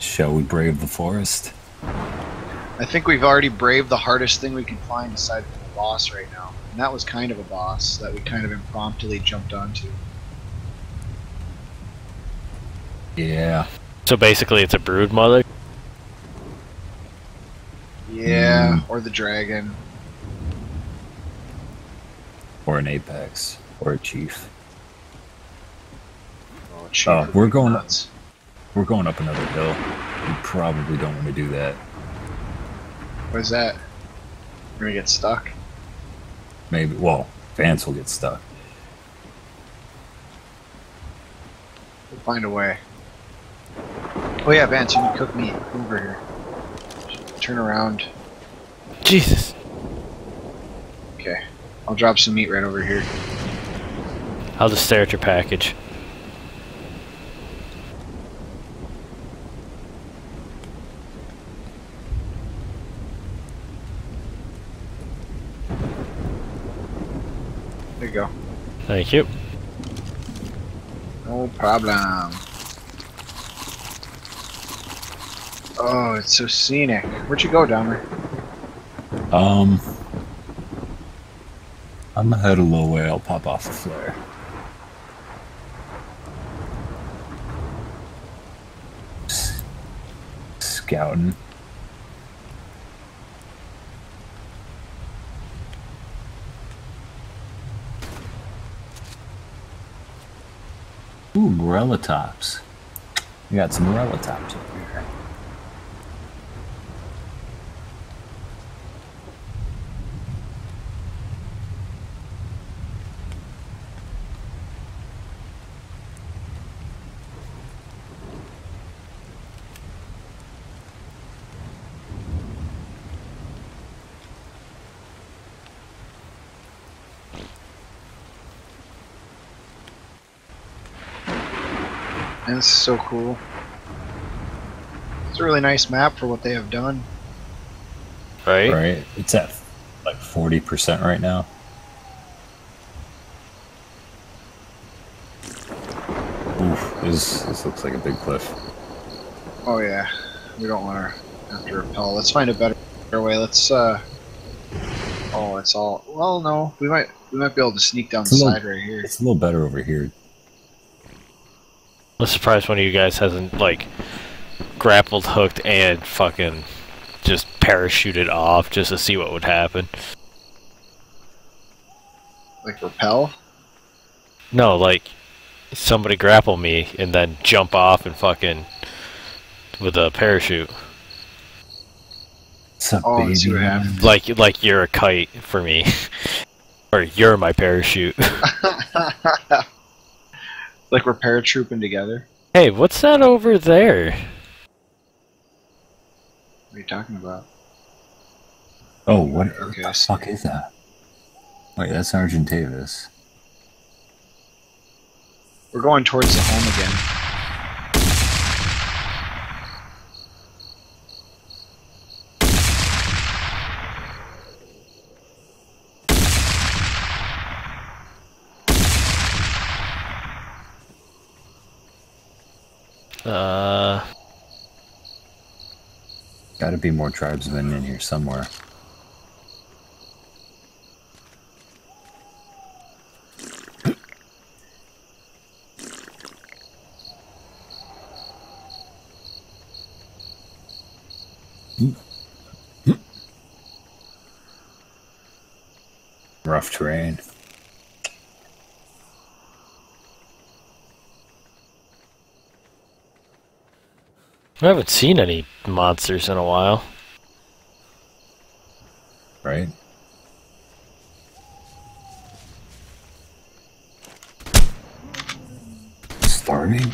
shall we brave the forest? I think we've already braved the hardest thing we can find aside from the boss right now. And that was kind of a boss that we kind of impromptu jumped onto. Yeah. So basically it's a brood mother? Yeah, mm. or the dragon. Or an apex. Or a chief. Oh, chief uh, we're going nuts. We're going up another hill. We probably don't want to do that. What is that? We're gonna get stuck? Maybe. Well, Vance will get stuck. We'll find a way. Oh yeah, Vance, you can cook meat. Come over here. Just turn around. Jesus. Okay. I'll drop some meat right over here. I'll just stare at your package. Go. Thank you. No problem. Oh, it's so scenic. Where'd you go, Dahmer? Um, I'm gonna head a little way. I'll pop off the flare. Scouting. Ooh, Morella Tops. We got some Morella Tops over here. This is so cool. It's a really nice map for what they have done. Right? Right. It's at like forty percent right now. Oof, this, this looks like a big cliff. Oh yeah, we don't want to have to repel. Let's find a better way. Let's, uh... oh, it's all... well, no, we might, we might be able to sneak down it's the side little, right here. It's a little better over here. I'm surprised one of you guys hasn't, like, grappled, hooked, and fucking just parachuted off just to see what would happen. Like, rappel? No, like, somebody grapple me and then jump off and fucking with a parachute. What's up, oh, baby? Like, like you're a kite for me. Or you're my parachute. Like we're paratrooping together. Hey, what's that over there? What are you talking about? Oh, what, okay, what the fuck is that? Wait, that's Argentavis. We're going towards the home again. Uh, Gotta be more tribesmen in here somewhere. Rough terrain. I haven't seen any monsters in a while. Right? Starving?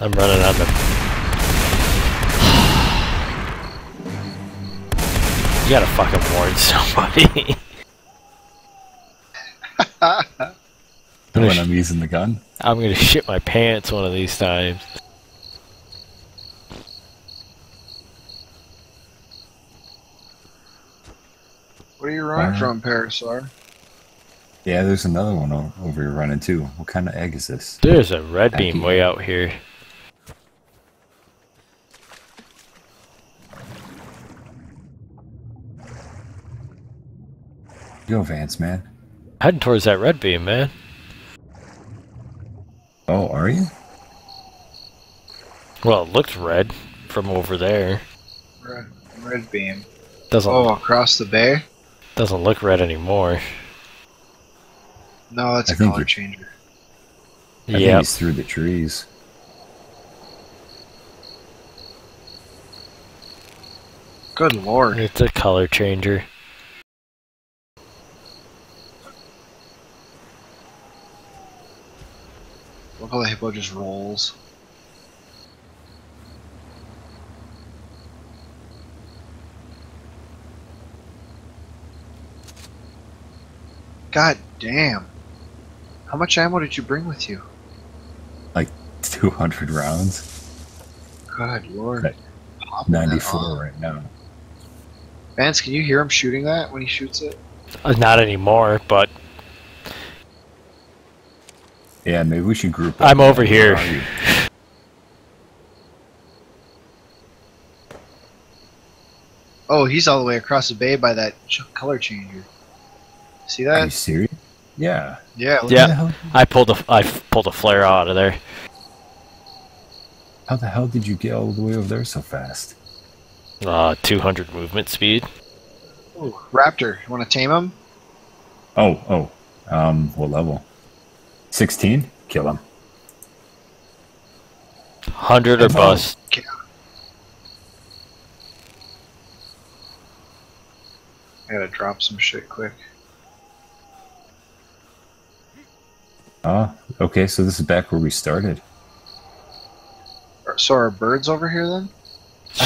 I'm running out of... You gotta fucking warn somebody. When I'm using the gun? I'm gonna shit my pants one of these times. What are you running uh, from, Parasaur? Yeah, there's another one over here running too. What kind of egg is this? There's a red beam Anky. Way out here. Go, Vance Man. Heading towards that red beam, man. Oh, are you? Well, it looked red from over there. Red, red beam. Doesn't. Oh, across the bay. Doesn't look red anymore. No, that's I a color changer. I yep. think he's through the trees. Good lord! It's a color changer. Oh, the hippo just rolls. God damn. How much ammo did you bring with you? Like two hundred rounds. Good lord. ninety-four right now. Vance, can you hear him shooting that when he shoots it? Uh, not anymore, but... Yeah, maybe we should group up. I'm over here. Oh, he's all the way across the bay by that ch color changer. See that? Are you serious? Yeah. Yeah. Yeah. I pulled a I pulled a flare out of there. How the hell did you get all the way over there so fast? Uh, two hundred movement speed. Ooh, raptor, you want to tame him? Oh, oh. Um, what level? sixteen? Kill him. one hundred or bust. Kill. I gotta drop some shit quick. Ah, uh, okay, so this is back where we started. So are birds over here then?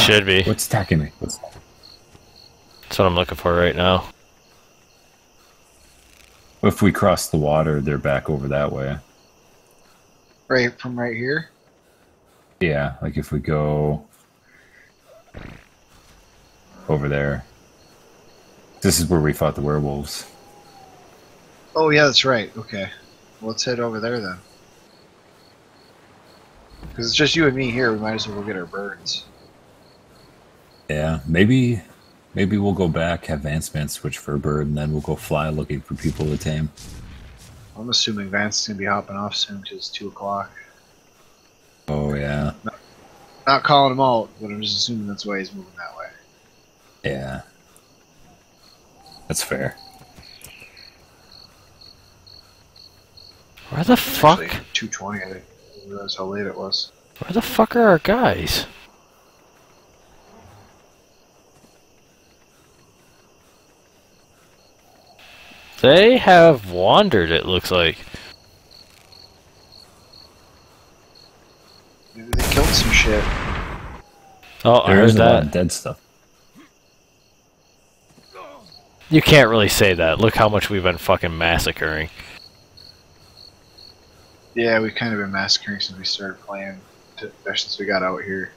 Should ah, be. What's attacking me? What's... That's what I'm looking for right now. If we cross the water, they're back over that way. Right from right here? Yeah, like if we go over there. This is where we fought the werewolves. Oh yeah, that's right. Okay. Well, let's head over there then. Because it's just you and me here, we might as well go get our birds. Yeah, maybe... Maybe we'll go back, have Vance Man switch for a bird, and then we'll go fly looking for people to tame. I'm assuming Vance is going to be hopping off soon because it's two o'clock. Oh, yeah. Not, not calling him out, but I'm just assuming that's why he's moving that way. Yeah. That's fair. Where the fuck? Actually, two twenty, I didn't realize how late it was. Where the fuck are our guys? They have wandered, it looks like. Maybe they killed some shit. Oh, I heard that. Of dead stuff. You can't really say that. Look how much we've been fucking massacring. Yeah, we've kind of been massacring since we started playing, since we got out here.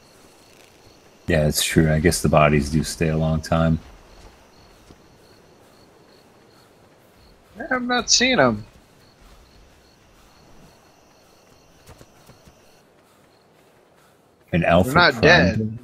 Yeah, that's true. I guess the bodies do stay a long time. I'm not seeing them. An alpha. They're not dead.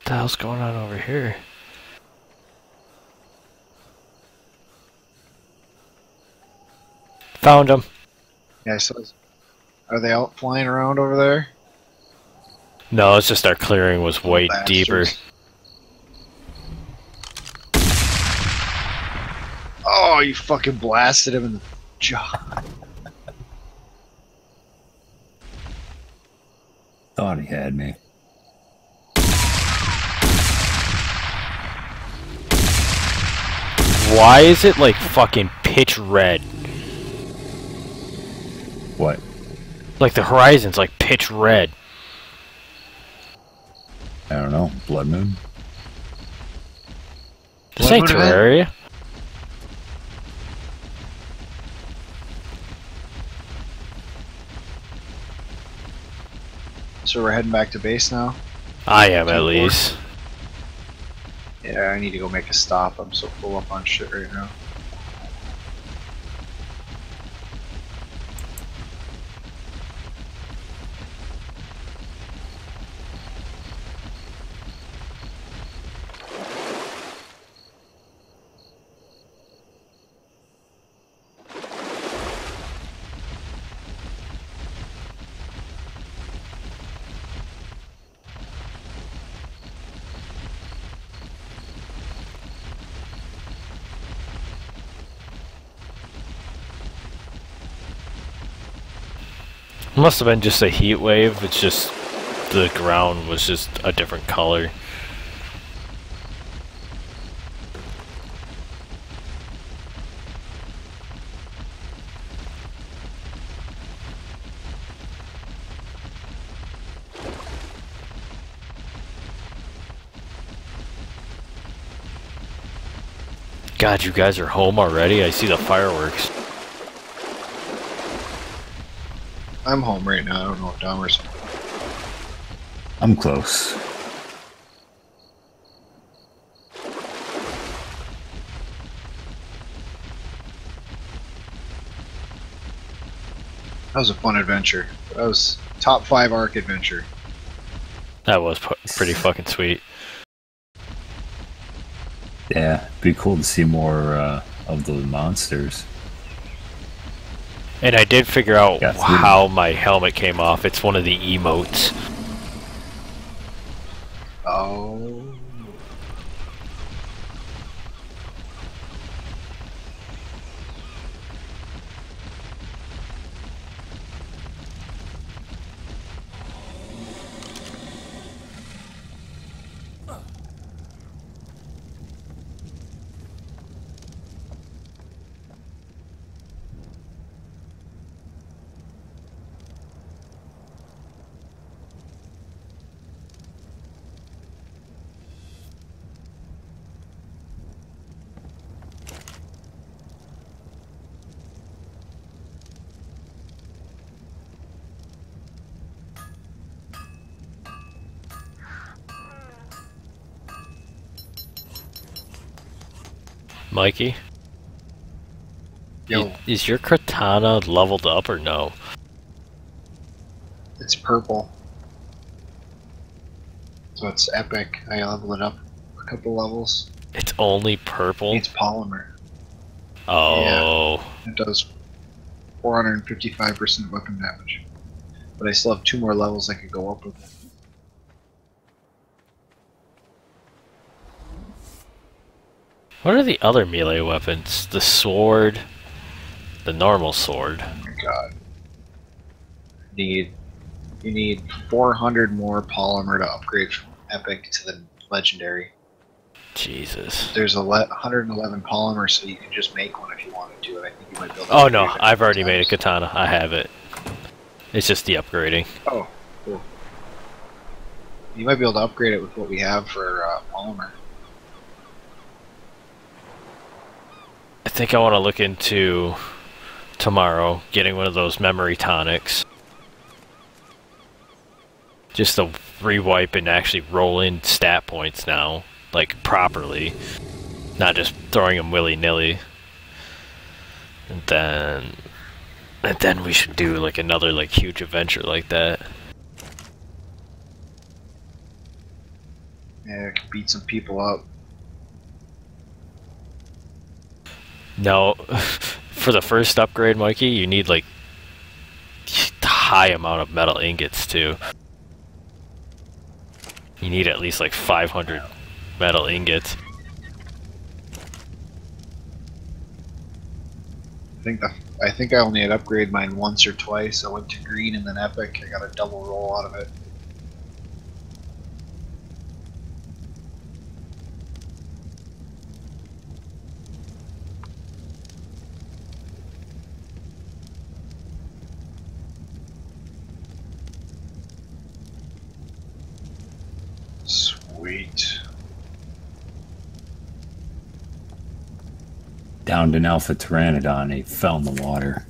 What the hell's going on over here? Found them. Yeah, so are they out flying around over there? No, it's just our clearing was way Bastards. deeper. Oh, you fucking blasted him in the jaw. Thought he had me. Why is it like fucking pitch red? What? Like the horizon's like pitch red. I don't know. Blood moon? This ain't Terraria. So we're heading back to base now? I am at least. Yeah, I need to go make a stop. I'm so full up on shit right now. Must have been just a heat wave, it's just the ground was just a different color. God, you guys are home already? I see the fireworks. I'm home right now. I don't know if Dahmer's. I'm close. That was a fun adventure. That was top five Ark adventure. That was pretty fucking sweet. Yeah, it'd be cool to see more uh, of those monsters. And I did figure out how my helmet came off. It's one of the emotes. Oh. Mikey? Yo. Is your katana leveled up or no? It's purple. So it's epic. I leveled it up a couple levels. It's only purple? It's polymer. Oh. Yeah, it does four hundred fifty-five percent weapon damage. But I still have two more levels I could go up with it. What are the other melee weapons? The sword, the normal sword. Oh my god. Need, you need four hundred more polymer to upgrade from epic to the legendary. Jesus. There's a one hundred eleven polymer, so you can just make one if you wanted to. I think you might build. Oh no, I've already made a katana. I have it. It's just the upgrading. Oh, cool. You might be able to upgrade it with what we have for uh, polymer. I think I want to look into tomorrow getting one of those memory tonics. Just to rewipe and actually roll in stat points now, like properly, not just throwing them willy-nilly. And then, and then we should do like another like huge adventure like that. Yeah, beat some people up. No, for the first upgrade, Mikey, you need like a high amount of metal ingots too. You need at least like five hundred metal ingots. I think the, I think I only had upgrade mine once or twice. I went to green and then epic. I got a double roll out of it. Downed an alpha pteranodon, he fell in the water.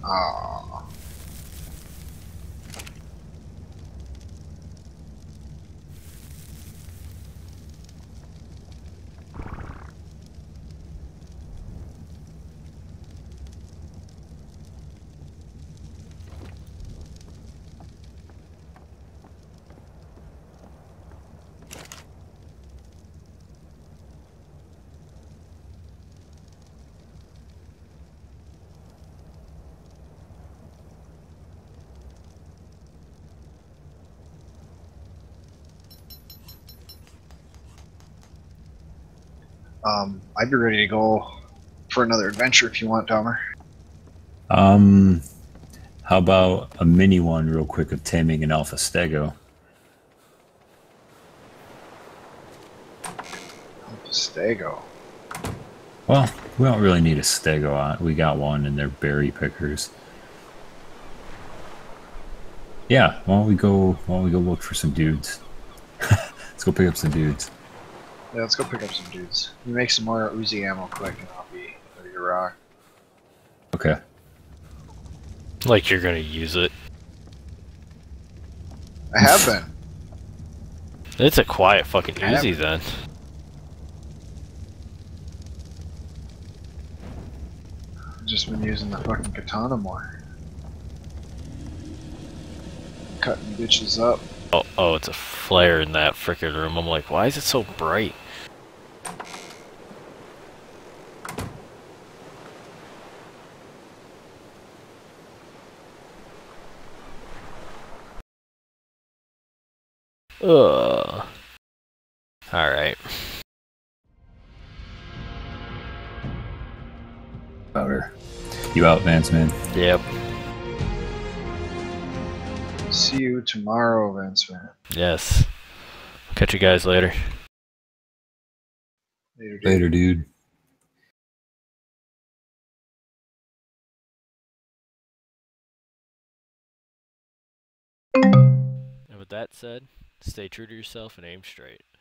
Aww. Um, I'd be ready to go for another adventure if you want, Dahmer. Um, how about a mini one real quick of taming an alpha stego? Alpha stego? Well, we don't really need a stego. We got one and they're berry pickers. Yeah, why don't we go, why don't we go look for some dudes? Let's go pick up some dudes. Yeah, let's go pick up some dudes. You make some more Uzi ammo quick and I'll be ready to rock. Okay. Like you're gonna use it. I have been. It's a quiet fucking Uzi then. I've just been using the fucking katana more. Cutting bitches up. Oh, oh, it's a flare in that frickin' room. I'm like, why is it so bright? Ugh. Alright. Powder. You out, Vance Man? Yep. See you tomorrow, Vance Man. Yes. Catch you guys later. Later, dude. Later, dude. And with that said, stay true to yourself and aim straight.